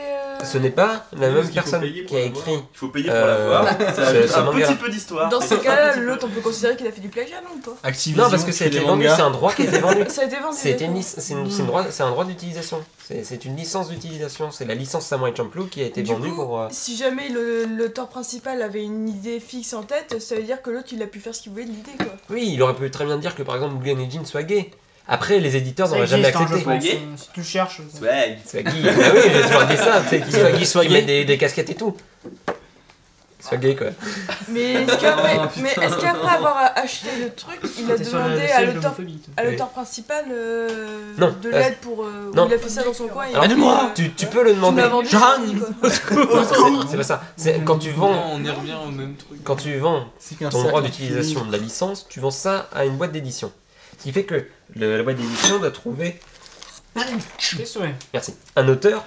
Ce n'est pas la même personne qui a écrit. Il faut payer pour la voir. C'est un petit peu d'histoire. Dans ce cas-là, l'autre, on peut considérer qu'il a fait du plagiat, non ou pas? Non, parce que ça a été vendu. C'est un droit qui a été vendu. Ça a été vendu. C'est un droit d'utilisation. C'est une licence d'utilisation, c'est la licence Samurai Champloo qui a été vendue pour... Si jamais l'auteur principal avait une idée fixe en tête, ça veut dire que l'autre il a pu faire ce qu'il voulait de l'idée quoi. Oui, il aurait pu très bien dire que par exemple Mugen Ijin soit gay. Après les éditeurs n'auraient jamais accepté. Si tu cherches... Swag. Swag. Ah oui, j'ai toujours dit ça, tu sais, soit gay, des casquettes et tout. Soit gay quoi. Mais est-ce qu'après avoir acheté le truc, il a demandé à l'auteur principal de l'aide pour. Non. Il a fait ça dans son coin. Aide-moi. Tu peux le demander. C'est pas ça. Quand tu vends. On y revient au même truc. Quand tu vends ton droit d'utilisation de la licence, tu vends ça à une boîte d'édition. Ce qui fait que la boîte d'édition doit trouver. Merci. Un auteur.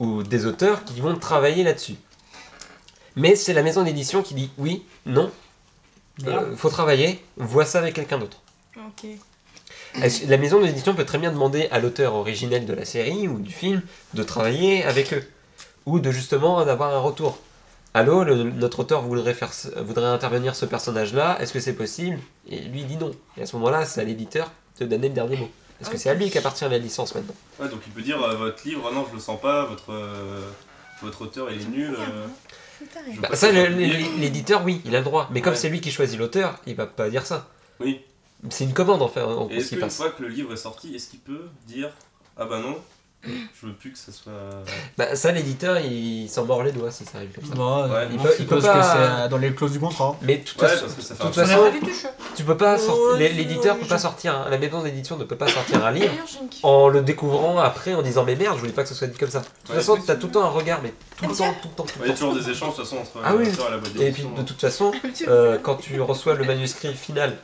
Ou des auteurs qui vont travailler là-dessus. Mais c'est la maison d'édition qui dit oui, non, faut travailler, vois ça avec quelqu'un d'autre. Okay. La maison d'édition peut très bien demander à l'auteur originel de la série ou du film de travailler avec eux, ou de justement d'avoir un retour. Allô, notre auteur voudrait intervenir ce personnage-là, est-ce que c'est possible? Et lui il dit non. Et à ce moment-là, c'est à l'éditeur de donner le dernier mot. Parce que c'est à lui qu'appartient la licence maintenant. Ouais, donc il peut dire votre livre, non, je le sens pas, votre auteur il est nul. Bah, ça, l'éditeur, oui, il a le droit. Mais comme c'est lui qui choisit l'auteur, il va pas dire ça. Oui. C'est une commande en fait. Est-ce qu'une fois que le livre est sorti, est-ce qu'il peut dire ah bah non, Je veux plus que ça soit... Bah ça, l'éditeur, il s'en mord les doigts si ça arrive comme ça. Bon, ouais, il peut pas... que c'est dans les clauses du contrat. Mais de toute façon, tu peux pas sortir... L'éditeur peut pas sortir... La maison d'édition ne peut pas sortir un livre en le découvrant après en disant mais merde, je voulais pas que ce soit dit comme ça. De toute façon, t'as tout le temps un regard, mais tout le temps. Il y a toujours des échanges de toute façon entre l'éditeur et la boîte d'édition. Et puis de toute façon, quand tu reçois le manuscrit final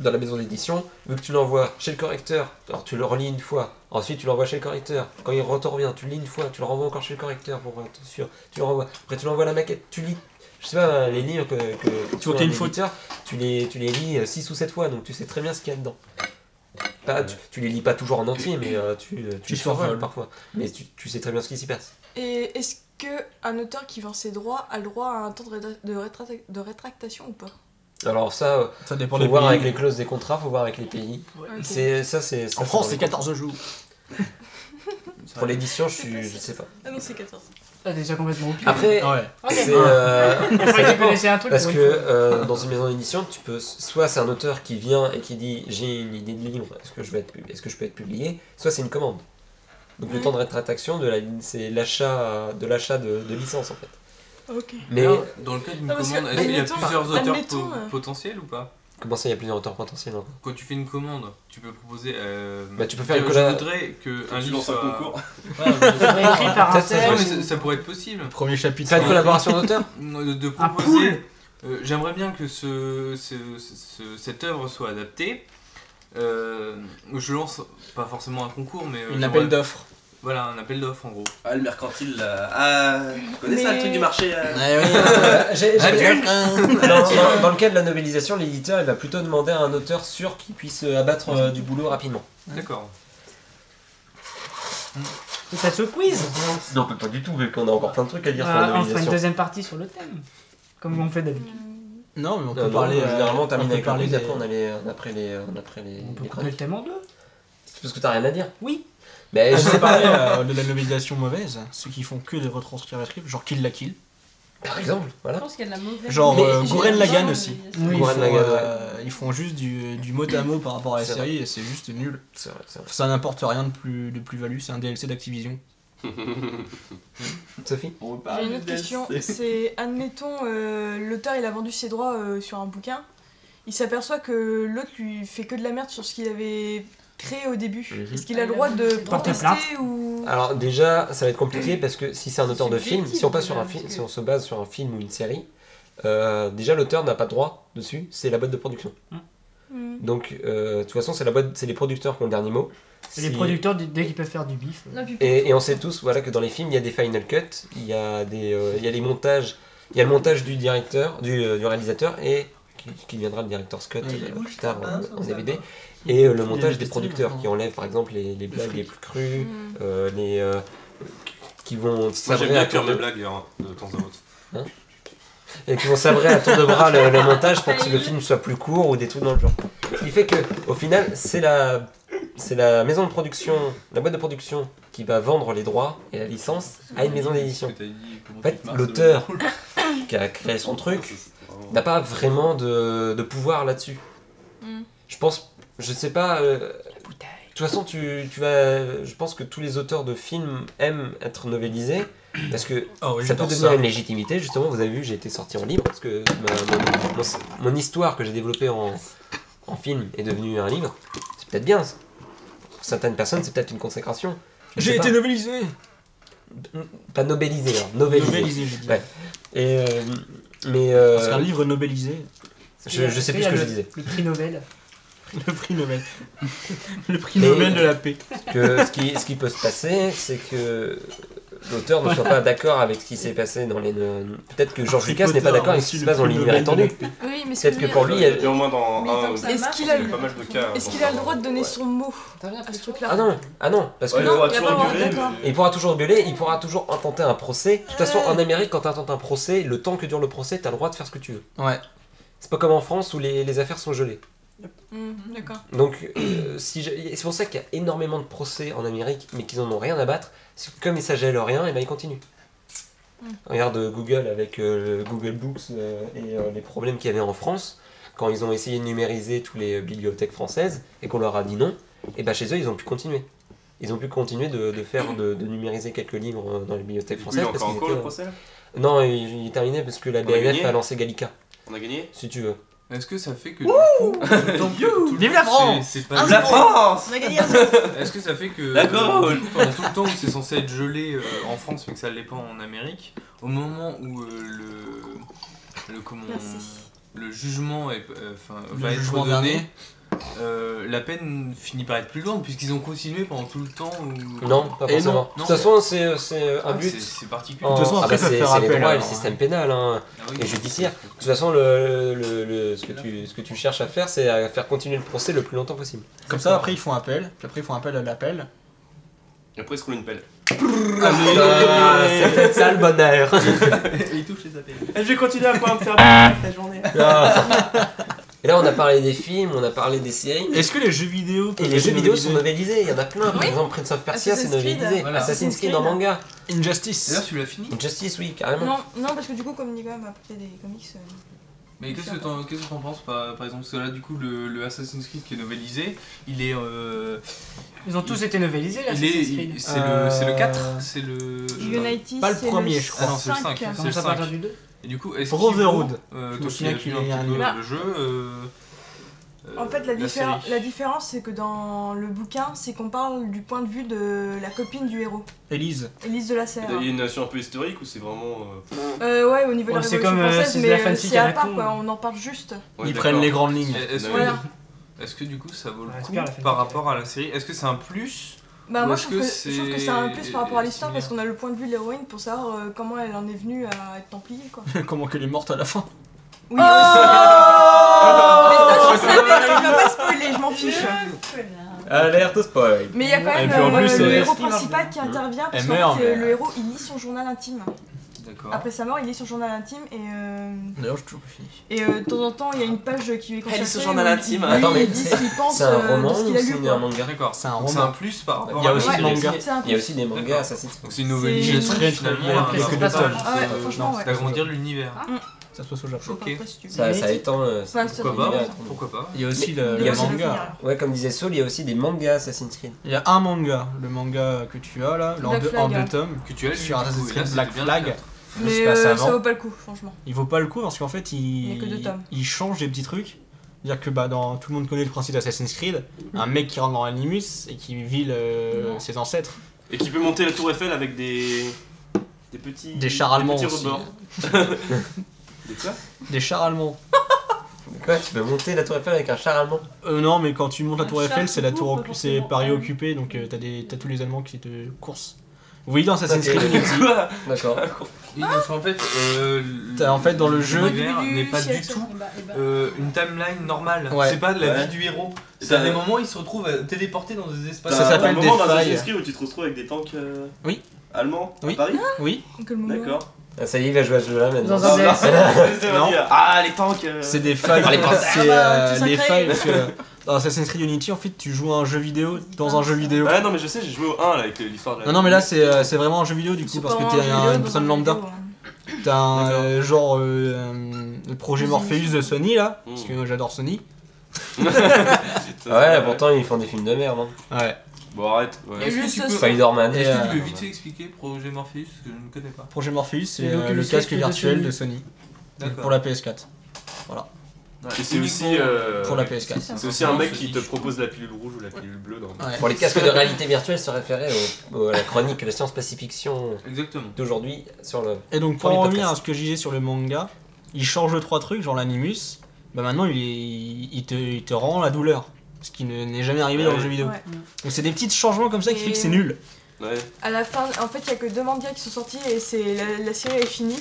dans la maison d'édition, vu que tu l'envoies chez le correcteur, alors tu le relis une fois, ensuite tu l'envoies chez le correcteur, quand il revient, tu le lis une fois, tu le renvoies encore chez le correcteur pour être sûr, tu le renvoies, après tu l'envoies à la maquette, tu lis, je sais pas, les livres que tu as une faute, tu les lis 6 ou 7 fois, donc tu sais très bien ce qu'il y a dedans. Pas, tu les lis pas toujours en entier, mais tu les survoles parfois, mais tu sais très bien ce qui s'y passe. Et est-ce qu'un auteur qui vend ses droits a le droit à un temps de rétractation ou pas? Alors ça dépend des pays. Faut voir avec les clauses des contrats, faut voir avec les pays. Ouais. Okay. En France, c'est 14 jours. Pour l'édition, je sais pas. Ah non, c'est 14. T'as déjà complètement oublié. Après, ouais. C'est... parce que dans une maison d'édition, tu peux... Soit c'est un auteur qui vient et qui dit « J'ai une idée de livre, est-ce que je peux être publié ?» Soit c'est une commande. Donc le temps de rétractation, c'est l'achat de licence, en fait. Okay. Mais alors, dans le cas d'une commande, est-ce qu'il y a plusieurs auteurs potentiels ou pas? Comment ça, il y a plusieurs auteurs potentiels? Quand tu fais une commande, tu peux proposer. Tu peux faire une commande. Je voudrais qu'un livre soit concours. Ça pourrait être possible. Premier chapitre. Faire une collaboration d'auteur. De proposer. J'aimerais bien que cette œuvre soit adaptée. Je lance pas forcément un concours, mais un appel d'offres. Voilà, un appel d'offres en gros. Ah, le mercantile là. Tu connais ça, le truc du marché dans le cas de la novélisation, l'éditeur il va plutôt demander à un auteur sûr qu'il puisse abattre du boulot rapidement. D'accord. C'est ça ce quiz? Non, pas du tout, vu qu'on a encore plein de trucs à dire sur la novélisation. On fera une deuxième partie sur le thème, comme on fait d'habitude. Non, mais on peut parler. Généralement, on termine avec le quiz, après on a pris les. On peut couper le thème en deux. C'est parce que t'as rien à dire? Oui. Mais je sais pas de la novélisation mauvaise, ceux qui font que des retranscrits à script, genre Kill la Kill. Par exemple, voilà. Je pense qu'il y a de la mauvaise. Genre Gurren Lagann aussi. Oui, Gurren Lagann, ils font juste du mot à mot par rapport à la série et c'est juste nul. C'est vrai, c'est vrai. Ça n'apporte rien de plus-value, c'est un DLC d'Activision. Sophie ? J'ai une autre question, c'est admettons, l'auteur il a vendu ses droits sur un bouquin, il s'aperçoit que l'autre lui fait que de la merde sur ce qu'il avait créé au début. Est-ce qu'il a le droit de protester ou... Alors déjà, ça va être compliqué parce que si c'est un auteur de film, si on se base sur un film ou une série, déjà l'auteur n'a pas de droit dessus, c'est la boîte de production. Donc de toute façon, c'est les producteurs qui ont le dernier mot. Les producteurs, dès qu'ils peuvent faire du bif. Et on sait tous que dans les films, il y a des final cuts, il y a les montages, il y a le montage du directeur, du réalisateur et qui deviendra le directeur Scott plus tard en DVD. Et le montage des producteurs qui enlèvent par exemple les blagues les plus crues, qui vont sabrer. Moi, j'aime bien faire mes blagues de temps à autre. Hein, et qui vont sabrer à tour de bras le montage pour que le film soit plus court ou des trucs dans le genre. Ce qui fait qu'au final, c'est la maison de production, la boîte de production qui va vendre les droits et la licence à une maison d'édition. En fait, l'auteur qui a créé son truc n'a pas vraiment de pouvoir là-dessus. Je sais pas. De toute façon, tu vas. Je pense que tous les auteurs de films aiment être novélisés parce que ça peut devenir une légitimité. Justement, vous avez vu, j'ai été sorti en livre parce que mon histoire que j'ai développée en film est devenue un livre. C'est peut-être bien. Pour certaines personnes, c'est peut-être une consécration. J'ai été novélisé. Pas novélisé, hein. Novélisé, je dis. Ouais. Parce qu'un livre novélisé. Je sais plus ce que je disais. Le prix Nobel. Le prix Nobel. Le prix Nobel de la paix. Ce qui peut se passer, c'est que l'auteur ne soit pas d'accord avec ce qui s'est passé dans les... Peut-être que George Lucas n'est pas d'accord avec ce qui se passe dans l'univers étendu. Oui, mais peut-être que pour lui... Il y a au moins dans un... Est-ce qu'il a le droit de donner son mot à ce truc-là? Ah non, parce que... Il pourra toujours gueuler, il pourra toujours intenter un procès. De toute façon, en Amérique, quand tu intentes un procès, le temps que dure le procès, t'as le droit de faire ce que tu veux. Ouais. C'est pas comme en France où les affaires sont gelées. Donc, c'est pour ça qu'il y a énormément de procès en Amérique, mais qu'ils n'en ont rien à battre. Comme ça gèle rien, et ben ils continuent. Regarde Google avec Google Books et les problèmes qu'il y avait en France, quand ils ont essayé de numériser toutes les bibliothèques françaises et qu'on leur a dit non, et ben chez eux ils ont pu continuer. ils ont pu continuer de faire, de numériser quelques livres dans les bibliothèques françaises. Il est encore le procès? Non, il est terminé parce que la BNF a lancé Gallica. On a gagné? Si tu veux. Est-ce que ça fait que... Vive la France! La France! On a gagné! Est-ce que ça fait que... La Gaule! Pendant tout le temps où c'est censé être gelé en France mais que ça ne l'est pas en Amérique, au moment où le jugement va être ordonné, la peine finit par être plus longue puisqu'ils ont continué pendant tout le temps où... Non, pas forcément. De toute façon, c'est un but. C'est particulier. De toute façon, après, ça fait appel. C'est les droits et le système pénal hein, et judiciaire. De toute façon, ce que tu cherches à faire, c'est à faire continuer le procès le plus longtemps possible. Comme ça, après, ils font appel, puis après, ils font appel à l'appel. Et après, ils se roulent une pelle. C'est peut-être ça le bonheur. Ils touchent les appels. Je vais continuer à pouvoir me faire toute la journée. Et là, on a parlé des films, on a parlé des séries. Est-ce que les jeux vidéo... Et les jeux vidéo sont novelisés, il y en a plein. Par exemple, Prince of Persia, c'est novelisé. Voilà. Assassin's Creed en manga. Injustice. D'ailleurs, tu l'as fini? Injustice, oui, carrément. Non, parce que du coup, comme Nicolas m'a apporté des comics... Mais qu'est-ce que t'en penses, par exemple? Parce que là, du coup, le Assassin's Creed qui est novelisé, il est... Ils ont tous été novelisés, l'Assassin's Creed. C'est le 4, c'est le... United, pas le premier, je crois. Ah non, c'est le 5. C'est le 5. Et du coup, est-ce qu'il le jeu en fait, la différence, c'est que dans le bouquin, c'est qu'on parle du point de vue de la copine du héros. Élise de la Serre. Il y a une notion un peu historique ou c'est vraiment... ouais, au niveau de la Révolution française, mais c'est à part, quoi, on en parle juste. Ils prennent les grandes lignes. Est-ce que du coup, ça vaut le coup par rapport à la série? Est-ce que c'est un plus? Bah moi je trouve que c'est un plus par rapport à l'histoire parce qu'on a le point de vue de l'héroïne pour savoir comment elle en est venue à être templier quoi. Comment qu'elle est morte à la fin. Oui aussi. Mais ça je savais, je vais pas spoiler, je m'en fiche. Alerte au spoil. Mais il y a quand même le héros principal qui intervient parce que le héros il lit son journal intime. Après sa mort, il lit son journal intime et. D'ailleurs, je suis toujours fini. Et de temps en temps, il y a une page qui lui est consacrée. Elle lit son journal intime. Attends, mais c'est un roman ou c'est un manga? D'accord, c'est un roman. C'est un plus par rapport. Il y a aussi des mangas. Il y a aussi des mangas Assassin's Creed. C'est une novelisation finalement. Franchement, c'est d'agrandir l'univers. Ça se passe au Japon. Ça étend. Pourquoi pas? Il y a aussi le manga. Ouais, comme disait Saul, il y a aussi des mangas Assassin's Creed. Il y a un manga, le manga que tu as là, en deux tomes, que tu as sur Assassin's Creed Black Flag. Mais ça vaut pas le coup, franchement. Il vaut pas le coup parce qu'en fait, il change des petits trucs. C'est-à-dire que bah, tout le monde connaît le principe d'Assassin's Creed. Un mec qui rentre dans l'animus et qui vit ses ancêtres. Et qui peut monter la tour Eiffel avec des petits... Des chars allemands aussi. Des quoi? Des chars allemands. Quoi? Tu peux monter la tour Eiffel avec un char allemand? Non, mais quand tu montes la tour Eiffel, c'est Paris occupé, donc t'as tous les Allemands qui te coursent. Oui, dans Assassin's Creed Unity. D'accord. Parce qu'en fait, dans le jeu, l'univers n'est pas du tout une timeline normale. Ouais. C'est pas de la vie du héros. C'est à des moments où ils se retrouvent téléportés dans des espaces. Ça s'appelle des failles. Dans Assassin's Creed où tu te retrouves avec des tanks allemands à Paris. Oui. D'accord. Ah, ça y est, il va jouer à ce jeu là maintenant. Ah, les tanks. C'est des failles. C'est les failles. Dans Assassin's Creed Unity, en fait, tu joues à un jeu vidéo dans un jeu vidéo. Ah non, mais je sais, j'ai joué au 1 là avec l'histoire de la. Non, mais là, c'est vraiment un jeu vidéo du coup, parce que t'es une personne lambda. T'as un genre le projet Morpheus de Sony là, parce que moi j'adore Sony. Ouais, pourtant ils font des films de merde. Ouais. Bon, arrête. Est-ce que tu peux vite expliquer Projet Morpheus, que je ne connais pas? Projet Morpheus, c'est le casque virtuel de Sony pour la PS4. Voilà. Et c'est aussi, pour la PS4. C'est aussi un mec qui te propose la pilule rouge ou la pilule bleue. Dans Pour les casques de réalité virtuelle, se référait à la chronique, la science pacifiction d'aujourd'hui sur le. Et donc pour revenir à ce que je disais sur le manga, il change 3 trucs, genre l'animus. Bah maintenant il te rend la douleur, ce qui n'est jamais arrivé dans le jeu vidéo. Ouais. Donc c'est des petits changements comme ça qui fait que c'est nul. Ouais. À la fin, en fait, il y a que 2 mangas qui sont sortis et c'est la série est finie.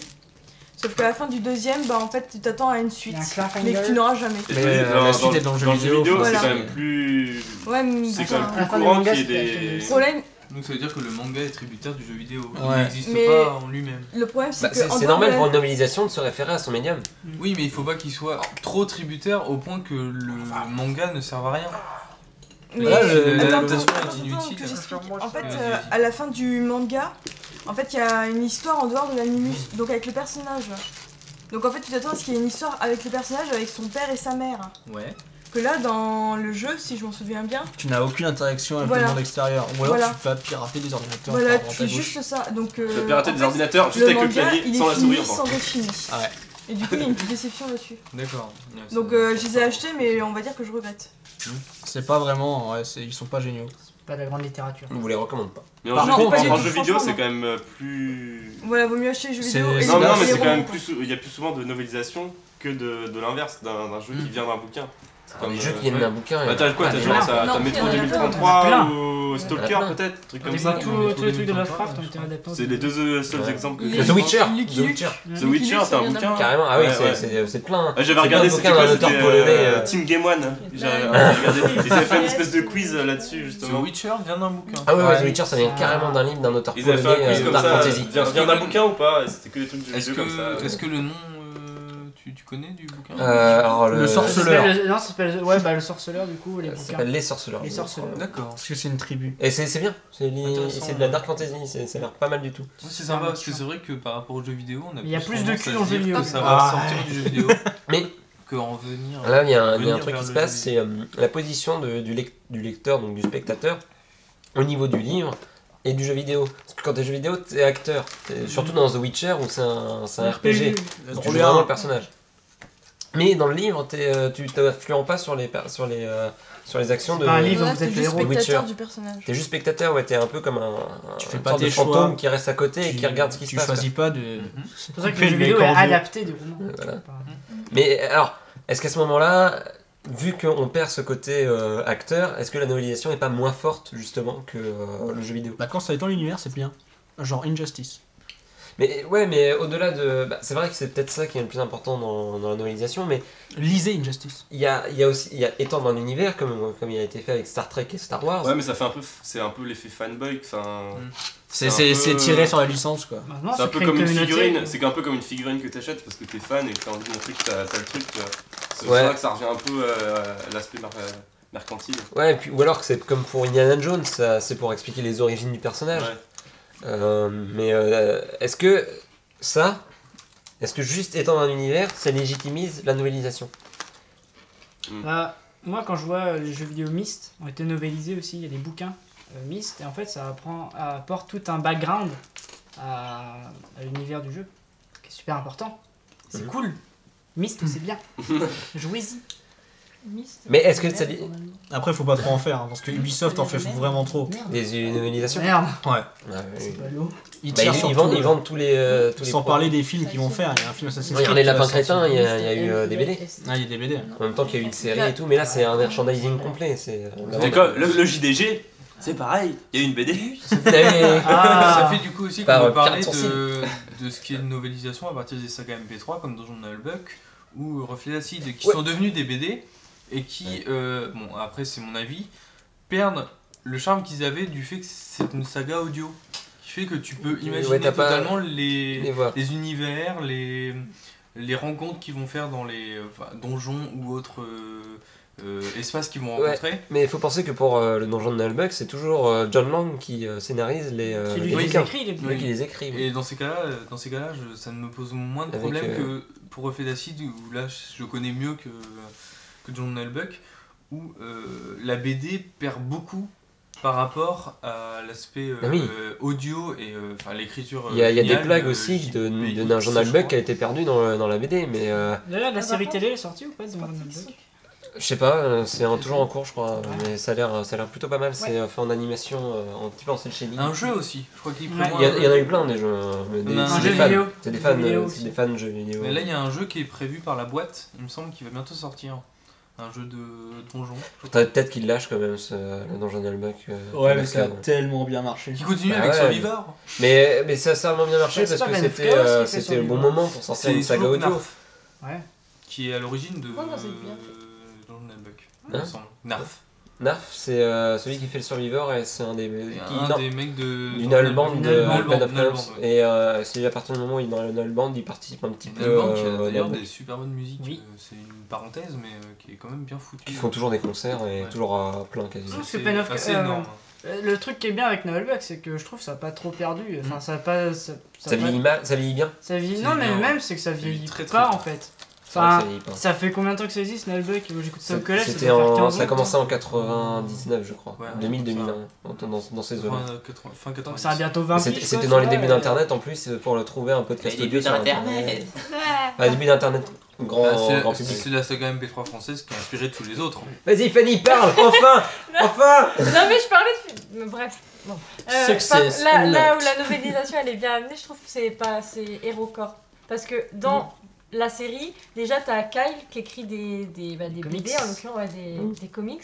Sauf qu'à la fin du 2e, bah en fait tu t'attends à une suite, mais que tu n'auras jamais. Mais la suite est dans le jeu vidéo, c'est quand même plus... Ouais, mais... C'est quand même plus courant qu'il y ait des... Donc ça veut dire que le manga est tributaire du jeu vidéo, il n'existe pas en lui-même. Le problème c'est que... C'est normal pour une novelisation de se référer à son médium. Oui, mais il faut pas qu'il soit trop tributaire au point que le manga ne serve à rien. Mais là, attends, est inutile. En fait, à la fin du manga, en fait, il y a une histoire en dehors de l'animus, donc avec le personnage. Donc en fait, tu t'attends à ce qu'il y ait une histoire avec le personnage, avec son père et sa mère. Ouais. Que là, dans le jeu, si je m'en souviens bien... Tu n'as aucune interaction avec le monde extérieur. Ou alors tu vas pirater des ordinateurs. Voilà, tu fais juste ça. Donc, tu vas pirater des ordinateurs juste avec le clavier, sans la souris. Sans être fini. Ah ouais. Et du coup, il y a une petite déception dessus. D'accord. Donc je les ai achetés, mais on va dire que je regrette. C'est pas vraiment... Ouais, ils sont pas géniaux. C'est pas de la grande littérature. On vous les recommande pas. Mais en jeu vidéo, c'est quand même plus... Voilà, vaut mieux acheter les jeux vidéo. Non, non, mais c'est quand même plus... Il y a plus souvent de novélisation que de l'inverse, d'un jeu qui vient d'un bouquin. Comme les jeux qui viennent d'un bouquin. Bah t'as quoi? T'as genre t'as Metro 2033 ou Stalker peut-être, un truc comme ça. Tous les trucs de Lovecraft ont été adaptés. C'est les deux seuls exemples que j'ai. The Witcher. The Witcher, c'est un bouquin. Carrément, ah oui, c'est plein. J'avais regardé ce bouquin d'un auteur polonais, Team Game One. J'avais regardé, ils avaient fait une espèce de quiz là-dessus justement. The Witcher vient d'un bouquin. Ah ouais, The Witcher ça vient carrément d'un livre d'un auteur polonais, Dark Fantasy. Vient d'un bouquin ou pas? C'était que des trucs de jeux comme ça. Est-ce que le nom... Tu connais du bouquin? Alors le sorceleur. Non, ça s'appelle le sorceleur du coup. Ça s'appelle les sorceleurs. Les sorceleurs. D'accord. Parce que c'est une tribu. Et c'est bien. C'est de la dark fantasy. Ça a l'air pas mal du tout. C'est sympa parce que c'est vrai que par rapport aux jeux vidéo, on a. Il y a plus de cul dans le jeu vidéo. Ça va sortir du jeu vidéo. Mais que en venir. Là, il y a un truc qui se passe, c'est la position du lecteur, donc du spectateur, au niveau du livre. Et du jeu vidéo. Parce que quand t'es jeu vidéo, t'es acteur. Surtout dans The Witcher où c'est un RPG. Donc tu joues vraiment le personnage. Mais dans le livre, tu t'influences pas sur les actions de. Un livre, vous êtes le héros Witcher. T'es juste spectateur, ouais, t'es un peu comme une sorte de fantôme qui reste à côté et qui regarde ce qui se passe. Tu choisis pas de. C'est pour ça que le jeu vidéo est adapté du roman. Mais alors, est-ce qu'à ce moment-là. Vu qu'on perd ce côté acteur, est-ce que la novélisation n'est pas moins forte justement que le jeu vidéo? Bah quand ça étend l'univers, c'est bien. Genre Injustice. Mais ouais, mais au-delà de... Bah, c'est vrai que c'est peut-être ça qui est le plus important dans la novélisation, mais... Lisez Injustice. Il y a étendre un univers, comme il a été fait avec Star Trek et Star Wars. Ouais, mais ça fait un peu... C'est un peu l'effet fanboy, enfin... C'est tiré sur la licence, quoi. C'est un peu comme une figurine. C'est un peu comme une figurine que t'achètes parce que t'es fan et que t'as envie de montrer que t'as le truc. C'est vrai que ça revient un peu à l'aspect mercantile. Ouais, ou alors que c'est comme pour Indiana Jones, c'est pour expliquer les origines du personnage. Ouais. Mais est-ce que ça, est-ce que juste étendre un univers, ça légitimise la novélisation? Moi, quand je vois les jeux vidéo Myst, ont été novélisés aussi, il y a des bouquins. Myst, et en fait ça apporte tout un background à l'univers du jeu qui est super important. C'est cool. Myst, c'est bien. Jouez-y. Mais est-ce que ça dit... Après faut pas trop en faire hein, parce que Ubisoft en fait vraiment trop. Des novélisations. Merde. Ouais. C'est pas lourd. Ils vendent tous les... sans parler des films qu'ils vont faire, il y a un film Assassin's Creed. Il y a Les Lapins Crétins, il y a eu des BD. Ah, il y a des BD. En même temps qu'il y a eu une série et tout, mais là c'est un merchandising complet. D'accord, le JDG. C'est pareil, il y a une BD. Ça fait du coup aussi qu'on va parler de ce qui est une novélisation à partir des sagas MP3 comme Donjon de Nullbuck ou Reflet d'Acide qui sont devenus des BD et qui, bon après c'est mon avis, perdent le charme qu'ils avaient du fait que c'est une saga audio. Qui fait que tu peux imaginer totalement les univers, les rencontres qu'ils vont faire dans les donjons ou autres... espaces qu'ils vont rencontrer. Mais il faut penser que pour le donjon de Nullbuck, c'est toujours John Lang qui scénarise les écrits. Et dans ces cas-là, ça me pose moins de problèmes que pour Reflet d'Acide, où là je connais mieux que John Nullbuck, où la BD perd beaucoup par rapport à l'aspect audio et l'écriture. Il y a des blagues aussi d'un journal Nullbuck qui a été perdu dans la BD. Mais là, la série télé est sortie ou pas? Je sais pas, c'est toujours en cours je crois, mais ça a l'air plutôt pas mal, c'est fait en animation, un petit peu en cel shading. Un jeu aussi, je crois qu'il il y en a eu plein des jeux, c'est des fans de jeux vidéo. Mais là il y a un jeu qui est prévu par la boîte, il me semble qu'il va bientôt sortir, un jeu de donjon. Peut-être qu'il lâche quand même le Donjon de Nullbuck. Ouais mais ça a tellement bien marché. Qui continue avec Survivor. Mais ça a tellement bien marché parce que c'était le bon moment pour sortir une saga audio. Qui est à l'origine de... Narf. Narf, c'est celui qui fait le Survivor et c'est un des mecs d'une allemande de. Et c'est à partir du moment où il est dans une allemande, il participe un petit peu. Il y a d'ailleurs des super bonnes musiques, c'est une parenthèse mais qui est quand même bien foutue. Ils font toujours des concerts et toujours à plein quasiment. C'est énorme. Le truc qui est bien avec Nullbuck, c'est que je trouve que ça n'a pas trop perdu. Enfin, ça vieillit bien. Ça vieillit bien. Non, mais même, c'est que ça vieillit pas en fait. Enfin, ça fait combien de temps que ça existe, Nullbuck? J'écoute ça au collège, ça a commencé en 99, je crois. Ouais, 2000-2001, dans ces zones. Ça a bientôt 20 ans. C'était dans les débuts d'Internet en plus, pour le trouver un podcast audio. Les débuts d'Internet. Les débuts d'Internet grand public. C'est la saga MP3 française qui a inspiré tous les autres. Vas-y, Fanny, parle, enfin. Enfin. Non, mais je parlais de. Bref. Bon. Là où la novélisation elle est bien amenée, je trouve que c'est HeroCorp. Parce que dans la série, déjà t'as Kyle qui écrit des BD, en l'occurrence des comics.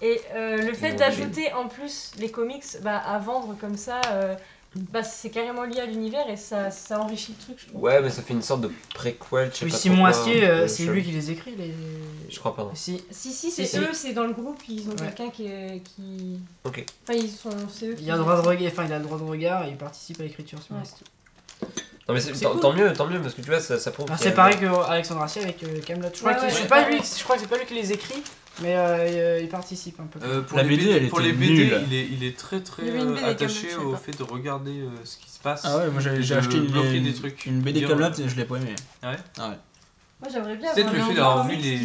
Et le fait d'ajouter en plus les comics à vendre comme ça, c'est carrément lié à l'univers et ça enrichit le truc, je trouve. Ouais, mais ça fait une sorte de préquel, je sais pas. Simon Astier, c'est lui qui les écrit, les... Je crois pas. Si, c'est eux, c'est dans le groupe, ils ont quelqu'un qui... Ok. Enfin, c'est eux qui... Il a le droit de regard et il participe à l'écriture, Simon Astier. Non mais tant mieux parce que tu vois ça prouve. C'est pareil que Alexandre Astier avec Kaamelott. Je crois que c'est pas lui qui les écrit, mais il participe un peu. Pour la BD, il est très très attaché au fait de regarder ce qui se passe. Ah ouais, moi j'ai acheté une BD Kaamelott et je l'ai pas aimée. Ah ouais. Moi j'aimerais bien. Peut-être le fait d'avoir vu les.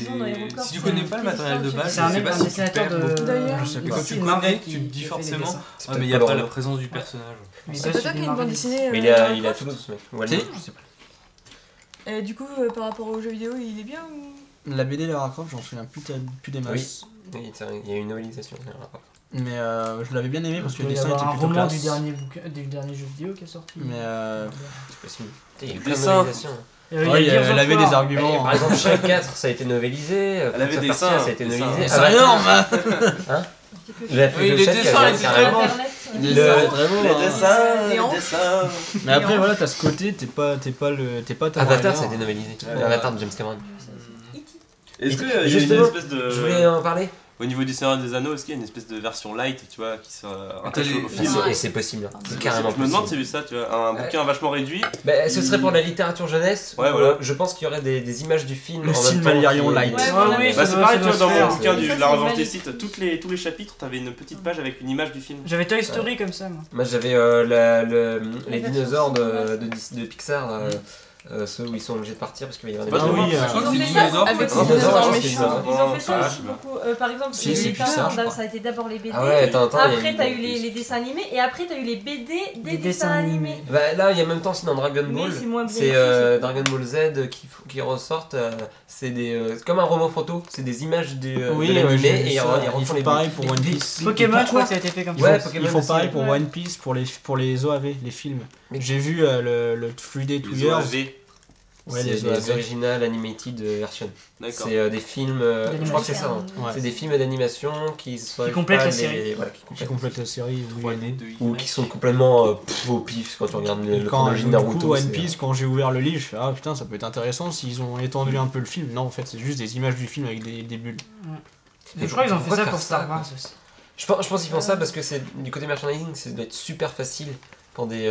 Si tu connais pas le matériel de base, c'est pas si tu perds beaucoup. Quand tu connais, tu te dis forcément. Ah mais il n'y a pas la présence du personnage. Mais c'est toi qui a une bande dessinée. Mais il a tout d'autre, ce mec. Walden, je sais pas. Et du coup, par rapport aux jeux vidéo, il est bien ou... La BD de Lara Croft, j'en souviens plus des masses. Oui, il y a une novelisation de Lara Croft. Mais je l'avais bien aimé parce que le dessin était plutôt classe. C'est un roman du dernier jeu vidéo qui est sorti. Mais je sais pas si... Il y a eu plein de novelisations. Elle avait des arguments. Par exemple, Shrek 4, ça a été novelisé. Elle avait des dessins, ça a été novelisé. C'est énorme. Hein? Les dessins étaient très bons. Les dessins. Mais après voilà, t'as ce côté, t'es pas Avatar, ça a été novelisé. Avatar de James Cameron. Est-ce que justement, je voulais en parler. Au niveau du Seigneur des Anneaux, est-ce qu'il y a une espèce de version light, tu vois, qui sera rattachée au film? Et c'est possible, c'est carrément possible. Je me demande si c'est ça, tu vois, un bouquin vachement réduit. Bah, ce serait pour la littérature jeunesse. Ouais, voilà. Je pense qu'il y aurait des images du film. Le Silmarillion light. Ouais, c'est pareil, tu vois, dans mon bouquin de La Revanche des Sith, tous les chapitres, t'avais une petite page avec une image du film. J'avais Toy Story comme ça, moi. Moi, j'avais les dinosaures de Pixar. Ceux où ils sont obligés de partir parce qu'il va y avoir des... Je crois que c'est dinosaures. Ils ont fait ça aussi beaucoup. Par exemple, les Tintins, ça a été d'abord les BD. Après, t'as eu les dessins animés et après, t'as eu les BD des dessins animés. Là, il y a même temps, c'est dans Dragon Ball. C'est Dragon Ball Z qui ressortent. C'est comme un roman photo, c'est des images de l'animé et ils refont les pareil pour One Piece. Pokémon, je crois que ça a été fait comme ça. Ils font pareil pour One Piece, pour les OAV, les films. J'ai vu le 3D tout hier. Ouais, les original animated version. C'est des films, je crois que c'est ça. Hein. Ouais. C'est des films d'animation qui complètent la série. Voilà, qui complètent la série. Ou qui sont complètement au pif quand tu regardes le film Naruto. One Piece, quand j'ai ouvert le livre, je fais ah putain, ça peut être intéressant s'ils ont étendu un peu le film. Non, en fait, c'est juste des images du film avec des bulles. Ouais. Je crois qu'ils ont fait ça pour Star Wars aussi. Je pense qu'ils font ça parce que c'est du côté merchandising, ça doit être super facile. Pour des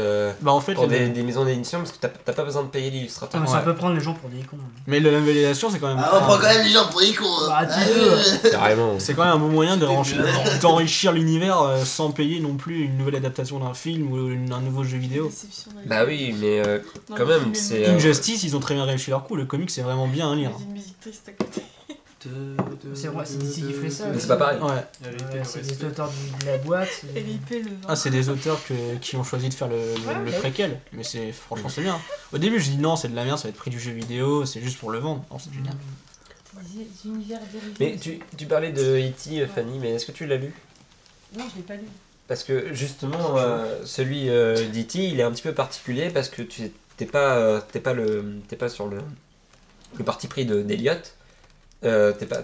maisons d'édition, parce que t'as pas besoin de payer l'illustrateur. Ça peut prendre les gens pour des cons. Mais la novelisation, c'est quand même... Ah, on prend quand même les gens pour des cons. C'est quand même un bon moyen d'enrichir l'univers sans payer non plus une nouvelle adaptation d'un film ou d'un nouveau jeu vidéo. Bah oui, mais quand même, c'est... Injustice, ils ont très bien réussi leur coup. Le comic, c'est vraiment bien à lire. Il y a une musique triste à côté. C'est vrai, c'est d'ici qu'il fait ça. Mais c'est pas pareil. Ouais. C'est des auteurs de la boîte. Ah, c'est des auteurs qui ont choisi de faire le préquel. Mais c'est franchement c'est bien. Au début, je dis non, c'est de la merde, ça va être pris du jeu vidéo, c'est juste pour le vendre. Oh, c'est génial. Mais tu parlais de E.T., Fanny, mais est-ce que tu l'as lu? Non, je l'ai pas lu. Parce que justement, celui d'E.T., il est un petit peu particulier parce que tu t'es pas sur le parti pris d'Eliott.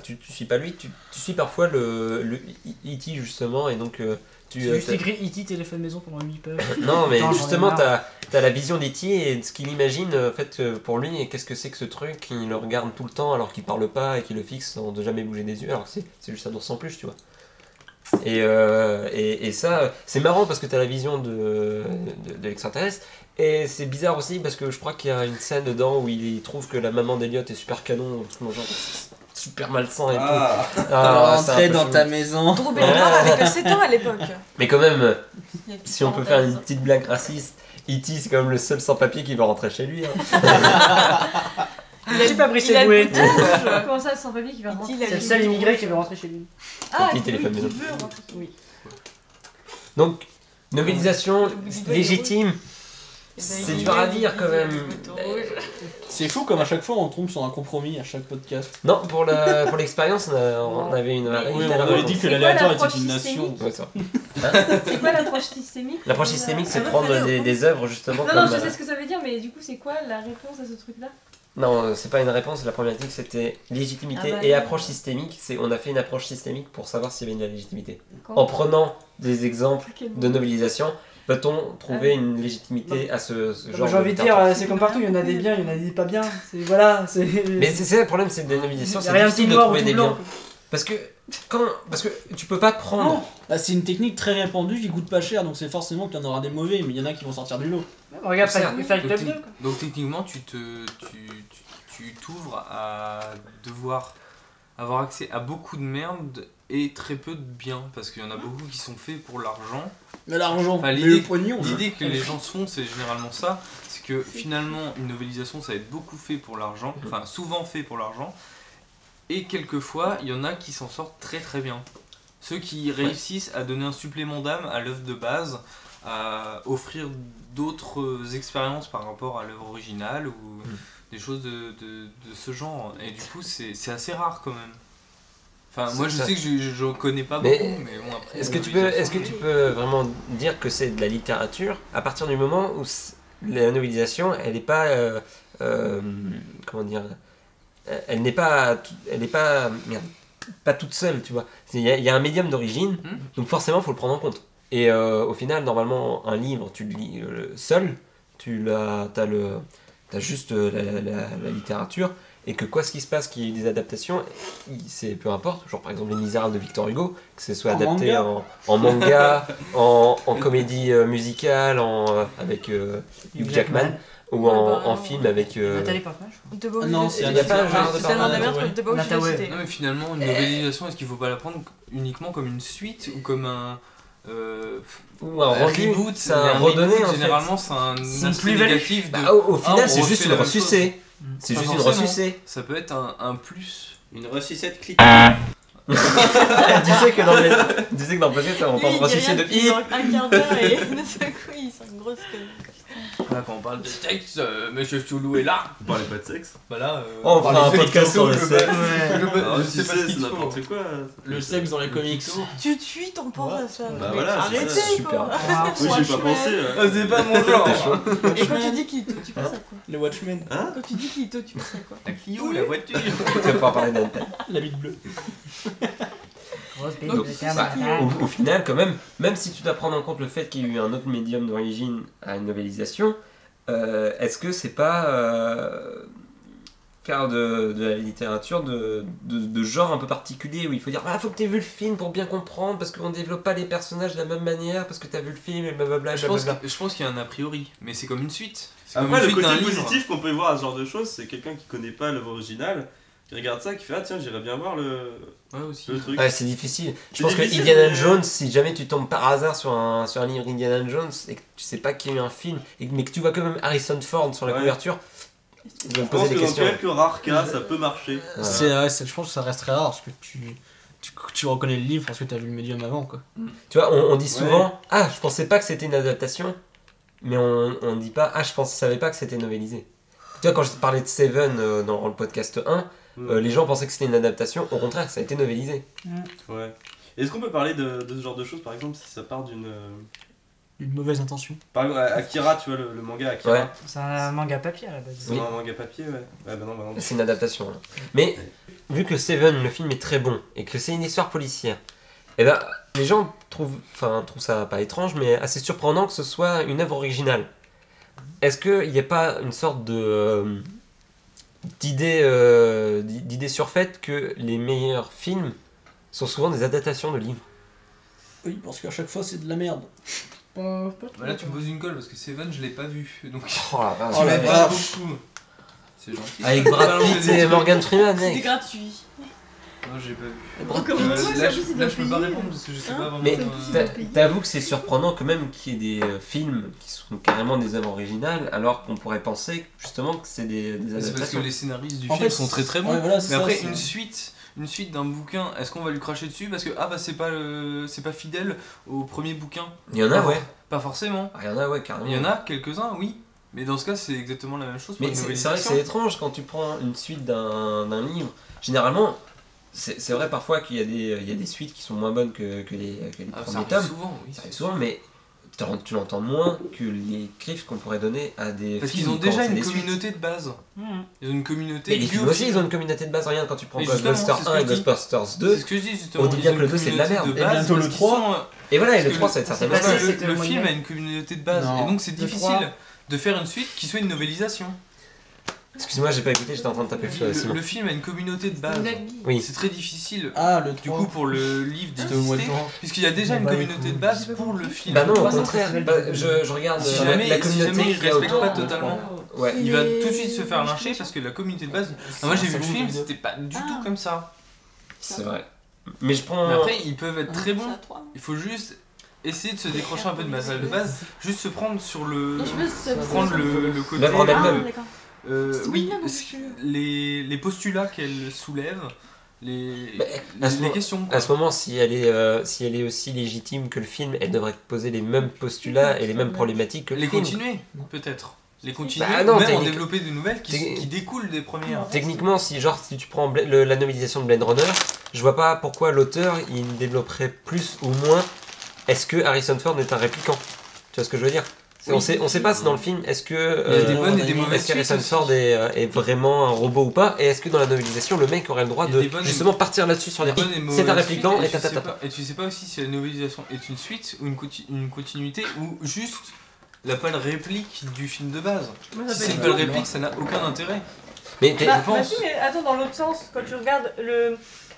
Tu suis pas lui, tu suis parfois le E.T. justement, et donc tu... C'est juste écrit E.T. téléphone maison pendant 8 pages. Non mais justement t'as la vision d'E.T. et ce qu'il imagine en fait pour lui, et qu'est-ce que c'est que ce truc, il le regarde tout le temps alors qu'il parle pas et qu'il le fixe sans de jamais bouger des yeux, alors que c'est juste un ours en peluche, tu vois. Et ça, c'est marrant parce que t'as la vision de l'extraterrestre. Et c'est bizarre aussi parce que je crois qu'il y a une scène dedans où il trouve que la maman d'Eliott est super canon, genre super malsain et tout. Alors rentrer dans ta maison. Drew Barrymore avait que 7 ans à l'époque. Mais quand même, si on peut faire une petite blague raciste, E.T. c'est quand même le seul sans papier qui va rentrer chez lui. Hein. Il a Fabrice Eboué. Comment ça, sans famille qui va rentrer? C'est le seul immigré qui veut rentrer chez lui. Ah, il veut rentrer. Oui. Donc, novélisation légitime. C'est dur à dire quand même. C'est fou comme à chaque fois on tombe sur un compromis à chaque podcast. Non, pour l'expérience, on avait une. Oui, on avait dit que l'aléatoire était une nation. C'est quoi l'approche systémique? L'approche systémique, c'est prendre des œuvres justement. Non, je sais ce que ça veut dire, mais du coup, c'est quoi la réponse à ce truc-là? Non, c'est pas une réponse. La première éthique, c'était légitimité et approche systémique. On a fait une approche systémique pour savoir s'il y avait de la légitimité. En prenant des exemples de novélisation. Peut-on trouver une légitimité à ce genre de... J'ai envie de dire, c'est comme partout, il y en a des biens, il y en a des pas biens. Voilà, mais c'est ça le problème, c'est de la novélisation, c'est difficile de trouver des biens. Parce que tu peux pas prendre... Bah, c'est une technique très répandue qui coûte pas cher, donc c'est forcément qu'il y en aura des mauvais, mais il y en a qui vont sortir du lot. Regarde, ça le top 2. Donc techniquement, tu t'ouvres à devoir avoir accès à beaucoup de merde et très peu de biens, parce qu'il y en a beaucoup qui sont faits pour l'argent. Mais l'argent, enfin, le pognon. L'idée que les gens se font, c'est généralement ça, c'est que finalement une novélisation, ça va être beaucoup fait pour l'argent, enfin souvent fait pour l'argent, et quelquefois il y en a qui s'en sortent très très bien. Ceux qui réussissent à donner un supplément d'âme à l'œuvre de base, à offrir d'autres expériences par rapport à l'œuvre originale ou des choses de ce genre, et du coup c'est assez rare quand même. Enfin, moi je sais que je connais pas beaucoup, mais bon après... Est-ce que tu peux vraiment dire que c'est de la littérature à partir du moment où la novélisation, elle n'est pas... comment dire... Elle n'est pas... Merde, pas toute seule, tu vois. Il y a un médium d'origine, donc forcément il faut le prendre en compte. Et au final, normalement, un livre, tu le lis seul, t'as juste la littérature... Et que quoi ce qui se passe, qu'il y ait des adaptations, c'est peu importe, genre par exemple Les Misérables de Victor Hugo, que ce soit adapté en manga, en comédie musicale, avec Hugh Jackman, ou en film avec... Nathalie Portman, je crois. Non, c'est un adapté. Non mais finalement, une novélisation, est-ce qu'il ne faut pas la prendre uniquement comme une suite ou comme un... ou un reboot, c'est un redonné en fait. Généralement, c'est un aspect négatif de... Au final, c'est juste une ressucée. C'est juste une ressucée. Ça peut être un plus. Une ressucette cliquée. Tu sais que dans le ça on parle de ressucée de pire. Un quart d'heure et de sa couille, c'est une grosse conne. Là, quand on parle de sexe, monsieur Choulou est là. On parlait pas de sexe. Bah là, on fera un podcast sur le sexe. Je sais pas, c'est n'importe quoi. Le sexe dans les comics. Tu tues ton porc à ça. Bah voilà, arrêtez quoi. Oui, j'ai pas pensé. C'est pas mon genre. Et quand tu dis qu'il est tu penses à quoi? Le Watchmen. Quand tu dis qu'il est tu penses à quoi? La Clio, la voiture. Tu vas pas parler d'Antel. La bite bleue. Au final, quand même si tu dois prendre en compte le fait qu'il y a eu un autre médium d'origine à une novélisation, est-ce que c'est pas faire de la littérature de genre un peu particulier où il faut dire faut que t'aies vu le film pour bien comprendre parce qu'on développe pas les personnages de la même manière parce que t'as vu le film et blablabla. Je pense qu'il y a un a priori, mais c'est comme une suite. Après, le côté positif qu'on peut voir à ce genre de choses, c'est quelqu'un qui connaît pas l'œuvre originale. Il regarde ça, qui fait tiens, j'irais bien voir le truc. Ouais, c'est difficile. Je pense que Indiana Jones, si jamais tu tombes par hasard sur un livre d'Indiana Jones et que tu sais pas qu'il y a eu un film, mais que tu vois quand même Harrison Ford sur la couverture, je me pose des questions. Dans quelques rares cas, ça peut marcher. Je pense que ça reste très rare parce que tu reconnais le livre parce que tu as vu le médium avant. Quoi. Tu vois, on dit souvent je pensais pas que c'était une adaptation, mais on dit pas je savais pas que c'était novélisé. Tu vois, quand je parlais de Seven dans le podcast 1, les gens pensaient que c'était une adaptation, au contraire, ça a été novélisé. Ouais. Est-ce qu'on peut parler de ce genre de choses, par exemple, si ça part d'une... Une mauvaise intention. Par exemple, Akira, tu vois, le manga Akira. Ouais. C'est un manga papier à la base. C'est un manga papier, ouais. Non. C'est une adaptation. Là. Mais, vu que Seven, le film est très bon, et que c'est une histoire policière, les gens trouvent ça pas étrange, mais assez surprenant que ce soit une œuvre originale. Est-ce qu'il n'y a pas une sorte d'idée surfaite que les meilleurs films sont souvent des adaptations de livres? Oui, parce qu'à chaque fois c'est de la merde. Là tu me poses une colle parce que Seven je l'ai pas vu. Donc... Oh la vache. C'est gentil. Avec Brad Pitt et Morgan Freeman, mec. C'est gratuit. j'ai pas vu. Encore une fois, je peux pas répondre parce que je sais pas vraiment. Mais t'avoues que c'est surprenant quand même qu'il y ait des films qui sont carrément des œuvres originales, alors qu'on pourrait penser justement que c'est des adaptations. C'est parce que les scénaristes du film sont très très bons. Mais après une suite. Une suite d'un bouquin, est-ce qu'on va lui cracher dessus parce que ah bah c'est pas fidèle au premier bouquin? Il y en a ouais. Pas forcément. Il y en a ouais carrément. Il y en a quelques-uns oui. Mais dans ce cas c'est exactement la même chose. Mais c'est vrai que c'est étrange quand tu prends une suite d'un livre. Généralement c'est vrai parfois qu'il y a des suites qui sont moins bonnes que les premiers tomes. Souvent oui. Ça arrive souvent mais tu l'entends moins que les griffes qu'on pourrait donner à des films. Parce qu'ils ont déjà une communauté de base. Ils ont une communauté. Mais les films aussi, ils ont une communauté de base. Regarde, quand tu prends Ghostbusters 1 et Ghostbusters 2, on dit bien que le 2 c'est de la merde. Et bientôt le 3. Et voilà, et le 3 ça va être certainement ça. Le film a une communauté de base. Et donc c'est difficile de faire une suite qui soit une novélisation. Excusez-moi, j'ai pas écouté, j'étais en train de taper Simon. Le film a une communauté de base. Oui. C'est très difficile. Ah, le 3. Du coup, pour le livre d'exister, puisqu'il y a déjà une communauté de base pour le film. Bah non, au contraire. Je regarde si jamais, la communauté. Si jamais il respecte pas totalement, ouais. Il va tout de suite se faire lyncher parce que la communauté de base. Ah, moi, j'ai vu le film, c'était pas du tout comme ça. C'est vrai. Mais je prends. Mais après, ils peuvent être très bons. Il faut juste. Essayer de se décrocher un peu de ma salle de base, juste se prendre sur le. Prendre le côté. Oui, les postulats qu'elle soulève, les questions. Quoi. À ce moment, si elle est aussi légitime que le film, elle devrait poser les mêmes postulats et les mêmes problématiques que le film. Continuer, peut-être. Les continuer, non, même en développer de nouvelles qui découlent des premières. Techniquement, si tu prends la novélisation de Blade Runner, je vois pas pourquoi l'auteur il développerait plus ou moins. Est-ce que Harrison Ford est un répliquant? Tu vois ce que je veux dire? Oui. On sait pas dans le film, est-ce que Harrison Ford est vraiment un robot ou pas? Et est-ce que dans la novélisation, le mec aurait le droit de justement partir là-dessus sur les c'est un répliquant et tatata. Et tu sais pas aussi si la novélisation est une suite ou une continuité ou juste la pâle réplique du film de base. Si c'est une pâle réplique, ça n'a aucun intérêt. Mais attends, dans l'autre sens, quand tu regardes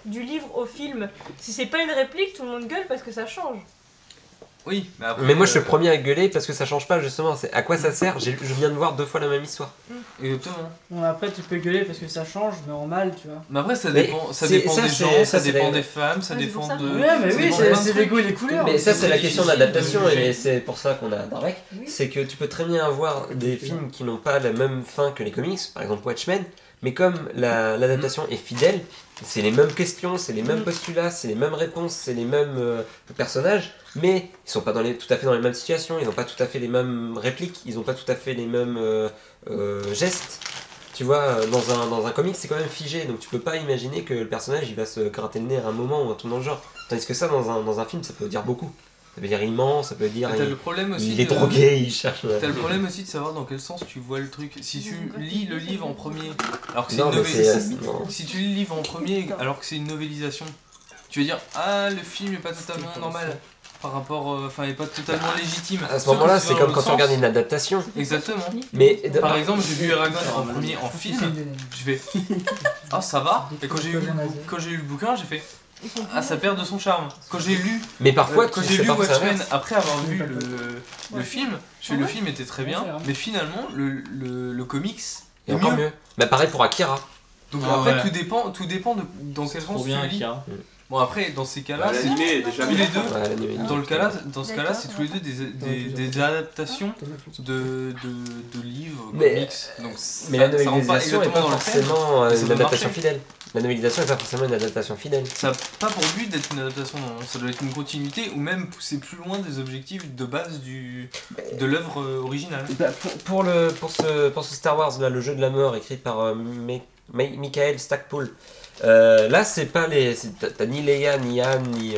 du livre au film, si c'est pas une réplique, tout le monde gueule parce que ça change. Oui, mais, après, mais moi je suis le premier à gueuler parce que ça change pas justement. C'est à quoi ça sert? Je viens de voir deux fois la même histoire. Exactement. Non, après tu peux gueuler parce que ça change, mais en mal, tu vois. Mais après ça dépend des gens, ça dépend des femmes, ça dépend de. Ouais, mais oui, c'est les goûts et les couleurs. Mais ça c'est la question de l'adaptation et c'est pour ça qu'on a Darek. C'est que tu peux très bien avoir des films qui n'ont pas la même fin que les comics, par exemple Watchmen. Mais comme l'adaptation est fidèle, c'est les mêmes questions, c'est les mêmes postulats, c'est les mêmes réponses, c'est les mêmes personnages, mais ils sont pas tout à fait dans les mêmes situations, ils n'ont pas tout à fait les mêmes répliques, ils n'ont pas tout à fait les mêmes gestes. Tu vois, dans un comic, c'est quand même figé, donc tu peux pas imaginer que le personnage il va se gratter le nez à un moment ou un truc dans le genre. Tandis que ça, dans un film, ça peut dire beaucoup. Ça veut dire immense, ça peut dire il est drogué, il cherche... T'as le problème aussi de savoir dans quel sens tu vois le truc. Si tu lis le livre en premier, alors que c'est une novélisation... Si tu lis le livre en premier, alors que c'est une novélisation, tu vas dire « Ah, le film est pas totalement normal ». Par rapport, enfin, n'est pas totalement légitime. À ce moment-là, c'est comme quand on regarde une adaptation. Exactement. Mais par exemple, j'ai vu Eragon en premier en film, je vais « Ah, ça va ?» Et quand j'ai eu le bouquin, j'ai fait... Ah, ça perd de son charme. Quand j'ai lu, mais parfois, quand j'ai lu Watchmen après avoir vu le film, le film était très bien, mais finalement le comics est encore mieux. Bah pareil pour Akira. Donc après tout dépend de dans quel sens tu lis. Bon après dans ces cas-là, c'est tous les deux. Dans ce cas-là, c'est tous les deux des adaptations de livres comics. Donc mais la novélisation est pas forcément une adaptation fidèle. La novélisation n'est pas forcément une adaptation fidèle. Ça n'a pas pour but d'être une adaptation, non. Ça doit être une continuité ou même pousser plus loin des objectifs de base de l'œuvre originale. Bah, pour ce Star Wars, là, le jeu de la mort écrit par Michael Stackpole, là c'est pas les... T'as ni Leia, ni Han, ni...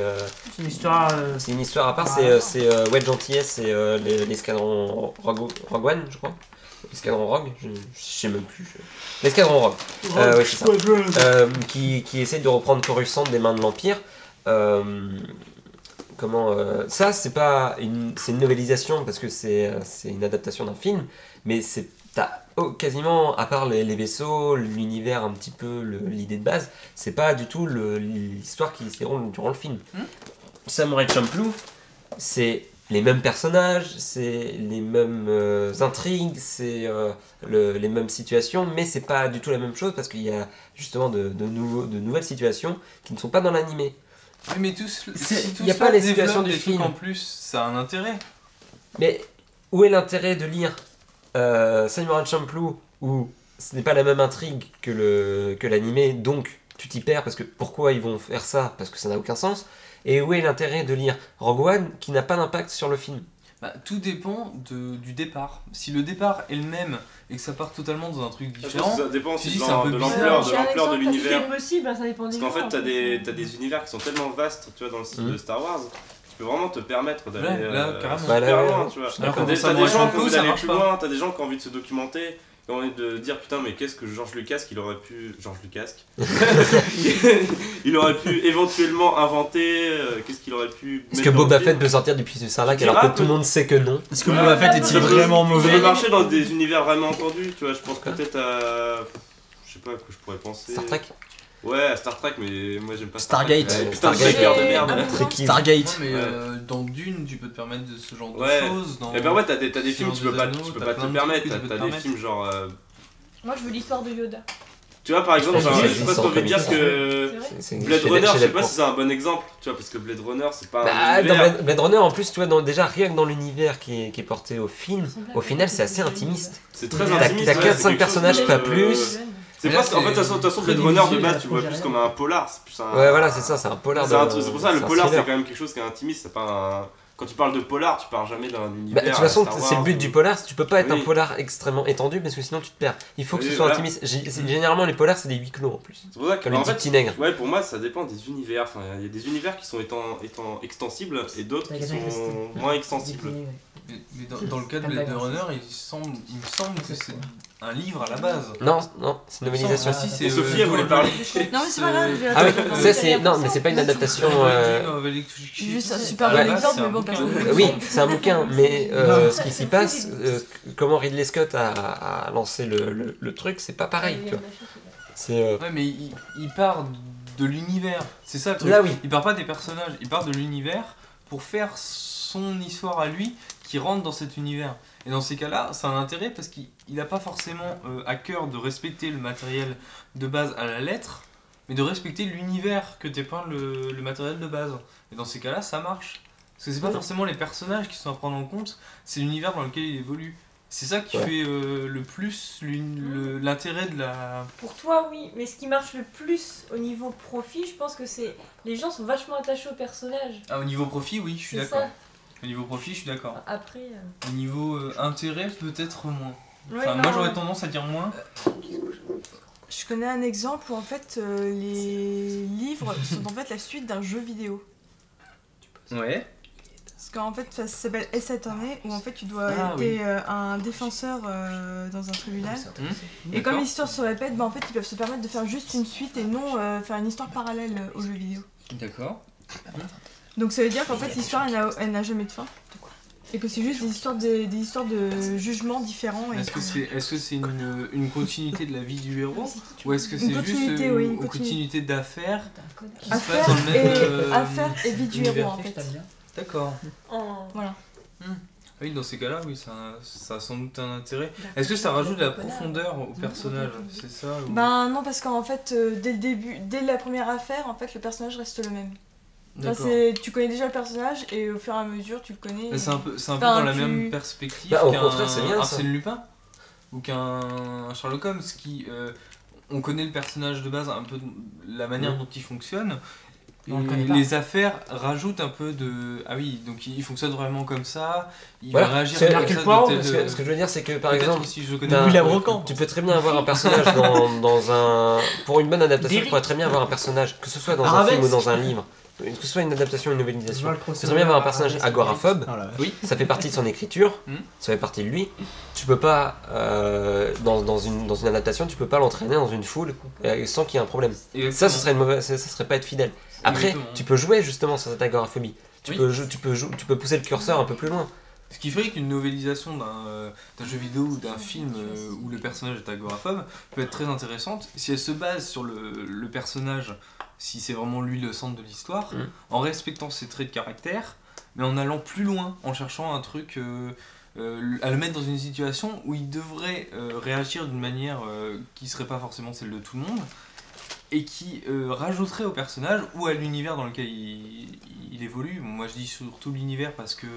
C'est une histoire... C'est une histoire à part, c'est Wedge Antilles et l'escadron Rogue One, je crois. L'escadron Rogue, je sais même plus. L'escadron Rogue, ouais, c'est ça. Qui essaie de reprendre Coruscant des mains de l'Empire. Ça, c'est pas une, c'est une novélisation parce que c'est une adaptation d'un film, mais quasiment, à part les vaisseaux, l'univers un petit peu, l'idée de base, c'est pas du tout l'histoire qui se déroule durant le film. Samurai Champloo, c'est les mêmes personnages, c'est les mêmes intrigues, c'est les mêmes situations, mais c'est pas du tout la même chose parce qu'il y a justement de nouvelles situations qui ne sont pas dans l'animé. Mais tout il n'y a pas les situations du film. En plus, ça a un intérêt. Mais où est l'intérêt de lire Samurai Champloo où ce n'est pas la même intrigue que l'animé, donc tu t'y perds parce que pourquoi ils vont faire ça? Parce que ça n'a aucun sens. Et où est l'intérêt de lire Rogue One qui n'a pas d'impact sur le film? Bah, tout dépend du départ. Si le départ est le même et que ça part totalement dans un truc différent, ça dépend aussi de l'ampleur de l'univers. C'est possible, ça dépend des Parce qu'en fait, t'as des univers qui sont tellement vastes, tu vois, dans le style de Star Wars, tu peux vraiment te permettre d'aller super loin, tu vois. T'as des gens qui ont envie d'aller plus loin, t'as des gens qui ont envie de se documenter. J'ai envie de dire putain mais qu'est-ce que George Lucas il aurait pu... George Lucas il aurait pu éventuellement inventer, qu'est-ce qu'il aurait pu... Est-ce que Boba Fett peut sortir du puits du Sarlacc alors que tout le monde sait que non? Est-ce que Boba Fett est-il vraiment mauvais? Il peut marcher dans des univers vraiment entendus, tu vois, je pense peut-être à... Je sais pas à quoi je pourrais penser... Star Trek? Ouais, à Star Trek, mais moi j'aime pas Stargate. Stargate de merde. Stargate. Ouais, mais dans Dune, tu peux te permettre de ce genre de choses. Et ben ouais, t'as des films que tu peux pas te permettre. T'as des films genre. Moi je veux l'histoire de Yoda. Tu vois, par exemple, je sais pas si on veut dire que Blade Runner, je sais pas si c'est un bon exemple, tu vois, parce que Blade Runner, c'est pas. Blade Runner, en plus, tu vois, déjà rien que dans l'univers qui est porté au film, au final, c'est assez intimiste. C'est très intimiste. T'as 4-5 personnages, pas plus. C'est pas en fait de toute façon Blade Runner de base tu vois plus comme un polar, c'est plus un... Ouais voilà, c'est ça, c'est un polar. C'est pour ça le polar c'est quand même quelque chose qui est intimiste, c'est pas un... Quand tu parles de polar, tu parles jamais d'un univers. De toute façon, c'est le but du polar, tu peux pas être un polar extrêmement étendu parce que sinon tu te perds. Il faut que ce soit intimiste. Généralement les polars c'est des huis clos en plus. C'est pour ça que les petits nègres. Ouais, pour moi ça dépend des univers, enfin il y a des univers qui sont étant extensibles et d'autres qui sont moins extensibles. Mais dans le cas de Blade Runner, il me semble que c'est un livre à la base. Non, c'est une novelisation. Si, Sophie, elle voulait parler. Non, mais c'est pas grave. Ah oui, ça c'est. Non, mais c'est pas une adaptation. Juste un super exemple, mais bon. Oui, c'est un bouquin, mais ce qui s'y passe, comment Ridley Scott a lancé le truc, c'est pas pareil. Tu vois. Ouais, mais il part de l'univers. C'est ça le truc. Là, oui. Il part pas des personnages, il part de l'univers pour faire son histoire à lui. Qui rentre dans cet univers. Et dans ces cas-là, ça a un intérêt parce qu'il n'a pas forcément à cœur de respecter le matériel de base à la lettre, mais de respecter l'univers que dépeint le matériel de base. Et dans ces cas-là, ça marche. Parce que c'est pas forcément les personnages qui sont à prendre en compte, c'est l'univers dans lequel il évolue. C'est ça qui fait le plus l'intérêt de la... Pour toi, oui, mais ce qui marche le plus au niveau profit, je pense que c'est... Les gens sont vachement attachés au personnage. Ah, au niveau profit, oui, je suis d'accord. Au niveau profit, je suis d'accord. Après... Au niveau intérêt, peut-être moins. Ouais, enfin, moi, j'aurais tendance à dire moins. Je connais un exemple où, en fait, les livres sont en fait la suite d'un jeu vidéo. Ouais. Parce qu'en fait, ça s'appelle S.A.T.A.N.E. où, en fait, tu dois aider un défenseur dans un tribunal. Et comme l'histoire se répète, bah, en fait, ils peuvent se permettre de faire juste une suite et non faire une histoire parallèle au jeu vidéo. D'accord. Donc ça veut dire qu'en fait l'histoire elle n'a jamais de fin. Et que c'est juste des histoires de jugements différents. Est-ce que c'est une continuité de la vie du héros? Ou est-ce que c'est juste une continuité d'affaires qui se passe dans le même affaires et vie du héros en fait. D'accord. Voilà. Oui, dans ces cas-là, oui, ça a sans doute un intérêt. Est-ce que ça rajoute de la profondeur au personnage? C'est ça ou... Ben non, parce qu'en fait, dès le début, dès la première affaire, en fait, le personnage reste le même. Tu connais déjà le personnage et au fur et à mesure tu le connais. Bah, c'est un peu dans la même perspective qu'un Arsène Lupin ou qu'un Sherlock Holmes qui on connaît le personnage de base un peu la manière dont il fonctionne. Les affaires rajoutent un peu de... Ah oui, donc il fonctionne vraiment comme ça, il va réagir comme ça... Ce que je veux dire, c'est que par exemple, tu peux très bien avoir un personnage dans un... Pour une bonne adaptation, tu pourrais très bien avoir un personnage, que ce soit dans un film ou dans un livre, que ce soit une adaptation ou une novelisation, tu peux très bien avoir un personnage agoraphobe, ça fait partie de son écriture, ça fait partie de lui, tu peux pas, dans une adaptation, tu peux pas l'entraîner dans une foule sans qu'il y ait un problème. Ça, ça serait pas être fidèle. Après, tu peux jouer justement sur cette agoraphobie. Tu peux pousser le curseur un peu plus loin. Ce qui ferait qu'une novelisation d'un jeu vidéo ou d'un film où le personnage est agoraphobe peut être très intéressante si elle se base sur le personnage, si c'est vraiment lui le centre de l'histoire, en respectant ses traits de caractère mais en allant plus loin, en cherchant un truc à le mettre dans une situation où il devrait réagir d'une manière qui serait pas forcément celle de tout le monde, et qui rajouterait au personnage ou à l'univers dans lequel il évolue. Bon, moi je dis surtout l'univers parce que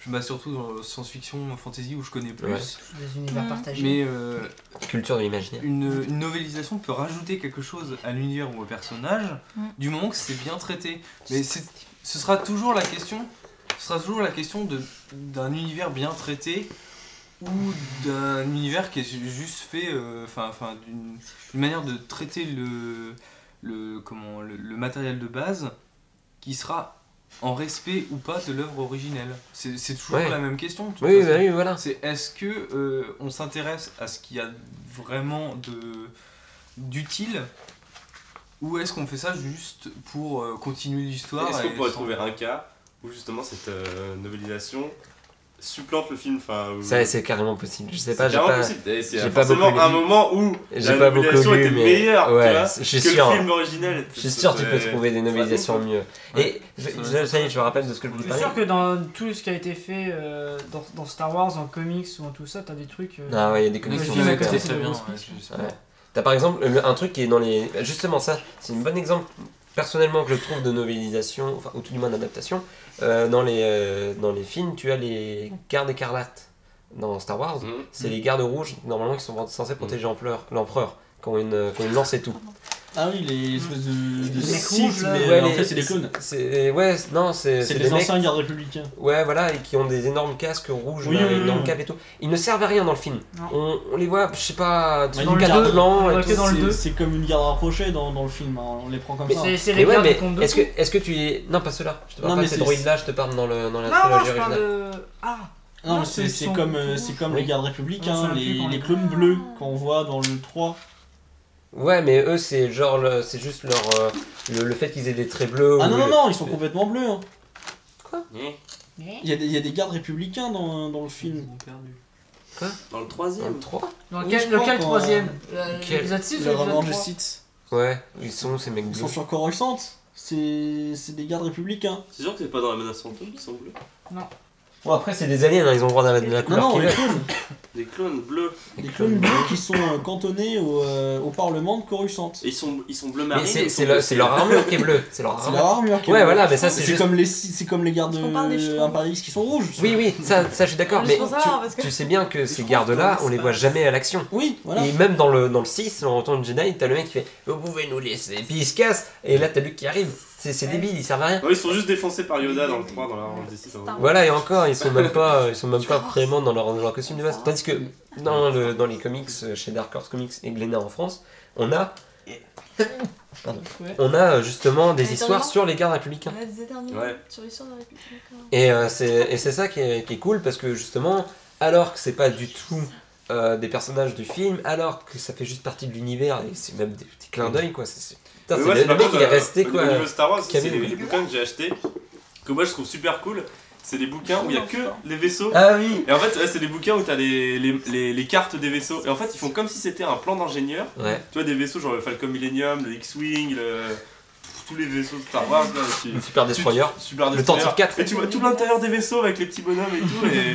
je me base surtout dans science-fiction, fantasy où je connais plus. Ouais. Des univers partagés. Mais culture de l'imaginaire. Une novélisation peut rajouter quelque chose à l'univers ou au personnage, du moment que c'est bien traité. Mais ce sera toujours la question, d'un univers bien traité ou d'un univers qui est juste fait, d'une manière de traiter le matériel de base qui sera en respect ou pas de l'œuvre originelle. C'est toujours la même question. Oui, voilà. C'est est-ce que on s'intéresse à ce qu'il y a vraiment d'utile, ou est-ce qu'on fait ça juste pour continuer l'histoire? Est-ce qu'on pourrait trouver un cas où justement cette novélisation supplante le film, enfin... Ça, c'est carrément possible. Je sais pas, j'ai pas beaucoup lu. Un moment où la novélisation était meilleure, ouais, tu vois, que le film originel. Je suis sûr que tu peux trouver des novélisations mieux. Ouais. Et je me rappelle de ce que je vous parlais. Je suis sûr que dans tout ce qui a été fait dans Star Wars, en comics ou en tout ça, t'as des trucs... Ah ouais, il y a des comics sur le côté, c'est bien. T'as par exemple un truc qui est dans les... Justement ça, c'est un bon exemple, personnellement, que je trouve de novélisation, enfin, ou tout du moins d'adaptation. Dans les films, tu as les gardes écarlates dans Star Wars. C'est les gardes rouges, normalement, qui sont censés protéger l'empereur, qui ont une lance et tout. Ah oui, les espèces de Sith, mais en fait, c'est des clones. Ouais, non, c'est des anciens gardes républicains. Ouais, voilà, et qui ont des énormes casques rouges, énormes capes et tout. Ils ne servent à rien dans le film. On les voit, je sais pas, dans le cadre blanc. C'est comme une garde rapprochée dans le film, on les prend comme ça. C'est les gardes des comptes de tout. Est-ce que tu es... Non, pas ceux-là, je te parle pas de ces droïdes-là, je te parle dans la trilogie originale. Ah non, c'est comme les gardes républicains, les clones bleus qu'on voit dans le 3. Ouais, mais eux, c'est genre, c'est juste leur le fait qu'ils aient des traits bleus. Ah non, non, ils sont complètement bleus. Hein. Quoi ? Il y a des gardes républicains dans le film. Quoi ? Dans le troisième. Dans le 3 ? Dans lequel troisième ? L'épisode 6 ou l'épisode 3 ? Ouais, ils sont ces mecs bleus. Ils sont sur Coruscant. C'est des gardes républicains. C'est sûr que c'est pas dans la menace fantôme qu'ils sont bleus. Non. Bon, après, c'est des aliens, hein, ils ont le droit de la couleur. Non, les clones. Des clones bleus. Des clones bleus qui sont cantonnés au Parlement de Coruscant. Et ils sont bleus marines. Mais c'est leur armure qui est bleue. C'est leur armure qui est bleue. Ouais, voilà, mais ça, c'est juste... comme les gardes impérialistes qui sont rouges. Oui, ça je suis d'accord. Mais tu sais bien que ces gardes-là, on les voit jamais à l'action. Oui, voilà. Et même dans le 6, en retour de Jedi, t'as le mec qui fait « Vous pouvez nous laisser ». Et puis il se casse, et là, t'as Luke qui arrive. C'est débile, ils servent à rien. Ouais, ils sont juste défoncés par Yoda dans le 3, dans la range des 6. Voilà, et encore, ils sont même pas vraiment dans leur costume de base. Tandis que dans les comics, chez Dark Horse Comics et Glénat en France, on a justement des histoires sur les gardes républicains. Et c'est ça qui est cool, parce que justement, alors que c'est pas du tout des personnages du film, alors que ça fait juste partie de l'univers, et c'est même des petits clins d'œil, quoi. Putain, ouais, le mec il est resté quoi. Au niveau Star Wars, c'est les bouquins que j'ai achetés, que moi je trouve super cool. C'est des bouquins où il n'y a que les vaisseaux. Ah oui. Et en fait, c'est des bouquins où t'as les cartes des vaisseaux. Et en fait, ils font comme si c'était un plan d'ingénieur. Ouais. Tu vois, des vaisseaux genre le Falcon Millennium, le X-Wing, tous les vaisseaux de Star Wars. Là, super Destroyer. Le Tortue 4. Et tu vois tout l'intérieur des vaisseaux avec les petits bonhommes et tout. Et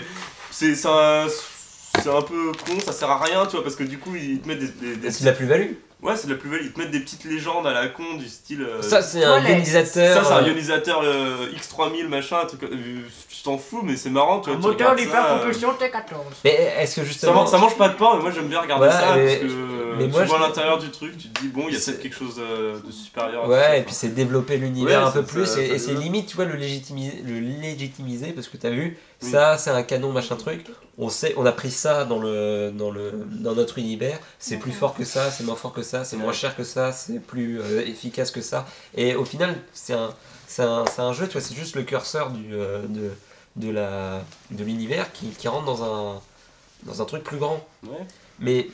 c'est un peu con, ça sert à rien, tu vois, parce que du coup, ils te mettent des... C'est de la plus-value. Ouais, c'est de la plus-value, ils te mettent des petites légendes à la con du style... ça, c'est un ionisateur. Ça, c'est un ionisateur X3000, machin, un truc... je t'en fous, mais c'est marrant, tu vois, moteur l'hypercompulsion T14. Mais est-ce que justement... Ça mange pas de pain, mais moi, j'aime bien regarder ça, parce que tu vois l'intérieur du truc, tu te dis, bon, il y a peut-être quelque chose de supérieur. Ouais, et puis c'est développer l'univers un peu plus, et c'est limite, tu vois, le légitimiser, parce que t'as vu, ça, c'est un canon, machin truc. On a pris ça dans notre univers, c'est plus fort que ça, c'est moins fort que ça, c'est moins cher que ça, c'est plus efficace que ça. Et au final, c'est un jeu, tu vois, c'est juste le curseur de l'univers qui rentre dans un truc plus grand. Ouais. Mais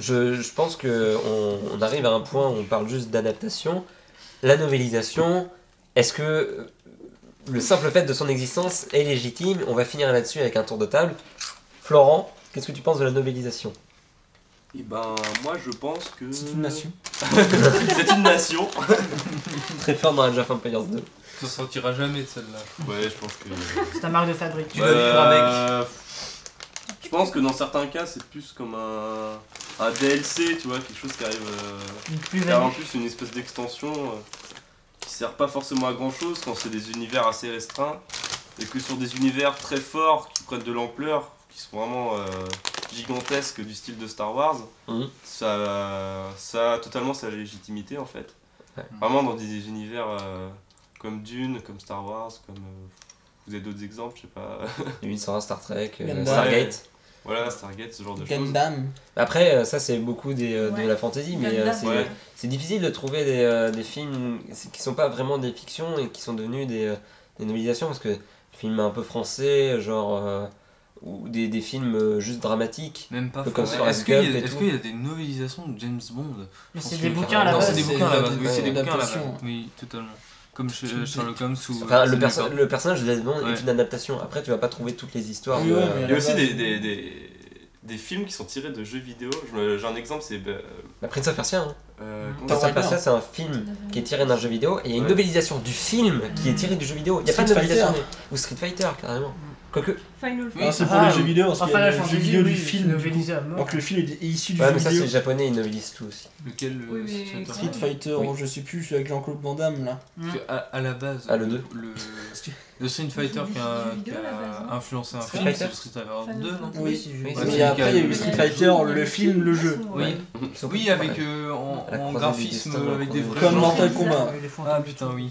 je pense qu'on arrive à un point où on parle juste d'adaptation. La novélisation, est-ce que... Le simple fait de son existence est légitime. On va finir là-dessus avec un tour de table. Florent, qu'est-ce que tu penses de la novélisation? Eh ben, moi je pense que... C'est une nation. C'est une nation. Très fort dans Age of Empires 2. Ça sortira jamais de celle-là. Ouais, je pense que... C'est ta marque de fabrique. Tu mec. Je pense que dans certains cas, c'est plus comme un DLC, tu vois, quelque chose qui arrive... en plus, une espèce d'extension qui sert pas forcément à grand-chose quand c'est des univers assez restreints. Et que sur des univers très forts, qui prennent de l'ampleur, qui sont vraiment... gigantesque du style de Star Wars, ça a totalement sa légitimité en fait. Ouais. Vraiment dans des univers comme Dune, comme Star Wars, comme vous avez d'autres exemples, je sais pas. Il y a Star Trek, Stargate. Voilà, Stargate, ce genre de choses. Après, ça c'est beaucoup des, de la fantasy, mais c'est difficile de trouver des films qui sont pas vraiment des fictions et qui sont devenus des novelisations, parce que les films un peu français, genre... ou des films juste dramatiques. Même pas comme sur Forrest Gump. Est-ce qu'il y a des novelisations de James Bond? Mais c'est des bouquins à la base. C'est des bouquins à la base. Oui, c'est des bouquins à la base. Oui, totalement. Comme chez Sherlock Holmes ou... Enfin, le personnage de James Bond est une adaptation. Après, tu vas pas trouver toutes les histoires. Il y a aussi des films qui sont tirés de jeux vidéo. J'ai un exemple, c'est... La Prince of Persia. Prince of Persia, c'est un film qui est tiré d'un jeu vidéo. Et il y a une novelisation du film qui est tirée du jeu vidéo. Il n'y a pas de novelisation. Ou Street Fighter, carrément. Quoique... Final Fantasy. C'est pour les jeux vidéo, parce qu'il y a le jeu vidéo du film. Donc le film est issu du jeu vidéo. Ouais, mais ça c'est japonais, ils novelisent tout aussi. Lequel? Street Fighter, je sais plus, avec Jean-Claude Van Damme là. À la base, le Street Fighter qui a influencé un film, c'est le Street Fighter 2, non? Oui, mais après il y a eu Street Fighter, le film, le jeu. Oui, avec en graphisme, avec des vrais... Comme Mortal Kombat. Ah putain, oui.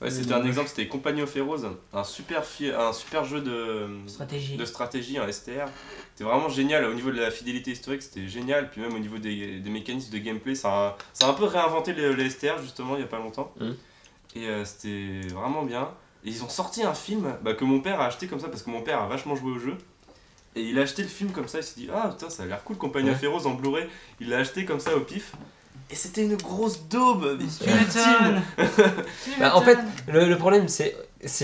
Ouais, c'était un exemple, c'était Compagnie of Heroes, un super jeu de stratégie, un STR. C'était vraiment génial, au niveau de la fidélité historique, c'était génial, puis même au niveau des mécanismes de gameplay, ça a un peu réinventé les STR justement il n'y a pas longtemps. Et c'était vraiment bien. Et ils ont sorti un film que mon père a acheté comme ça, parce que mon père a vachement joué au jeu. Et il a acheté le film comme ça, il s'est dit « Ah putain, ça a l'air cool, Compagnie of Heroes en Blu-ray ». Il l'a acheté comme ça au pif. Et c'était une grosse daube, mais tu m'étonnes. En fait, le problème, c'est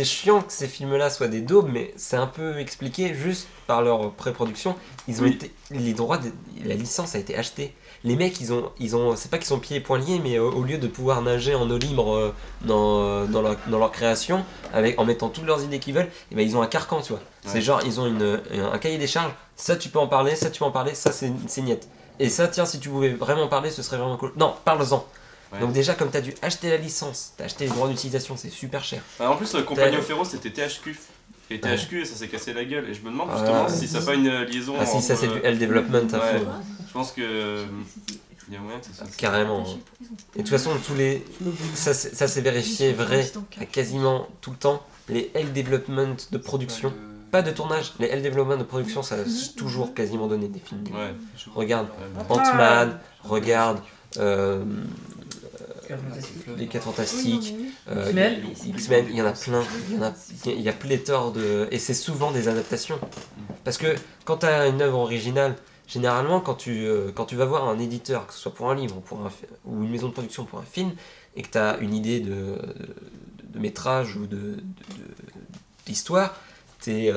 chiant que ces films-là soient des daubes, mais c'est un peu expliqué juste par leur pré-production. Ils ont été, les droits, la licence a été achetée. Les mecs, ils ont c'est pas qu'ils sont pieds et poings liés, mais au lieu de pouvoir nager en eau libre dans leur création, en mettant toutes leurs idées qu'ils veulent, et ben ils ont un carcan, tu vois. Ouais. C'est genre, ils ont un cahier des charges, ça tu peux en parler, ça tu peux en parler, ça c'est niette. Et ça, tiens, si tu pouvais vraiment parler, ce serait vraiment cool. Non, parle-en. Ouais. Donc déjà, comme tu as dû acheter la licence, tu as acheté les droits d'utilisation, c'est super cher. En plus, Compagnie of Heroes, c'était THQ. Et THQ, ça s'est cassé la gueule. Et je me demande justement si ça n'a pas une liaison... Ah si, ça c'est du L-Development à fond. Je pense que... Il y a moyen que ça... Carrément. Et de toute façon, ça c'est vérifié, vrai, quasiment tout le temps. Les L-Development de production... Pas de tournage, les L-Development de production, ça a toujours quasiment donné des films. Ouais. Regarde Ant-Man, regarde les 4 Fantastiques, X-Men, il y en a plein, il y a pléthore de... Et c'est souvent des adaptations. Parce que quand tu as une œuvre originale, généralement quand tu vas voir un éditeur, que ce soit pour un livre ou une maison de production pour un film, et que tu as une idée de métrage ou d'histoire, t'es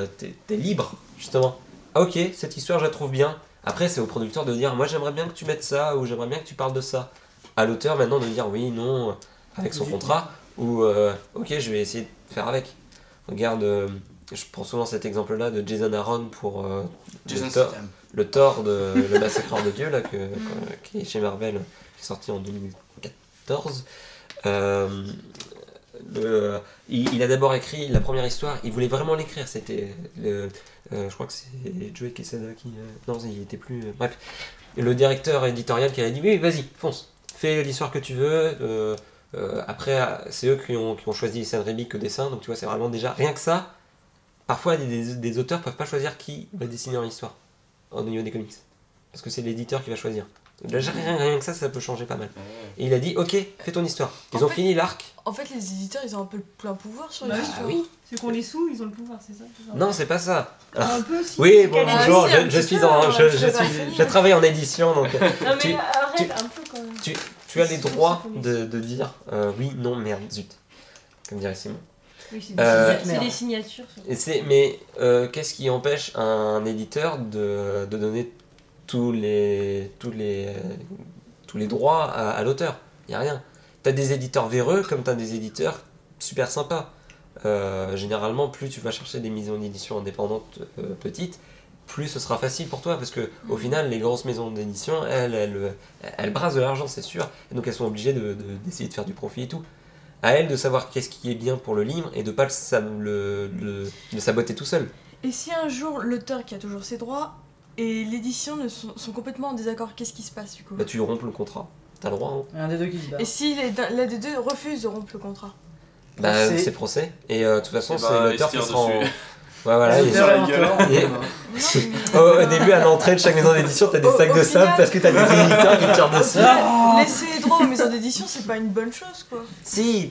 libre, justement. Ah ok, cette histoire je la trouve bien. Après c'est au producteur de dire moi j'aimerais bien que tu mettes ça, ou j'aimerais bien que tu parles de ça. À l'auteur maintenant de dire oui, non, avec son contrat, ou ok, je vais essayer de faire avec. Regarde, je prends souvent cet exemple là de Jason Aaron pour le Thor de Le Massacreur de Dieu là, qui est chez Marvel, qui est sorti en 2014. Il a d'abord écrit la première histoire, il voulait vraiment l'écrire, c'était je crois que c'est Joe Quesada qui... non, il était plus... bref, le directeur éditorial qui avait dit oui, vas-y, fonce, fais l'histoire que tu veux, après c'est eux qui ont choisi Sam Raimi que dessin, donc tu vois, c'est vraiment déjà, rien que ça, parfois des auteurs peuvent pas choisir qui va dessiner leur histoire, au niveau des comics, parce que c'est l'éditeur qui va choisir. Rien que ça, ça peut changer pas mal. Et il a dit, ok, fais ton histoire. Ils ont fini l'arc. En fait, les éditeurs, ils ont un peu le plein pouvoir sur les histoires. Oui, ceux qu'on les sous, ils ont le pouvoir, c'est ça? Non, c'est pas ça. Un peu si. Oui, bon, bonjour, je suis dans... Je travaille en édition, donc... Non mais arrête un peu quand même. Tu as les droits de dire, oui, non, merde, zut. Comme dirait Simon. Oui, c'est des signatures. Mais qu'est-ce qui empêche un éditeur de donner tous les droits à l'auteur. Il n'y a rien. Tu as des éditeurs véreux comme tu as des éditeurs super sympas. Généralement, plus tu vas chercher des maisons d'édition indépendantes petites, plus ce sera facile pour toi, parce que au final, les grosses maisons d'édition, elles brassent de l'argent, c'est sûr, et donc elles sont obligées d'essayer de faire du profit et tout. À elles de savoir qu'est-ce qui est bien pour le livre et de ne pas le saboter tout seul. Et si un jour, l'auteur qui a toujours ses droits et l'édition sont complètement en désaccord, qu'est-ce qui se passe du coup? Bah, tu rompes le contrat, t'as le droit. Hein. Un des deux qui se bat. Et si l'un des deux refuse de rompre le contrat? Bah, c'est procès, et de toute façon, c'est l'auteur qui se rend. Ouais, voilà, au début, à l'entrée de chaque maison d'édition, t'as des sacs de sable parce que t'as des éditeurs qui tirent dessus. Laisser les droits aux maisons d'édition, c'est pas une bonne chose, quoi. Si,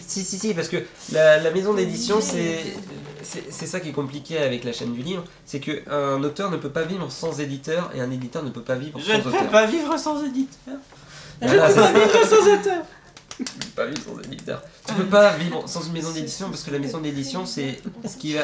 parce que la maison d'édition, c'est ça qui est compliqué avec la chaîne du livre, c'est qu'un auteur ne peut pas vivre sans éditeur et un éditeur ne peut pas vivre sans auteur. Je ne peux pas vivre sans éditeur. Je ne peux pas vivre sans auteur. Tu peux pas vivre sans éditeur. Tu peux pas vivre sans une maison d'édition parce que la maison d'édition, c'est ce qui va.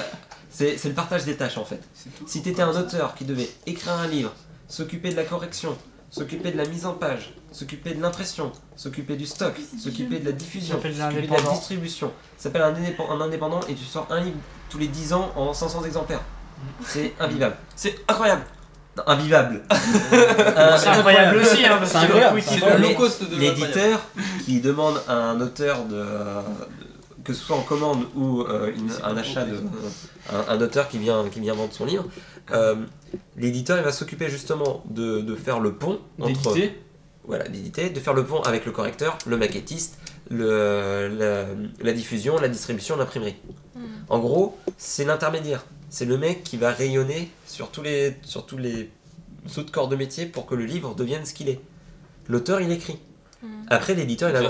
C'est le partage des tâches en fait. Si tu étais un auteur qui devait écrire un livre, s'occuper de la correction, s'occuper de la mise en page, s'occuper de l'impression, s'occuper du stock, s'occuper de la diffusion, s'occuper de la distribution, ça s'appelle un indépendant, et tu sors un livre tous les 10 ans en 500 exemplaires. C'est invivable. C'est incroyable. Non, invivable. C'est incroyable aussi, hein, parce que le cost de l'éditeur qui demande à un auteur que ce soit en commande ou un achat d'un auteur qui vient vendre son livre, l'éditeur il va s'occuper justement de faire le pont entre l'éditer, de faire le pont avec le correcteur, le maquettiste, la diffusion, la distribution, l'imprimerie. En gros, c'est l'intermédiaire, c'est le mec qui va rayonner sur tous les autres corps de métier pour que le livre devienne ce qu'il est. L'auteur il écrit. Après l'éditeur il a un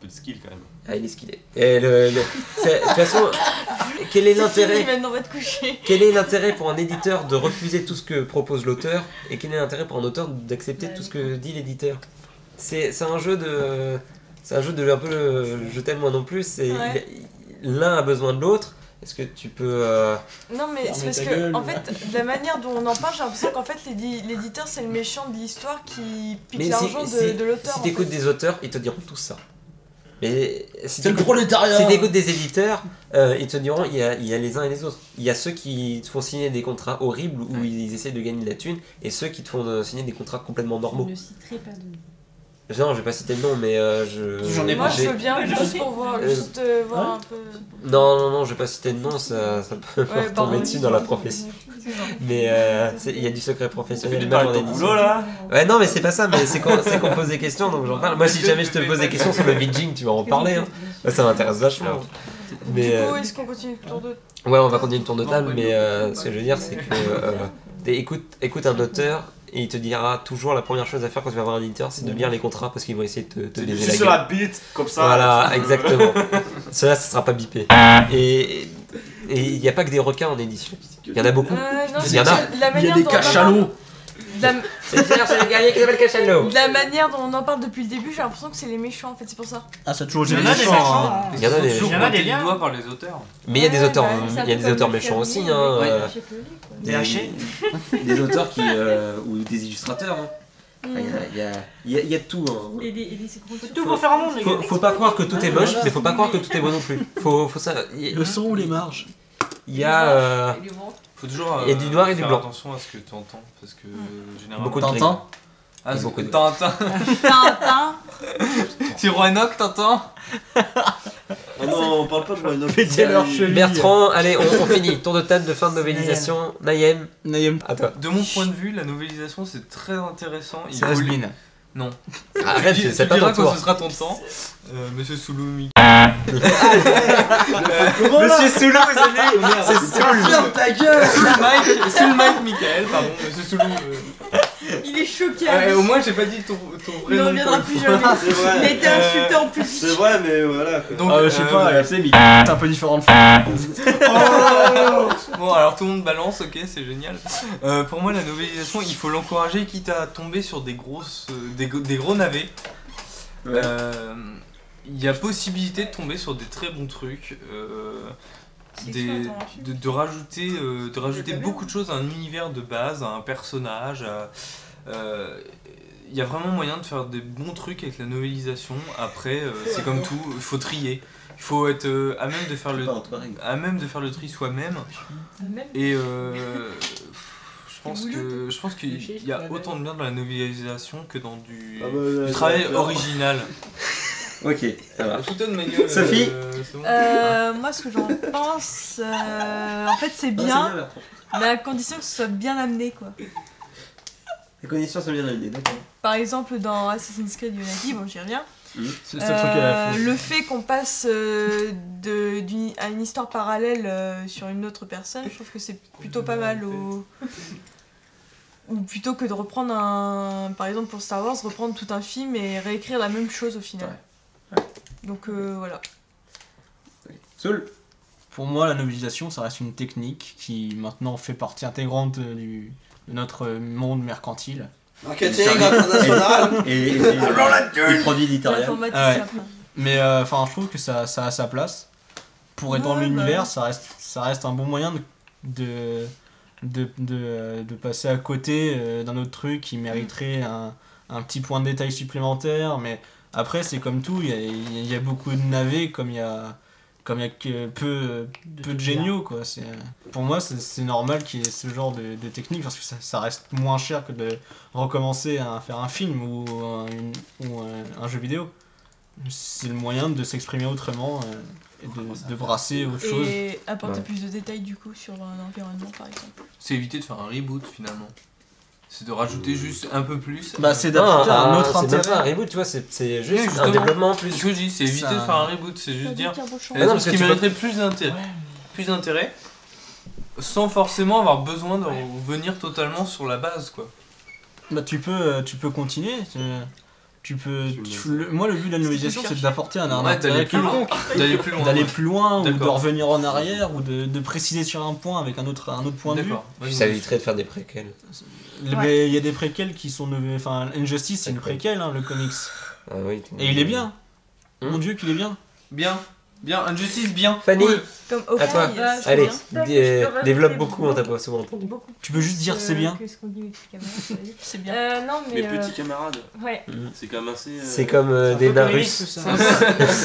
peu de skill quand même. Ah, il est skillé. Et de toute façon, quel est l'intérêt? Quel est l'intérêt pour un éditeur de refuser tout ce que propose l'auteur, et quel est l'intérêt pour un auteur d'accepter tout ce que dit l'éditeur? C'est un jeu de un peu le je t'aime moi non plus. C'est l'un a besoin de l'autre. Est-ce que tu peux... Non mais c'est parce que, en fait, de la manière dont on en parle, j'ai l'impression qu'en fait l'éditeur c'est le méchant de l'histoire qui pique l'argent de l'auteur. Si t'écoutes des auteurs, ils te diront tout ça. Mais si t'écoutes des éditeurs, ils te diront il y a les uns et les autres. Il y a ceux qui te font signer des contrats horribles où ils essaient de gagner de la thune, et ceux qui te font signer des contrats complètement normaux. Je ne citerai pas de nom. Non, je vais pas citer le nom, mais j'en ai pas. Moi, je veux bien juste pour voir, juste voir un peu. Non, je vais pas citer de nom, ça peut tomber dessus dans la profession. Mais il y a du secret professionnel. Même en édition. Ouais, non, mais c'est pas ça. Mais c'est qu'on pose des questions, donc j'en parle. Moi, si jamais je te pose des questions sur le vidging, tu vas en parler. Hein. Ouais, ça m'intéresse vachement. Mais du coup, est-ce qu'on continue le tour de table? Ouais, on va continuer le tour de table, mais ce que je veux dire, c'est que écoute un auteur. Et il te dira toujours la première chose à faire quand tu vas voir un éditeur, c'est de lire les contrats parce qu'ils vont essayer de te léser la gueule. Sur la bite, comme ça. Voilà, exactement. Cela, ça sera pas bipé. Et il n'y a pas que des requins en édition. Il y en a beaucoup. Il y a des cachalots. De la manière dont on en parle depuis le début, j'ai l'impression que c'est les méchants en fait, c'est pour ça. Ah, c'est toujours les méchants. Il y en a des méchants par les auteurs. Mais il y a des auteurs, il y a des auteurs méchants aussi, hein. Des hachés, des auteurs qui ou des illustrateurs. Il y a tout. Tout pour faire un monde, les gars. Faut pas croire que tout est moche, mais faut pas croire que tout est bon non plus. Faut ça. Le son ou les marges. Il y a faut toujours il y a du noir et du blanc. Attention à ce que tu entends parce que généralement beaucoup de Tintin. Ah, beaucoup de Tintin. Tintin. Tu Roanoke, t'entends? Oh non, on parle pas de Roanoke. Bertrand, allez, on finit. Tour de table de fin de novélisation. Naïm, à toi. De mon point de vue, la novélisation c'est très intéressant. C'est Asmine. Non. Arrête, c'est pas ton tour. Ce sera ton temps. Monsieur Souloumi. Monsieur Soulou, vous savez, c'est Soulou. Ferme ta gueule. Soul Mike Michael, pardon, Monsieur Soulou. Il est choqué. Au moins, j'ai pas dit ton vrai nom. Il ne reviendra plus jamais. Il était insultant en plus. C'est vrai, mais voilà. Donc, je sais pas, c'est Michael. C'est un peu différent de ça. Bon, alors tout le monde balance, ok, c'est génial. Pour moi, la novélisation, il faut l'encourager, quitte à tomber sur des gros navets. Il y a possibilité de tomber sur des très bons trucs, de rajouter beaucoup de choses à un univers de base, à un personnage, Il y a vraiment moyen de faire des bons trucs avec la novélisation. Après, c'est comme tout, il faut trier. Il faut être à même de faire le tri soi-même. Et je pense qu'il y a autant de bien dans la novélisation que dans du travail original. Ok, ça va. Sophie, bon. Moi, ce que j'en pense, en fait, c'est bien, mais à condition que ce soit bien amené, quoi. Les conditions sont bien amenées, d'accord. Par exemple, dans Assassin's Creed Unity, bon, j'y reviens. Le fait qu'on passe à une histoire parallèle sur une autre personne, je trouve que c'est plutôt pas mal. Ou plutôt que de reprendre un. Par exemple, pour Star Wars, reprendre tout un film et réécrire la même chose au final. Ouais. Donc voilà. Soul. Pour moi, la novélisation, ça reste une technique qui maintenant fait partie intégrante de notre monde mercantile. Marketing international et produits éditoriaux. Mais enfin, je trouve que ça a sa place. Pour être dans l'univers, ça reste un bon moyen de passer à côté d'un autre truc qui mériterait un petit point de détail supplémentaire. Mais après, c'est comme tout, il y a beaucoup de navets comme il y a peu de géniaux, quoi. Pour moi, c'est normal qu'il y ait ce genre de technique, parce que ça reste moins cher que de recommencer à faire un film ou un jeu vidéo. C'est le moyen de s'exprimer autrement et de brasser autre chose. Et apporter plus de détails, du coup, sur l'environnement, par exemple. C'est éviter de faire un reboot, finalement. C'est de rajouter juste un peu plus. Bah, c'est d'apporter un autre intérêt. C'est pas un reboot, tu vois, c'est juste un développement en plus. Ce que je dis, c'est éviter de faire un reboot, c'est juste dire. Parce qu'il mériterait plus d'intérêt. Plus d'intérêt, sans forcément avoir besoin de revenir totalement sur la base, quoi. Bah, tu peux continuer. Moi, le but de la novélisation, c'est d'apporter un intérêt quelconque. D'aller plus loin, ou de revenir en arrière, ou de préciser sur un point avec un autre point de vue. Ça éviterait de faire des préquels. Ouais. Il y a des préquels qui sont... Enfin, Injustice, c'est une préquel, hein, le comics. Ah oui, et il est bien. Mon Dieu qu'il est bien. Bien. Injustice, bien. Fanny, à toi. Allez, développe beaucoup, on t'a pas souvent entendu. Tu peux juste dire c'est bien. C'est bien. Non, mais... Mes petits camarades. Ouais. C'est comme assez... C'est comme des nains russes.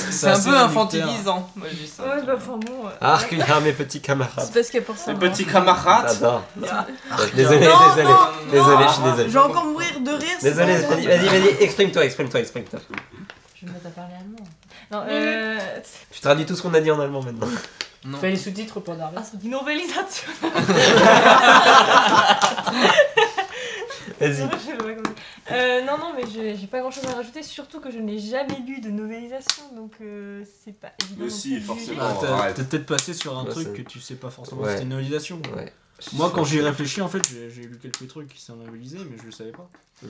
C'est un peu infantilisant. Moi, je dis ça. Ouais, bah, enfin bon... Ah, mes petits camarades. C'est parce qu'il y a pour ça. Mes petits camarades. J'adore. Désolé, je suis désolé. Je vais encore mourir de rire. Désolé, vas-y, exprime-toi. Je vais me mettre à parler allemand. Non, tu traduis tout ce qu'on a dit en allemand maintenant. Non. Fais les sous-titres pour Darwin. Ah, c'est une novélisation. Vas-y. Non, mais j'ai pas grand-chose à rajouter, surtout que je n'ai jamais lu de novélisation, donc c'est pas évident. Mais si, forcément. T'es peut-être passé sur un truc que tu sais pas forcément si c'était une novélisation. Ouais. Moi, quand j'y réfléchis, en fait, j'ai lu quelques trucs qui sont novélisés, mais je le savais pas. Ouais.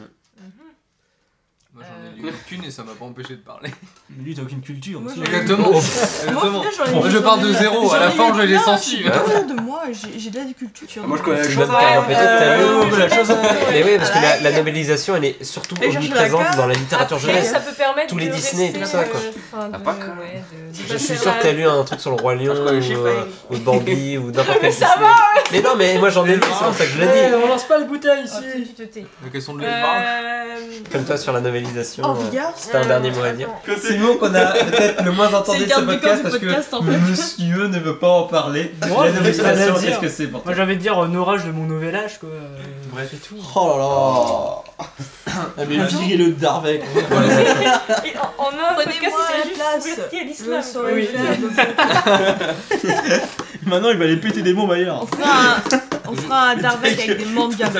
Moi j'en ai lu aucune et ça m'a pas empêché de parler. Mais lui t'as aucune culture. Moi, aussi. Exactement. Moi je pars de zéro, à la fin je les sentis. De moi j'ai de la culture. Moi je connais la chose Mais oui, parce que la novélisation elle est surtout omniprésente dans la littérature jeunesse. Tous les Disney et tout ça, quoi. Je suis sûr que t'as lu un truc sur le Roi Lion ou Bambi ou n'importe quel Disney. Mais non, mais moi j'en ai lu, c'est pour ça que je l'ai dit. On lance pas le bouteille ici. La question de l'épargne. Comme toi sur la novélisation. C'était un dernier mot à dire. C'est le mot qu'on a peut-être le moins entendu de ce podcast parce que monsieur ne veut pas en parler. Moi, qu'est-ce que c'est pour toi? Moi, j'avais de dire orage de mon nouvel âge, quoi. Bref, et tout. Oh là là. Mais virer le Darvec. En un podcast, c'est juste pour le l'islam. Maintenant, il va aller péter des mots ailleurs. On fera un Darvec avec des mangas.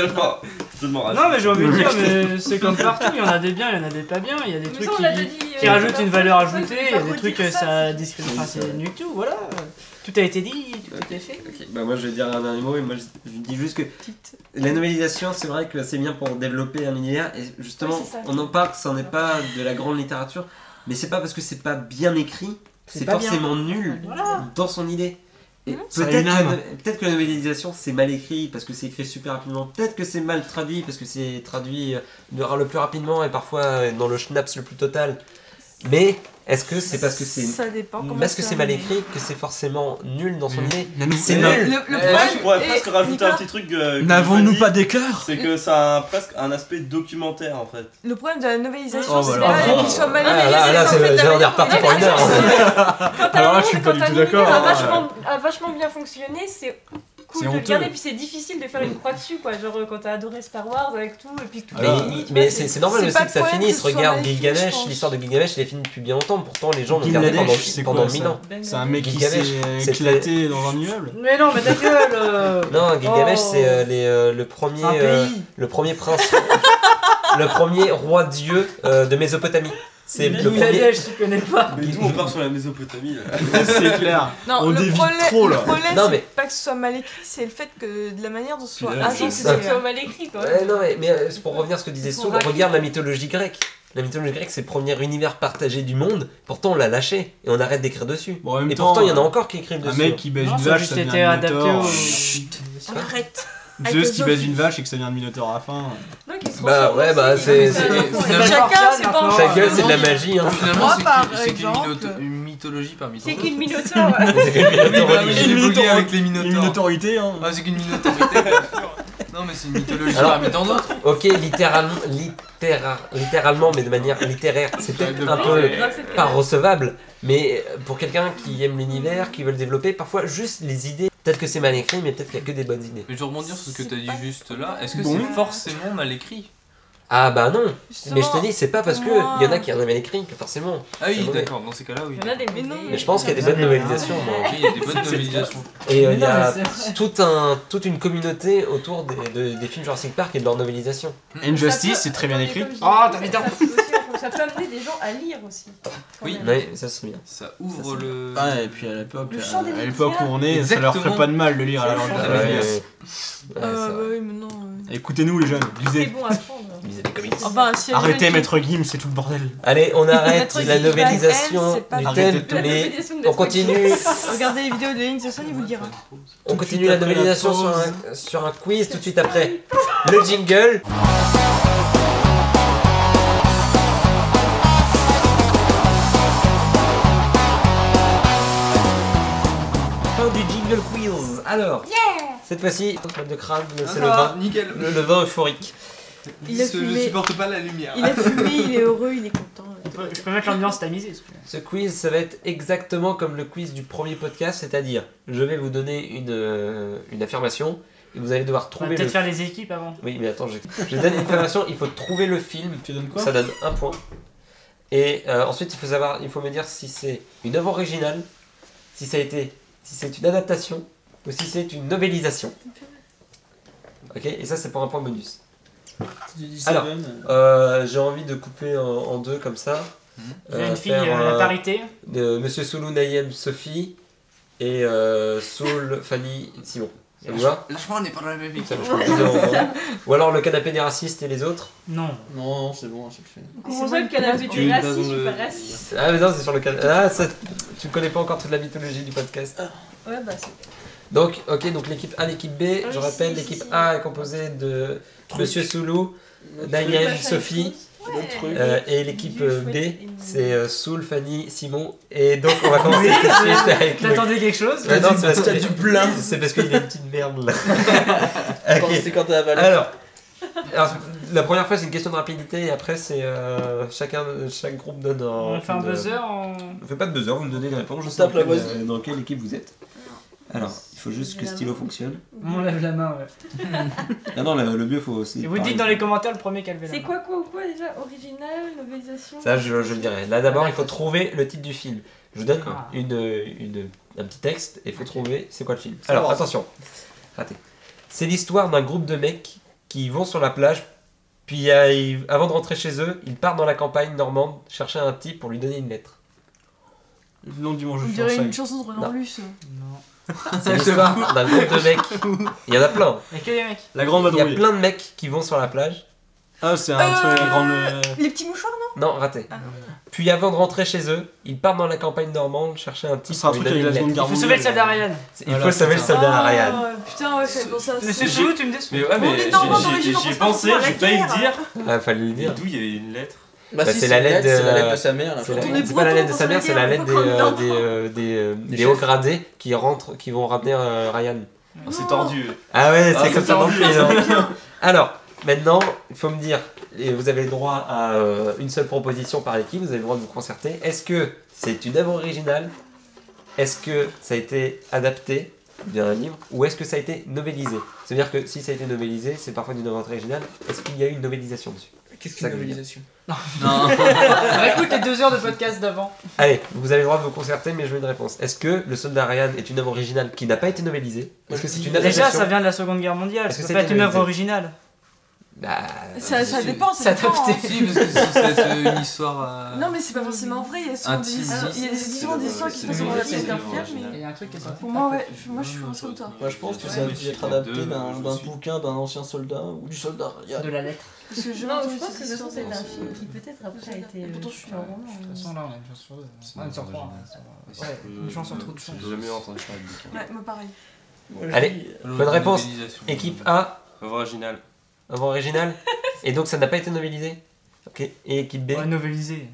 Non, mais j'ai envie de dire, mais c'est comme partout, il y en a des biens, il y en a des pas biens, il y a des trucs qui rajoutent une valeur ajoutée, il y a des trucs que ça discrimine, enfin c'est nul tout, voilà. Tout a été dit, tout a été fait. Ok, bah moi je vais dire un dernier mot, et moi je dis juste que la novélisation, c'est vrai que c'est bien pour développer un univers, et justement, on en parle, ça n'est pas de la grande littérature, mais c'est pas parce que c'est pas bien écrit, c'est forcément nul dans son idée. Peut-être que la novélisation c'est mal écrit parce que c'est écrit super rapidement, peut-être que c'est mal traduit parce que c'est traduit le plus rapidement et parfois dans le schnapps le plus total. Mais est-ce que c'est parce que c'est mal écrit que c'est forcément nul dans son idée? C'est nul. Je pourrais presque rajouter un petit truc. N'avons-nous pas des cœurs? C'est que ça a presque un aspect documentaire en fait. Le problème de la novélisation, c'est qu'il soit mal écrit. Là, c'est on est reparti pour une heure. Alors là, je suis pas du tout d'accord. A vachement bien fonctionné, c'est cool de regarder, puis c'est difficile de faire une croix dessus quoi, genre quand t'as adoré Star Wars avec tout et puis que tout finit. Mais c'est normal aussi que ça finisse, regarde Gilgamesh, l'histoire de Gilgamesh, elle est finie depuis bien longtemps, pourtant les gens l'ont regardé pendant 1000 ans. C'est un mec qui s'est éclaté dans un immeuble. Mais non, mais ta gueule. Non, Gilgamesh c'est le premier prince, le premier roi-dieu de Mésopotamie. C'est le premier. Je connais pas. Mais d'où on part sur la Mésopotamie là? C'est clair. Non, on dévie trop là. Le problème, non, mais... c'est pas que ce soit mal écrit, c'est le fait que de la manière dont ce soit agencé, c'est mal écrit quoi. Non, mais pour revenir à ce que disait Saul, regarde la mythologie grecque. La mythologie grecque, c'est le premier univers partagé du monde. Pourtant, on l'a lâché et on arrête d'écrire dessus. Bon, et pourtant, il y en a encore qui écrivent dessus. Un mec qui baise une vache, ça devient un minotaure. Chut, arrête. Zeus qui baise une vache et que ça vient de Minotaure à la fin. Donc, bah ouais, bah c'est. Chacun c'est de la magie. Hein. Finalement, c'est qu'une mythologie par mythologie. C'est qu'une minotaure. C'est qu'une minotaure avec les minotaures. Une autorité. Ah, c'est qu'une minotaurité. Non, mais c'est une mythologie parmi tant d'autres. Ok, littéralement, mais de manière littéraire, c'est peut-être un peu pas recevable. Mais pour quelqu'un qui aime l'univers, qui veut le développer, parfois juste les idées. Peut-être que c'est mal écrit, mais peut-être qu'il n'y a que des bonnes idées. Mais je veux rebondir sur ce que tu as dit juste là. Est-ce que c'est forcément mal écrit? Ah bah non, justement, mais je te dis, c'est pas parce qu'il y en a qui en a mal écrit que forcément. Ah oui, d'accord, dans ces cas-là, oui. Il y en a des mais, non, mais je pense qu'il y a des bonnes novelisations. Oui, il y a des bonnes novelisations. Et il y a toute une communauté autour des films Jurassic Park et de leur novelisation. Injustice, c'est très bien écrit. Ah, t'as mis d'un... Ça peut amener des gens à lire aussi. Oui, ouais, ça serait bien. Ça ouvre le... Ah, et puis à l'époque où on est, ça leur ferait pas de mal de lire à la langue. Oui, mais non... Écoutez-nous les jeunes, lisez. Bon à prendre. Lisez les comics. Oh bah, si arrêtez Maître Gims, c'est tout le bordel. Allez, on arrête la novélisation du thème, mais on continue. Regardez les vidéos de Inception, il vous le dira. On continue la novélisation sur un quiz tout de suite après. Le jingle. Fin du jingle quiz. Alors. Cette fois-ci, de crabe, c'est le vin. Nickel. Le vin euphorique. Il ne supporte pas la lumière. Il a fumé, il est heureux, il est content. Je peux mettre l'ambiance tamisée. Ce quiz, ça va être exactement comme le quiz du premier podcast, c'est-à-dire, je vais vous donner une affirmation et vous allez devoir trouver. On va peut-être faire les équipes avant. Oui, mais attends, je donne une affirmation, il faut trouver le film. Tu donnes quoi? Ça donne un point. Et ensuite, il faut me dire si c'est une œuvre originale, si c'est une adaptation. Ou si c'est une novélisation. Ok, et ça c'est pour un point bonus. Alors, j'ai envie de couper en deux comme ça. J'ai une fille à la parité. Monsieur Soulou, Naïm, Sophie et Soul, Fanny, Simon. Ça vous va? Lâchement, on n'est pas dans la même équipe. Ou alors le canapé des racistes et les autres? Non. Non, c'est bon, c'est le fait. Comment ça, le canapé des racistes? Je suis pas raciste. Ah, mais non, c'est sur le canapé. Ah, tu connais pas encore toute la mythologie du podcast. Ouais, bah c'est. Donc, ok, donc l'équipe A, l'équipe B, je rappelle, l'équipe A est composée de Monsieur Soulou, Daniel, Sophie, et l'équipe B, c'est Soul, Fanny, Simon, et donc on va commencer tout de suite avec... T'attendais quelque chose? Non, c'est parce qu'il y a du plein, c'est parce qu'il y a une petite merde là. C'est quand t'as avalé. Alors, la première fois c'est une question de rapidité et après c'est chaque groupe donne un... On fait un buzzer en... On fait pas de buzzer, vous me donnez une réponse, je tape la voix. Dans quelle équipe vous êtes? Alors, il faut juste que stylo fonctionne. On lève la main, ouais. Ah non, le mieux, faut aussi... Et vous dites dans les commentaires le premier qui a levé la main. C'est quoi, déjà? Original, novélisation? Ça, je le dirais. Là, d'abord, il faut trouver le titre du film. Je vous donne un petit texte et il faut trouver c'est quoi le film. Alors, attention. Raté. C'est l'histoire d'un groupe de mecs qui vont sur la plage, puis avant de rentrer chez eux, ils partent dans la campagne normande chercher un type pour lui donner une lettre. Le nom du mangeur. On dirait une chanson de Renan Luce. Non. C'est l'histoire d'un groupe de mecs. Il y en a plein. Il y a que des mecs. La grande vadrouille. Il y a plein de mecs qui vont sur la plage. Ah, c'est un truc grand. Les petits mouchoirs, non? Non, raté. Ah. Puis avant de rentrer chez eux, ils partent dans la campagne normande chercher un type. Il faut sauver le soldat Ryan. Il faut sauver le soldat Ryan. Putain, ouais, c'est pour ça. Monsieur Chou, tu me déçois. Mais ouais, mais j'y ai pensé, j'ai failli le dire. Ah, fallait le dire. D'où il y avait une lettre. Bah si, c'est la lettre de sa mère. C'est pas la lettre de sa mère, c'est la lettre des hauts gradés qui rentrent, qui vont ramener Ryan. C'est tordu. Ah ouais, c'est comme ça dans le film. Alors, maintenant, il faut me dire, vous avez le droit à une seule proposition par équipe, vous avez le droit de vous concerter. Est-ce que c'est une œuvre originale? Est-ce que ça a été adapté d'un livre? Ou est-ce que ça a été novélisé? C'est-à-dire que si ça a été novélisé, c'est parfois une œuvre originale. Est-ce qu'il y a eu une novélisation dessus? Qu'est-ce qu'une novélisation? Non. Écoute les 2 heures de podcast d'avant. Allez, vous avez le droit de vous concerter, mais je veux une réponse. Est-ce que Le Soldat Ryan est une œuvre originale qui n'a pas été novélisée? Est-ce que c'est une adaptation? Déjà, ça vient de la Seconde Guerre mondiale. Est-ce que c'est une œuvre originale? Bah, ça dépend, ça dépend. Hein. Si, parce que c'est une histoire. Non, mais c'est pas forcément vrai. Il y a souvent des histoires qui se sont adaptées d'un film. Il y a un truc qui est sorti. Pour moi, ouais, moi je suis en soldat. Moi je pense que ça a dû être adapté d'un bouquin d'un ancien soldat ou du soldat. De la lettre. Parce que je pense que c'est un film qui peut-être après a été. Pourtant, je suis en roman. De toute façon, là, on a une chance sur 2. Une sur 3. Ouais, une chance sur 3 de chance. J'ai jamais entendu parler du bouquin. Ouais, moi pareil. Allez, bonne réponse. Équipe A. Original. Avant original. Et donc ça n'a pas été novélisé. Ok. Et équipe B. Ouais, novélisé.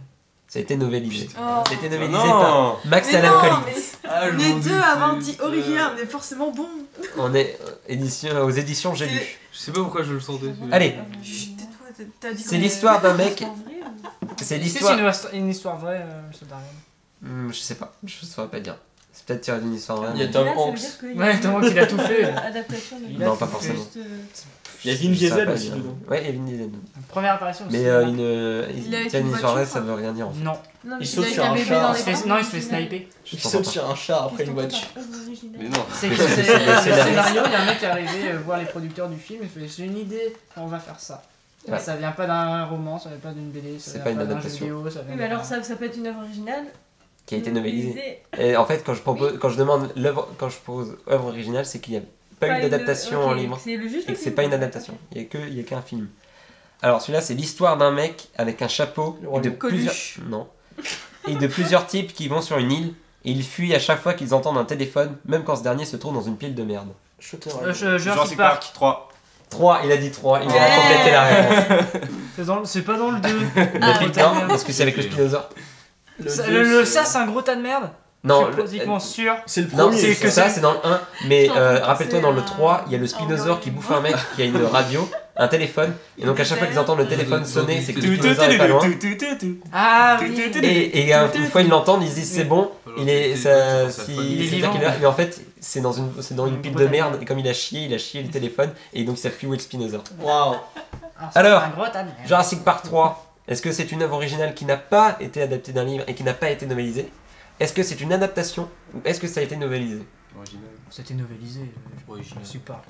Ça a été novélisé. Oh. Ça a été novélisé par Max Alan Collins. Les deux avant dit original, mais forcément bon. On est aux éditions J'ai lu. Je sais pas pourquoi je le sentais. Allez. C'est l'histoire d'un mec. C'est l'histoire. C'est une histoire vraie, je sais pas. Je saurais pas dire. C'est peut-être tiré d'une histoire vraie. Il y a Tom Hanks. Ouais, Tom Hanks il a tout fait. Non, pas forcément. Il y a Vin Diesel aussi dedans. Ouais, il y a Vin Diesel. Première apparition aussi. Mais une soirée, ça veut rien dire en fait. Non, il saute sur un char. Non, il se fait sniper. Il saute sur un char après une voiture. Mais non. C'est le scénario, il y a un mec qui est arrivé voir les producteurs du film et fait j'ai une idée, on va faire ça. Ça vient pas d'un roman, ça vient pas d'une BD, ça vient pas d'un jeu vidéo. Oui, mais alors ça peut être une œuvre originale qui a été novélisée. Et en fait, quand je demande l'œuvre, quand je pose œuvre originale, c'est qu'il y a pas une adaptation en livre, et c'est pas une adaptation, il y a qu'un film. Alors celui-là c'est l'histoire d'un mec avec un chapeau et de plusieurs types qui vont sur une île et ils fuient à chaque fois qu'ils entendent un téléphone, même quand ce dernier se trouve dans une pile de merde. Jurassic Park 3, il a dit 3, il a complété la réponse. C'est pas dans le 2. Est-ce que c'est avec le spinosaure? Ça c'est un gros tas de merde. Non, sûr. C'est le premier. C'est que ça, c'est dans le 1. Mais rappelle-toi, dans le 3, il y a le spinosaure qui bouffe un mec qui a une radio, un téléphone. Et donc, à chaque fois qu'ils entendent le téléphone sonner, c'est que le spinosaure est pas loin. Ah oui. Et une fois ils l'entendent, ils disent c'est bon. Il est vivant. Mais en fait, c'est dans une pile de merde. Et comme il a chié le téléphone. Et donc, ils savent plus où est le spinosaure. Waouh. Alors, Jurassic Park 3, est-ce que c'est une œuvre originale qui n'a pas été adaptée d'un livre et qui n'a pas été novélisée? Est-ce que c'est une adaptation ou est-ce que ça a été novélisé? Original. Ça a été novélisé. Jurassic Park.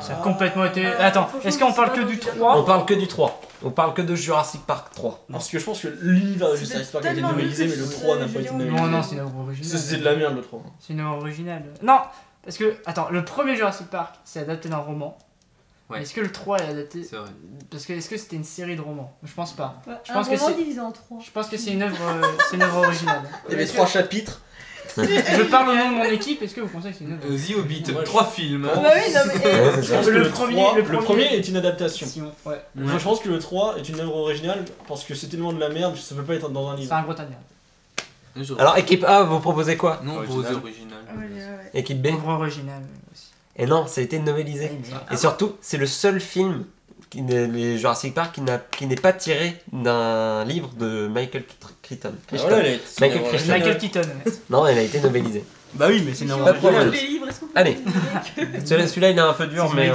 Ça a complètement été. Attends, est-ce qu'on parle que du 3? On parle que du 3. On parle que de Jurassic Park 3. Parce que je pense que l'univers de Jurassic Park a été novélisé, mais le 3 n'a pas été novélisé. Non, c'est une œuvre originale. C'est de la merde le 3. C'est une œuvre originale. Non, parce que attends, le premier Jurassic Park, c'est adapté d'un roman. Ouais. Est-ce que le 3 est adapté? C'est vrai. Parce que est-ce que c'était une série de romans? Je pense pas. Je pense que c'est divisé en 3. Je pense que c'est une œuvre originale. Il y avait 3 chapitres. Je parle au nom de mon équipe, est-ce que vous pensez que c'est une œuvre? The Hobbit, 3 films. Bah oui, non mais le premier est une adaptation. Ouais. Moi, je pense que le 3 est une œuvre originale parce que c'est tellement de la merde que ça peut pas être dans un livre. C'est un gros tas de merde. Alors équipe A, vous proposez quoi? Non, proposez original. Équipe B, œuvre originale aussi. Et non, ça a été novélisé. Et surtout, c'est le seul film, les Jurassic Park, qui n'est pas tiré d'un livre de Michael Crichton. Michael Crichton. Non, elle a été novélisée. Bah oui, mais c'est normal. Allez, celui-là il est un peu dur, mais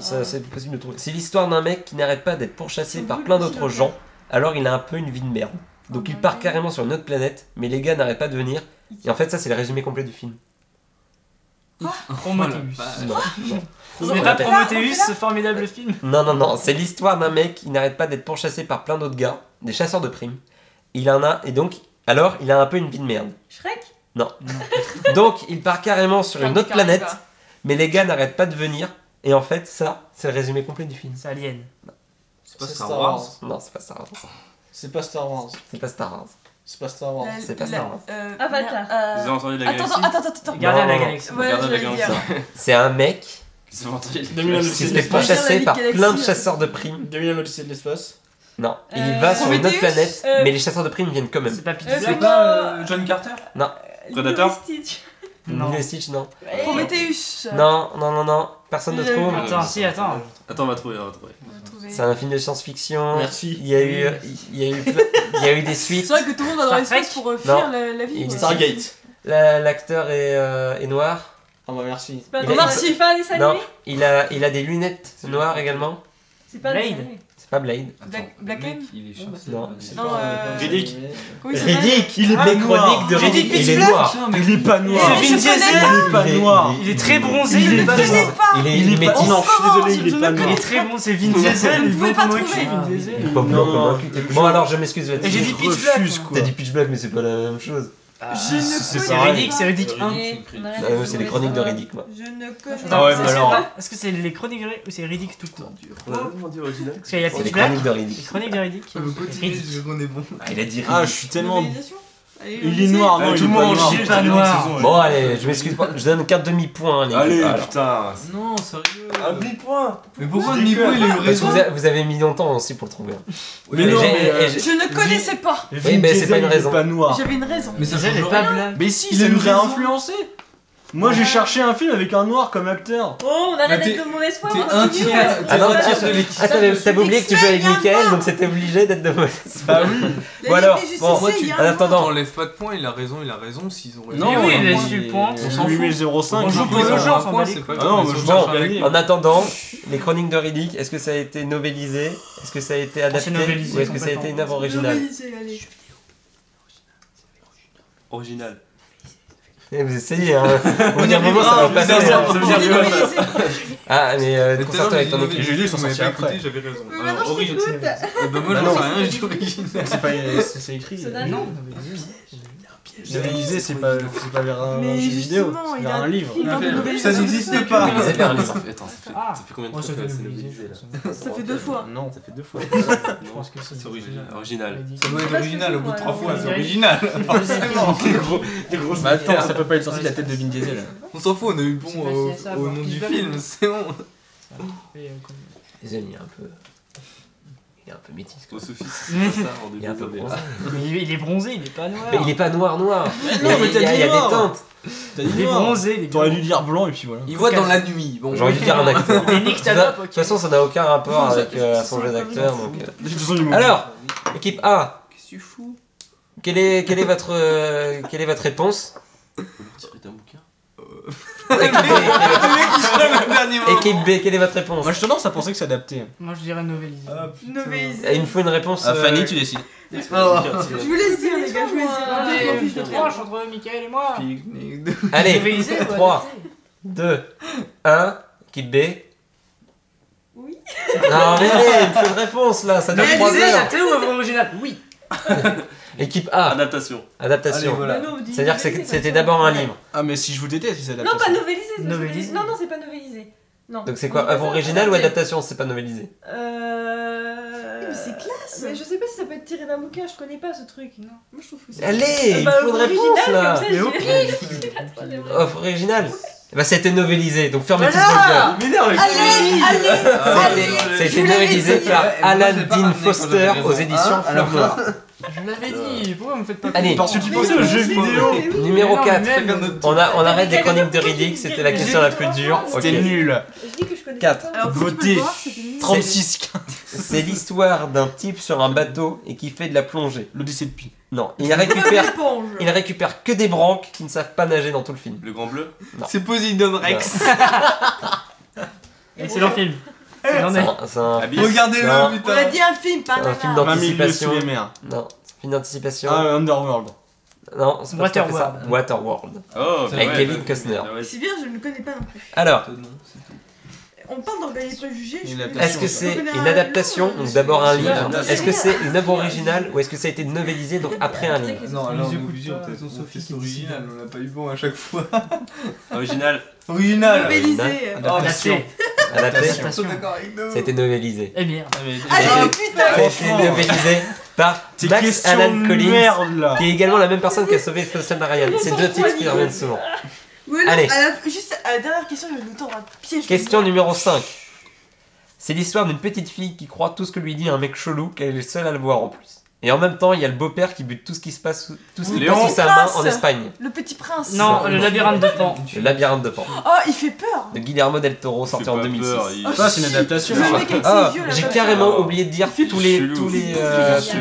c'est possible de trouver. C'est l'histoire d'un mec qui n'arrête pas d'être pourchassé par plein d'autres gens, alors il a un peu une vie de merde. Donc il part carrément sur une autre planète, mais les gars n'arrêtent pas de venir. Et en fait, ça c'est le résumé complet du film. Prometheus. Ce n'est pas Prometheus, ce formidable film. Non, c'est l'histoire d'un mec qui n'arrête pas d'être pourchassé par plein d'autres gars, des chasseurs de primes. Il en a, et donc, alors, il a un peu une vie de merde. Shrek? Non. Donc, il part carrément sur une autre planète, mais les gars n'arrêtent pas de venir, et en fait, ça, c'est le résumé complet du film. C'est Alien. C'est pas Star Wars. Non, c'est pas Star Wars. C'est pas Star Wars. C'est pas Star Wars. C'est pas Star Wars. C'est pas Star Wars. Avatar. Vous avez entendu la galaxie? Attends. Gardien de la galaxie. Gardien de la galaxie. C'est un mec qui se fait pourchasser par plein de chasseurs de primes. 2001 l'Odyssée de l'espace. Non, il va sur une autre planète, mais les chasseurs de primes viennent quand même. C'est pas Pitch Black. C'est pas John Carter. Non. Predator. Non. Stitch, non. Prometheus. Non, non, non, non. Personne ne trouve. Attends, si, attends. Attends, on va trouver, on va trouver. C'est un film de science-fiction. Merci. Il y a eu des suites. C'est vrai que tout le monde va dans l'espace pour fuir la vie. Stargate. L'acteur est noir. Oh bah merci. C'est pas des salés. Non, il a des lunettes noires également. C'est pas Blade. Pas Blade. Black N. Non, c'est pas Riddick. Riddick, il est chronique de Riddick. Il est noir. Il est pas noir. Il est pas noir. Il est très bronzé. Il est pas noir. Il est métis. Non, je suis désolé, il est pas noir. Il est très bronzé. Vin Diesel. Vous pouvez pas trouver. Bon alors, je m'excuse. J'ai dit Pitch Black. T'as dit Pitch Black, mais c'est pas la même chose. C'est Riddick, c'est Riddick 1. C'est les chroniques de Riddick, moi. Je ne connais pas. Est-ce que c'est les chroniques de Riddick ou c'est Riddick tout le temps? Parce qu'il y a Pitch Black. Les chroniques de Riddick. Il a dit Riddick. Ah, je suis tellement. Il est noir, non, tout le monde est pas noir. Bon, allez, je m'excuse pas. Je donne 4 demi-points, les gars. Allez, putain. Non, sérieux. Un demi-point. Mais pourquoi demi-point? Il a eu raison. Vous avez mis longtemps aussi pour le trouver. Mais non, je ne connaissais pas. Oui, mais c'est pas une raison. J'avais une raison. Mais ça, c'est pas blague. Mais si, ça nous a influencé. Moi j'ai cherché un film avec un noir comme acteur. Oh, on a la tête de mon espoir. T'es un tiers de l'équipe. Attends, t'avais oublié que tu jouais avec Michael, donc c'était obligé d'être de mon espoir. Bah oui. Bon alors, en attendant, on lève pas de points, il a raison s'ils ont raison. Non, il a 8 points. On s'en fout. On joue pour le jeu, enfin moi c'est pas grave. En attendant, les chroniques de Riddick, est-ce que ça a été novélisé? Est-ce que ça a été adapté? Ou est-ce que ça a été une œuvre originale? Original. Vous essayez, hein. Au bout d'un moment, ça va pas passer. Ah, mais déconcerte avec ton équipe. J'ai lu, ils sont sortis après. J'avais raison. Alors, original. Bah, moi, j'en sais rien, j'ai dit original. C'est écrit. Non, novélisé, c'est pas vers un jeu vidéo, c'est vers un livre. Ça n'existe pas. C'est vers un livre. Attends, ça fait combien de fois que c'est novélisé là? Ça fait 2 fois. Non, ça fait 2 fois. Je pense que c'est original. Ça doit être original au bout de 3 fois, c'est original. Forcément. Bah attends, ça peut pas être sorti de la tête de Vin Diesel. On s'en fout, on a eu bon au nom du film, c'est bon. Les amis, un peu métis. Il est bronzé, il est pas noir. Mais il est pas noir. Non, mais t'as dit il y a des teintes. Il est bronzé. T'aurais dû dire blanc et puis voilà. Il voit dans la nuit. Bon, j'ai envie de dire un acteur. De toute façon, ça n'a aucun rapport avec son jeu d'acteur. Alors, équipe A. Qu'est-ce que tu fous? Quelle est votre réponse? Équipe B, quelle est votre réponse? Moi, je tendance à penser que c'est adapté. Moi, je dirais novélisé. Il me faut une réponse. Fanny, tu décides. Je vous laisse dire, les gars. Je suis entre Michael et moi. Allez, 3, 2, 1. Équipe B. Oui. Non, mais il me faut une réponse là. Ça donne 3 heures. Adapté ou œuvre originale? Oui. Équipe A. Adaptation. Voilà. C'est-à-dire que c'était d'abord un livre. Ah mais si je vous déteste, si c'est adaptation. Non, pas novélisé. Non, c'est pas novélisé. Non. Donc c'est quoi, œuvre originale ou adaptation? C'est pas novélisé. Mais c'est classe. Mais je sais pas si ça peut être tiré d'un bouquin, je connais pas ce truc. Non. Moi je trouve que c'est. Allez, il faut une réponse là. Œuvre originale. Bah c'était novélisé, donc fermez tous vos gueules. Allez. C'était novélisé par Alan Dean Foster aux éditions Fleur Noire. Je l'avais dit, pourquoi vous me faites pas plaisir? Parce que tu pensais au jeu vidéo. Numéro 4, on arrête des chroniques de Riddick, c'était la question la plus dure. C'était nul. 4, votez 36-15. C'est l'histoire d'un type sur un bateau et qui fait de la plongée. L'Odyssée de Pi. Non, il récupère que des branques qui ne savent pas nager dans tout le film. Le Grand Bleu? C'est Posidon Rex. Excellent film. Regardez-le, putain. On a dit un film, pas un film d'anticipation. Non, un film d'anticipation. Ah, Underworld. Non, c'est Waterworld. Waterworld. Oh, avec Kevin Costner. C'est bien, je ne connais pas non plus. Alors, on parle d'organisme jugé. Est-ce que c'est une adaptation, donc d'abord un livre? Est-ce que c'est une œuvre originale ou est-ce que ça a été novélisé, donc après un livre? Non, alors on fait original, on n'a pas eu bon à chaque fois. Original. Novélisé. Adaptation. C'était novélisé. Eh bien. C'était novélisé par Max Alan Collins, qui est également la même personne qui a sauvé Faustin Ariane. C'est deux titres qui reviennent souvent. Allez. Juste à la dernière question, je vais nous tendre un piège. Question numéro 5. C'est l'histoire d'une petite fille qui croit tout ce que lui dit un mec chelou, qu'elle est le seul à le voir en plus. Et en même temps, il y a le beau-père qui bute tout ce qui se passe, tout ce qui passe sous sa main en Espagne. Le Petit Prince. Non, le Labyrinthe de Pan. Le Labyrinthe de Pan. Oh, il fait peur. De Guillermo del Toro, sorti en 2006. Ça, c'est une adaptation. J'ai carrément oublié de dire tous les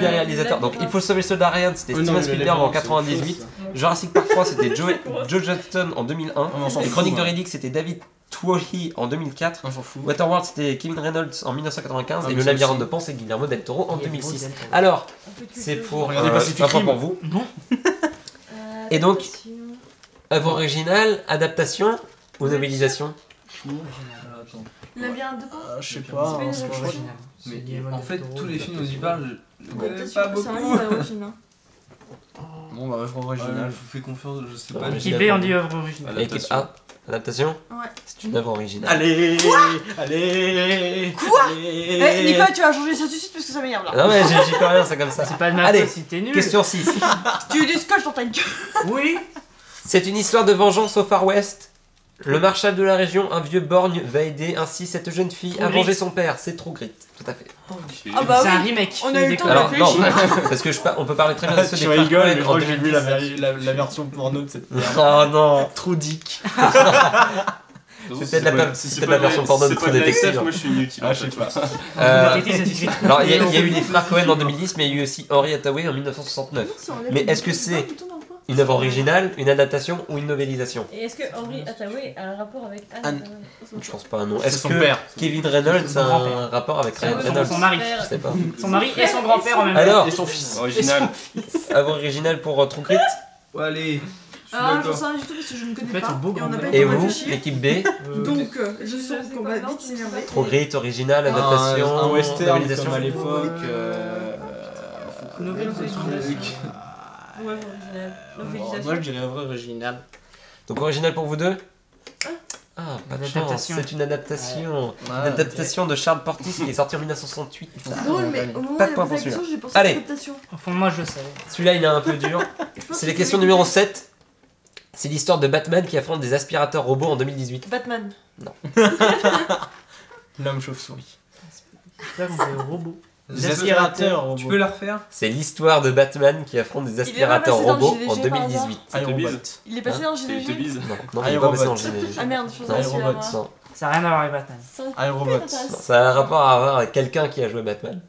réalisateurs. Donc, Il faut sauver le soldat Ryan, c'était Steven Spielberg en 98. Jurassic Park 3, c'était Joe Johnston en 2001. Les Chroniques de Riddick, c'était David Tuohy en 2004, Waterworld c'était Kevin Reynolds en 1995 et le Labyrinthe de Pan c'est Guillermo del Toro en 2006. Alors, c'est pour un point pour vous. Et donc, œuvre originale, adaptation ou novélisation? Labyrinthe de Pan. Je sais pas, c'est pas original. Mais en fait, tous les films nous y parlent, pas beaucoup. Bon bah œuvre originale, je vous fais confiance, je sais pas. Équipe B on dit œuvre originale. Équipe A. Adaptation? Ouais. C'est une œuvre originale. Allez! Quoi? Allez! Quoi? Eh, Nicolas, tu vas changer ça tout de suite parce que ça m'énerve là. Non, mais j'y peux rien, c'est comme ça. C'est pas de ma faute si t'es nul. Question 6. Tu veux du scotch dans ta gueule? Oui! C'est une histoire de vengeance au Far West. Le marshal de la région, un vieux borgne, va aider ainsi cette jeune fille à venger son père. C'est trop grit. Tout à fait. Ah bah c'est un remake. On a eu le temps de réfléchir. Parce que on peut parler très bien de ce débat. Je rigole, mais moi j'ai vu la version porno de cette. Oh non, trop dick. C'est peut-être la version porno de True Detective. Moi je suis inutile. Ah je sais pas. Alors il y a eu les frères Cohen en 2010, mais il y a eu aussi Henry Hathaway en 1969. Mais est-ce que c'est une œuvre originale, une adaptation ou une novélisation? Et est-ce que Henry Hathaway a un rapport avec Anne? Je pense pas, non. Est-ce que son père, Kevin Reynolds a un rapport avec Reynolds? Son mari. Je sais pas. Son mari et son grand-père en même temps. Alors, et son fils. Original. Œuvre originale pour True Grit. Ouais, allez. Ah, j'en sais rien du tout parce que je ne connais pas. Et vous, l'équipe B? Donc, je sais qu'on va vite s'énerver. True Grit, original, adaptation, un western comme à l'époque. Novélisation. Ouais, original. Moi je dirais œuvre originale. Donc original pour vous deux? Ah, pas de chance, c'est une adaptation. Ouais. Une adaptation de Charles Portis qui est sorti en 1968. C'est drôle, mais au moment de l'action, j'ai pensé à l'adaptation. Enfin, moi je le savais. Celui-là il est un peu dur. C'est la question numéro 7. C'est l'histoire de Batman qui affronte des aspirateurs robots en 2018. Batman? Non. L'homme chauve-souris. Aspirateur robot. Des aspirateurs robots. Tu peux la refaire? C'est l'histoire de Batman qui affronte des aspirateurs robots en 2018. Il est passé dans GDG? Non, il est pas passé dans GDG. Ah merde, je faisais un. Ça n'a rien à voir avec Batman. iRobot. Ça a un rapport à avoir avec quelqu'un qui a joué Batman.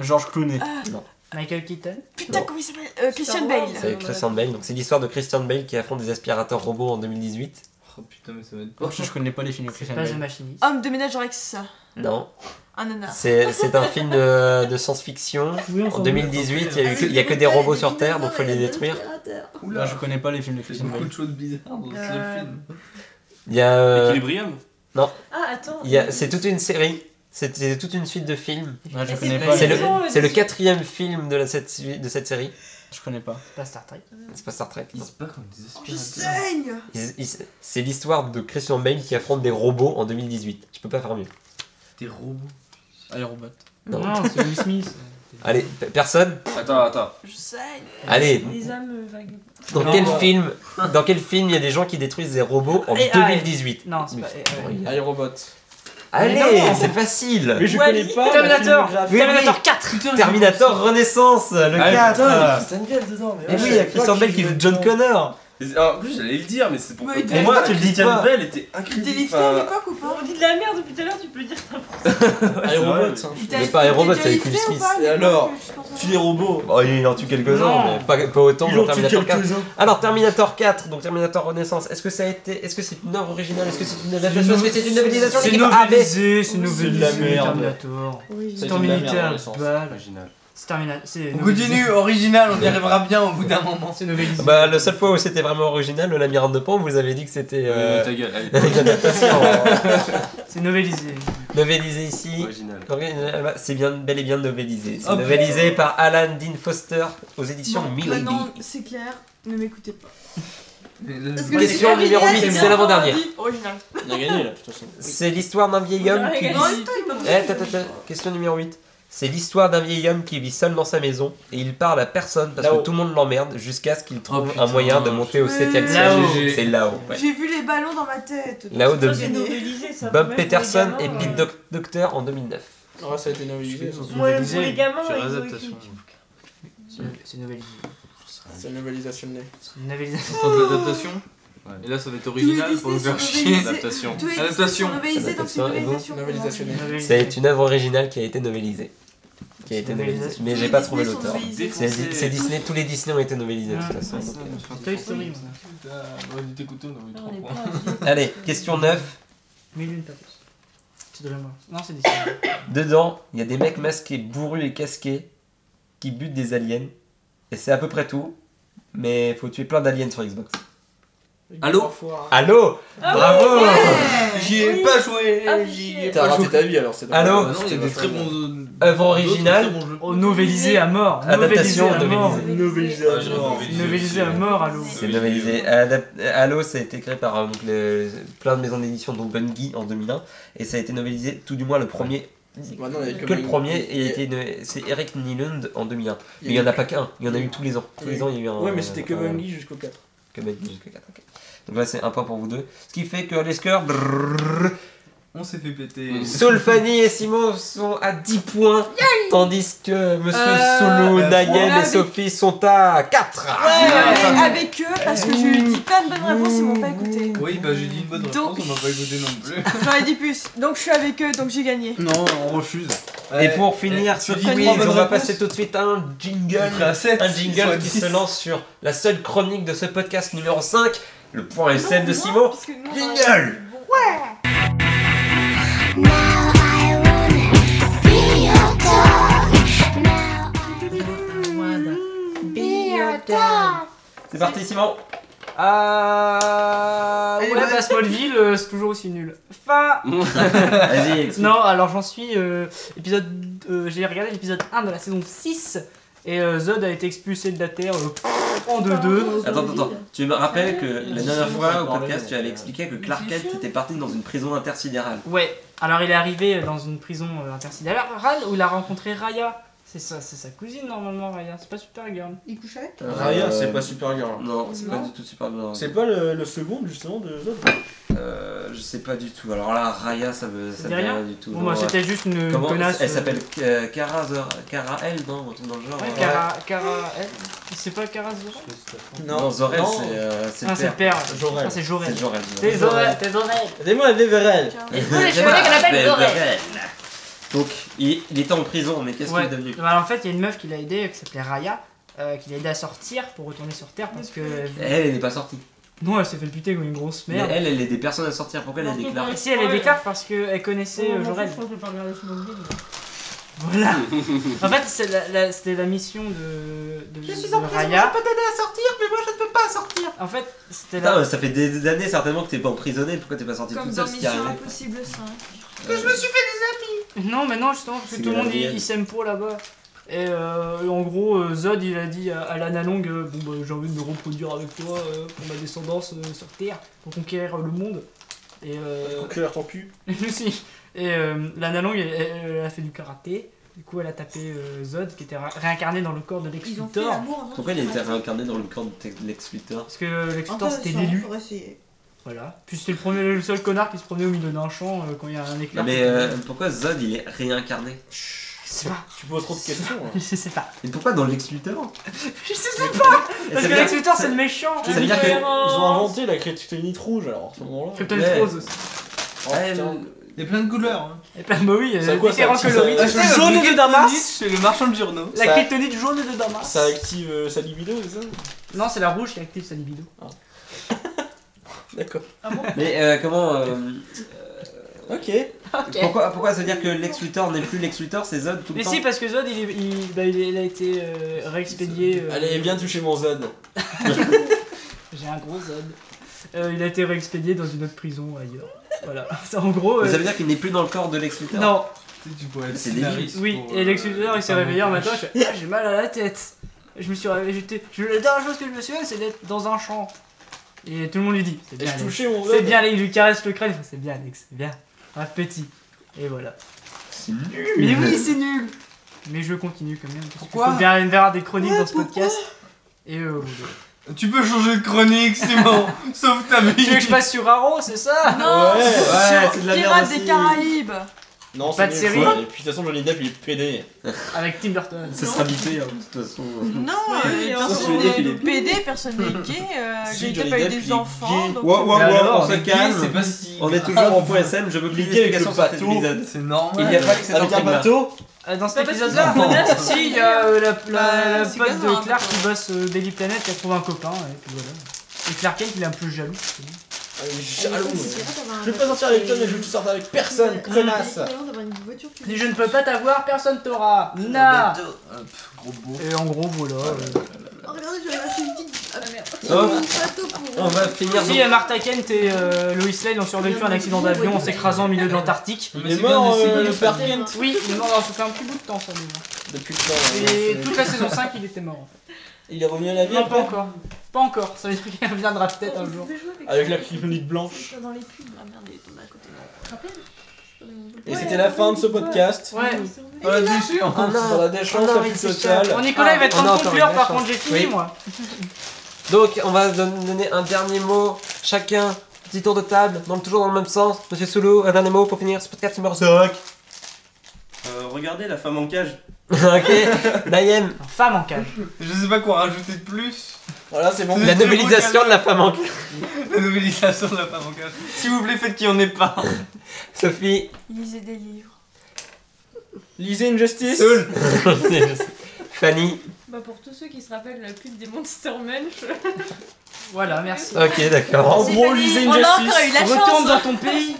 George Clooney. Non. Michael Keaton? Putain, comment il s'appelle? Christian Bale. C'est Christian Bale, donc c'est l'histoire de Christian Bale qui affronte des aspirateurs robots en 2018. Oh putain, mais ça va être pas. Je connais pas les films de Christian Bale. Homme de ménage avec ça? Non. C'est un film de science-fiction. En 2018, il n'y a que des robots sur Terre, donc il faut les détruire. Oula, je connais pas les films de Christian Bale. Il y a beaucoup de choses bizarres dans ce film. Il y a. Equilibrium? Non. Ah, attends. C'est toute une série. C'était toute une suite de films. Ouais, je connais pas. C'est le 4e film de cette série. Je connais pas. C'est pas Star Trek. C'est pas Star Trek. Ils se battent comme des aspirateurs. Je saigne. C'est l'histoire de Christian Bale qui affronte des robots en 2018. Je peux pas faire mieux. Des robots. Allez, robot. Non, c'est Will Smith. Allez, personne? Attends. Je sais. Allez. Les âmes vagues. Dans quel film il y a des gens qui détruisent des robots en 2018? Non, c'est pas. Allez, robot. Allez, c'est facile. Mais je connais pas. Terminator 4. Terminator Renaissance, le 4. Et oui, il y a Christian Bale qui joue John Connor. En plus, j'allais le dire, mais c'est pour. Pour moi, tu le dis, Christian Bale était incroyable. T'es lifté à l'époque ou pas? On dit de la merde depuis tout à l'heure, tu peux le dire n'importe quoi. iRobot. Mais pas iRobot, c'est avec Will Smith. Et alors, tu les robots? Il en tue quelques-uns, mais pas autant que Terminator 4. Alors, Terminator 4, donc Terminator Renaissance, est-ce que ça a été. Est-ce que c'est une œuvre originale? Est-ce que c'est une adaptation? Est-ce que c'est une novélisation? C'est novélisé, c'est de la merde. C'est en militaire, c'est pas original. On continue, original, on y arrivera bien au bout d'un moment, c'est novélisé. Bah, la seule fois où c'était vraiment original, le Labyrinthe de Pan, vous avez dit que c'était. Ta gueule, c'est novélisé. Novélisé ici. Original. C'est bien, bel et bien novélisé. C'est novélisé par Alan Dean Foster aux éditions Milady. Non, c'est clair, ne m'écoutez pas. Question numéro 8, c'est l'avant-dernière. C'est l'histoire d'un vieil homme qui. Question numéro 8. C'est l'histoire d'un vieil homme qui vit seul dans sa maison et il parle à personne parce que tout le monde l'emmerde jusqu'à ce qu'il trouve un moyen de monter au 7ème siège. C'est là-haut. Ouais. J'ai vu les ballons dans ma tête. Là-haut de Bob Peterson et Pete Docter en 2009. Ah, ça a été novelisé. Les gamins, c'est novelisé. C'est une novelisation. C'est une adaptation. Et là ça va être original pour nous faire chier. Adaptation. Adaptation. C'est une œuvre originale qui a été novelisée. Qui a été novelisée. Mais j'ai pas trouvé l'auteur. C'est Disney, tous les Disney ont été novelisés de toute façon. Allez, question 9. Non, c'est Disney. Dedans, il y a des mecs masqués, bourrus et casqués qui butent des aliens. Et c'est à peu près tout. Mais faut tuer plein d'aliens sur Xbox. Allô ? Allô ? Bravo ! J'y ai pas joué ! T'as raté ta vie alors, c'est normal. Allô ? C'était des très bons... œuvre originale, novelisée à mort. Adaptation, novelisée à mort. Novelisée à mort, allô. C'est novelisé. Allô, ça a été créé par plein de maisons d'édition, dont Bungie en 2001. Et ça a été novelisé, tout du moins le premier... que le premier, c'est Eric Nylund en 2001. Mais il n'y en a pas qu'un, il y en a eu tous les ans. Tous les ans, il y a eu un... Ouais, mais c'était que Bungie jusqu'au 4. Donc là c'est un point pour vous deux. Ce qui fait que les scores... On s'est fait péter. Solfani et Simon sont à 10 points. Tandis que Monsieur Soulou, Nayel et Sophie sont à 4. Ouais, avec eux, parce que j'ai dit plein de bonnes réponses, ils m'ont pas écouté. Oui, bah j'ai dit une bonne réponse, on m'a pas écouté non plus. J'en ai dit plus, donc je suis avec eux, donc j'ai gagné. Non, on refuse. Et pour finir, Sophie, on va passer tout de suite à un jingle. Un jingle qui se lance sur la seule chronique de ce podcast numéro 5. Le point SM de Simon. Jingle. Ouais. C'est parti Simon. Ouais bah Smallville c'est toujours aussi nul. Vas-y. Non alors j'en suis épisode j'ai regardé l'épisode 1 de la saison 6 et Zod a été expulsé de la Terre en 2-2. Attends, tu me rappelles que la dernière fois au podcast tu avais expliqué que Clark Kent était parti dans une prison intersidérale. Ouais, alors il est arrivé dans une prison intersidérale où il a rencontré Raya. C'est ça, c'est sa cousine normalement, Raya, c'est pas Supergirl. Il couche avec Raya, c'est pas Supergirl. Non, c'est pas du tout Supergirl. C'est pas le second justement de Zod. Je sais pas du tout. Alors là, Raya, ça veut rien du tout. Bon, bah, c'était juste une connasse. Elle s'appelle Kara El, non, dans le genre. Ouais, Kara El. C'est pas Kara Zor-El. Non, Zor-El, c'est le père. C'est le père. Jor-El. C'est Jor-El. C'est Jor-El. C'est Jor-El. C'est moi, elle est Jor-El. Je connais qu'elle appelle Jor-El. Donc, il était en prison, mais qu'est-ce qu'il est devenu? En fait, il y a une meuf qui l'a aidé, qui s'appelait Raya, qui l'a aidé à sortir pour retourner sur Terre parce que... Elle n'est pas sortie. Non, elle s'est fait buter comme une grosse merde. Mais elle est des personnes à sortir, pourquoi elle les déclare? Si, elle les déclare parce qu'elle connaissait Jor-El. Voilà. En fait, c'était la mission de Raya. Je suis en prison, je peux t'aider à sortir, mais moi je ne peux pas sortir. En fait, c'était là... Ça fait des années certainement que t'es pas emprisonné, pourquoi t'es pas sorti toute seule? Comme dans Mission Impossible 5. Que je me suis fait des amis. Non mais non justement parce que tout le monde il s'aime pour là-bas. Et en gros Zod il a dit à Lana Long bon bah j'ai envie de me reproduire avec toi pour ma descendance sur Terre, pour conquérir le monde. Et conquérir ton cul. Si. Et Lana Long elle a fait du karaté. Du coup elle a tapé Zod qui était réincarné dans le corps de Lex Luthor. Pourquoi il était réincarné dans le corps de Lex Luthor? Parce que Lex Luthor c'était l'élu. Voilà. Puis c'était le seul connard qui se promenait au milieu d'un champ quand il y a un éclair. Mais pourquoi Zod il est réincarné? Je sais pas. Tu poses trop de questions. Je sais pas. Et pourquoi dans Lex Luthor? Je sais pas. Parce que Lex Luthor c'est le méchant. Ça veut dire qu'ils ont inventé la kryptonite rouge alors à ce moment-là. Kryptonite rose aussi. Ouais, il y a plein de couleurs. Bah oui, il y a différentes coloris. Le jaune de Damas. C'est le marchand de journaux. La kryptonite jaune de Damas. Ça active sa libido, c'est ça? Non, c'est la rouge qui active sa libido. D'accord. Ah bon? Mais comment... Ok. Pourquoi ça veut dire que Lex Luthor n'est plus Lex Luthor, c'est Zod tout le temps? Mais si, parce que Zod, il a été réexpédié... Allez, viens toucher mon Zod. J'ai un gros Zod. Il a été réexpédié dans une autre prison ailleurs. Voilà. Ça, en gros... Ça veut dire qu'il n'est plus dans le corps de Lex Luthor? Non. C'est délire. Oui, et Lex Luthor, il s'est réveillé en matin, j'ai mal à la tête. Je me suis réveillé, la dernière chose que je me souviens, c'est d'être dans un champ. Et tout le monde lui dit, c'est bien Alex, je lui caresse le crâne, c'est bien Alex, c'est bien, un petit, et voilà. C'est nul. Mais oui c'est nul. Mais je continue quand même. Pourquoi? Il faut bien des chroniques dans ce podcast. Et tu peux changer de chronique, c'est bon. Sauf ta vie. Tu veux que je passe sur Arrow, c'est ça? Non, c'est de la merde aussi. Pirates des Caraïbes. Non, pas de série. Et puis de toute façon, Johnny Depp il est pédé. Avec Tim Burton. Ça sera bité, hein, de toute façon. Non, personne n'est pédé, personne n'est gay. Johnny Depp a eu des enfants. On se calme. On est toujours en PSM, je veux plier avec le bateau. C'est normal. Il n'y a pas que c'est avec un bateau. Dans cet épisode-là, si il y a la pote de Clark qui bosse Daily Planet, elle trouve un copain, et puis voilà. Et Clark Kent il est un peu jaloux. Jaloux. Je vais pas sortir avec toi, mais je veux que tu sortes avec personne, connasse. Si je ne peux pas t'avoir, personne t'aura. Na. Et en gros voilà. Oh, regardez, je vais lâcher une petite. Ah merde. On va finir. Si Martha Kent et Lois Lane ont survécu à un accident d'avion en s'écrasant au milieu de l'Antarctique. Il est mort le père Kent. Oui, il est mort, ça fait un petit bout de temps ça. Depuis le temps. Et toute la saison 5 il était mort. Il est revenu à la vie? Non, pas encore. Pas encore, ça veut dire qu'il reviendra peut-être un jour. Avec la clinique blanche. Dans les pubs, ah merde, il est tombé à côté. Tu te rappelles? Et c'était la fin de ce podcast. Ouais. Dans la déchéance, la plus totale. Bon, Nicolas il va être en train de conclure, par contre j'ai fini moi. Donc on va donner un dernier mot, chacun, petit tour de table, toujours dans le même sens. Monsieur Soulou, un dernier mot pour finir ce podcast numéro 5. Regardez la femme en cage. Ok, Nayem. Femme en cage. Je sais pas quoi rajouter de plus. Voilà, c'est bon. La novélisation de la femme en cage. La novélisation de la femme en cage. S'il vous plaît, faites qu'il n'y en ait pas. Sophie. Lisez des livres. Lisez Injustice. Fanny. Bah pour tous ceux qui se rappellent la pub des Monster Munch. Voilà, merci. Ok, d'accord. En gros, lisez Injustice. Retourne dans ton pays.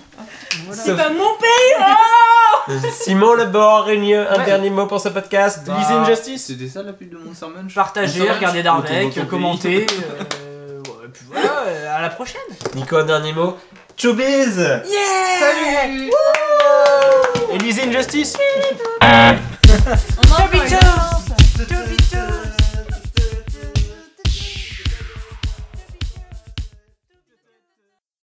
Voilà. C'est pas mon pays. Simon Lebord, Réunieux, un dernier mot pour ce podcast. Lisez Injustice. C'était ça la pub de Monster Munch. Partagez, regardez Darvec, commentez. Et puis voilà, à la prochaine. Nico, un dernier mot. Choubiz. Yeah. Salut. Et lisez Injustice. Choubiz.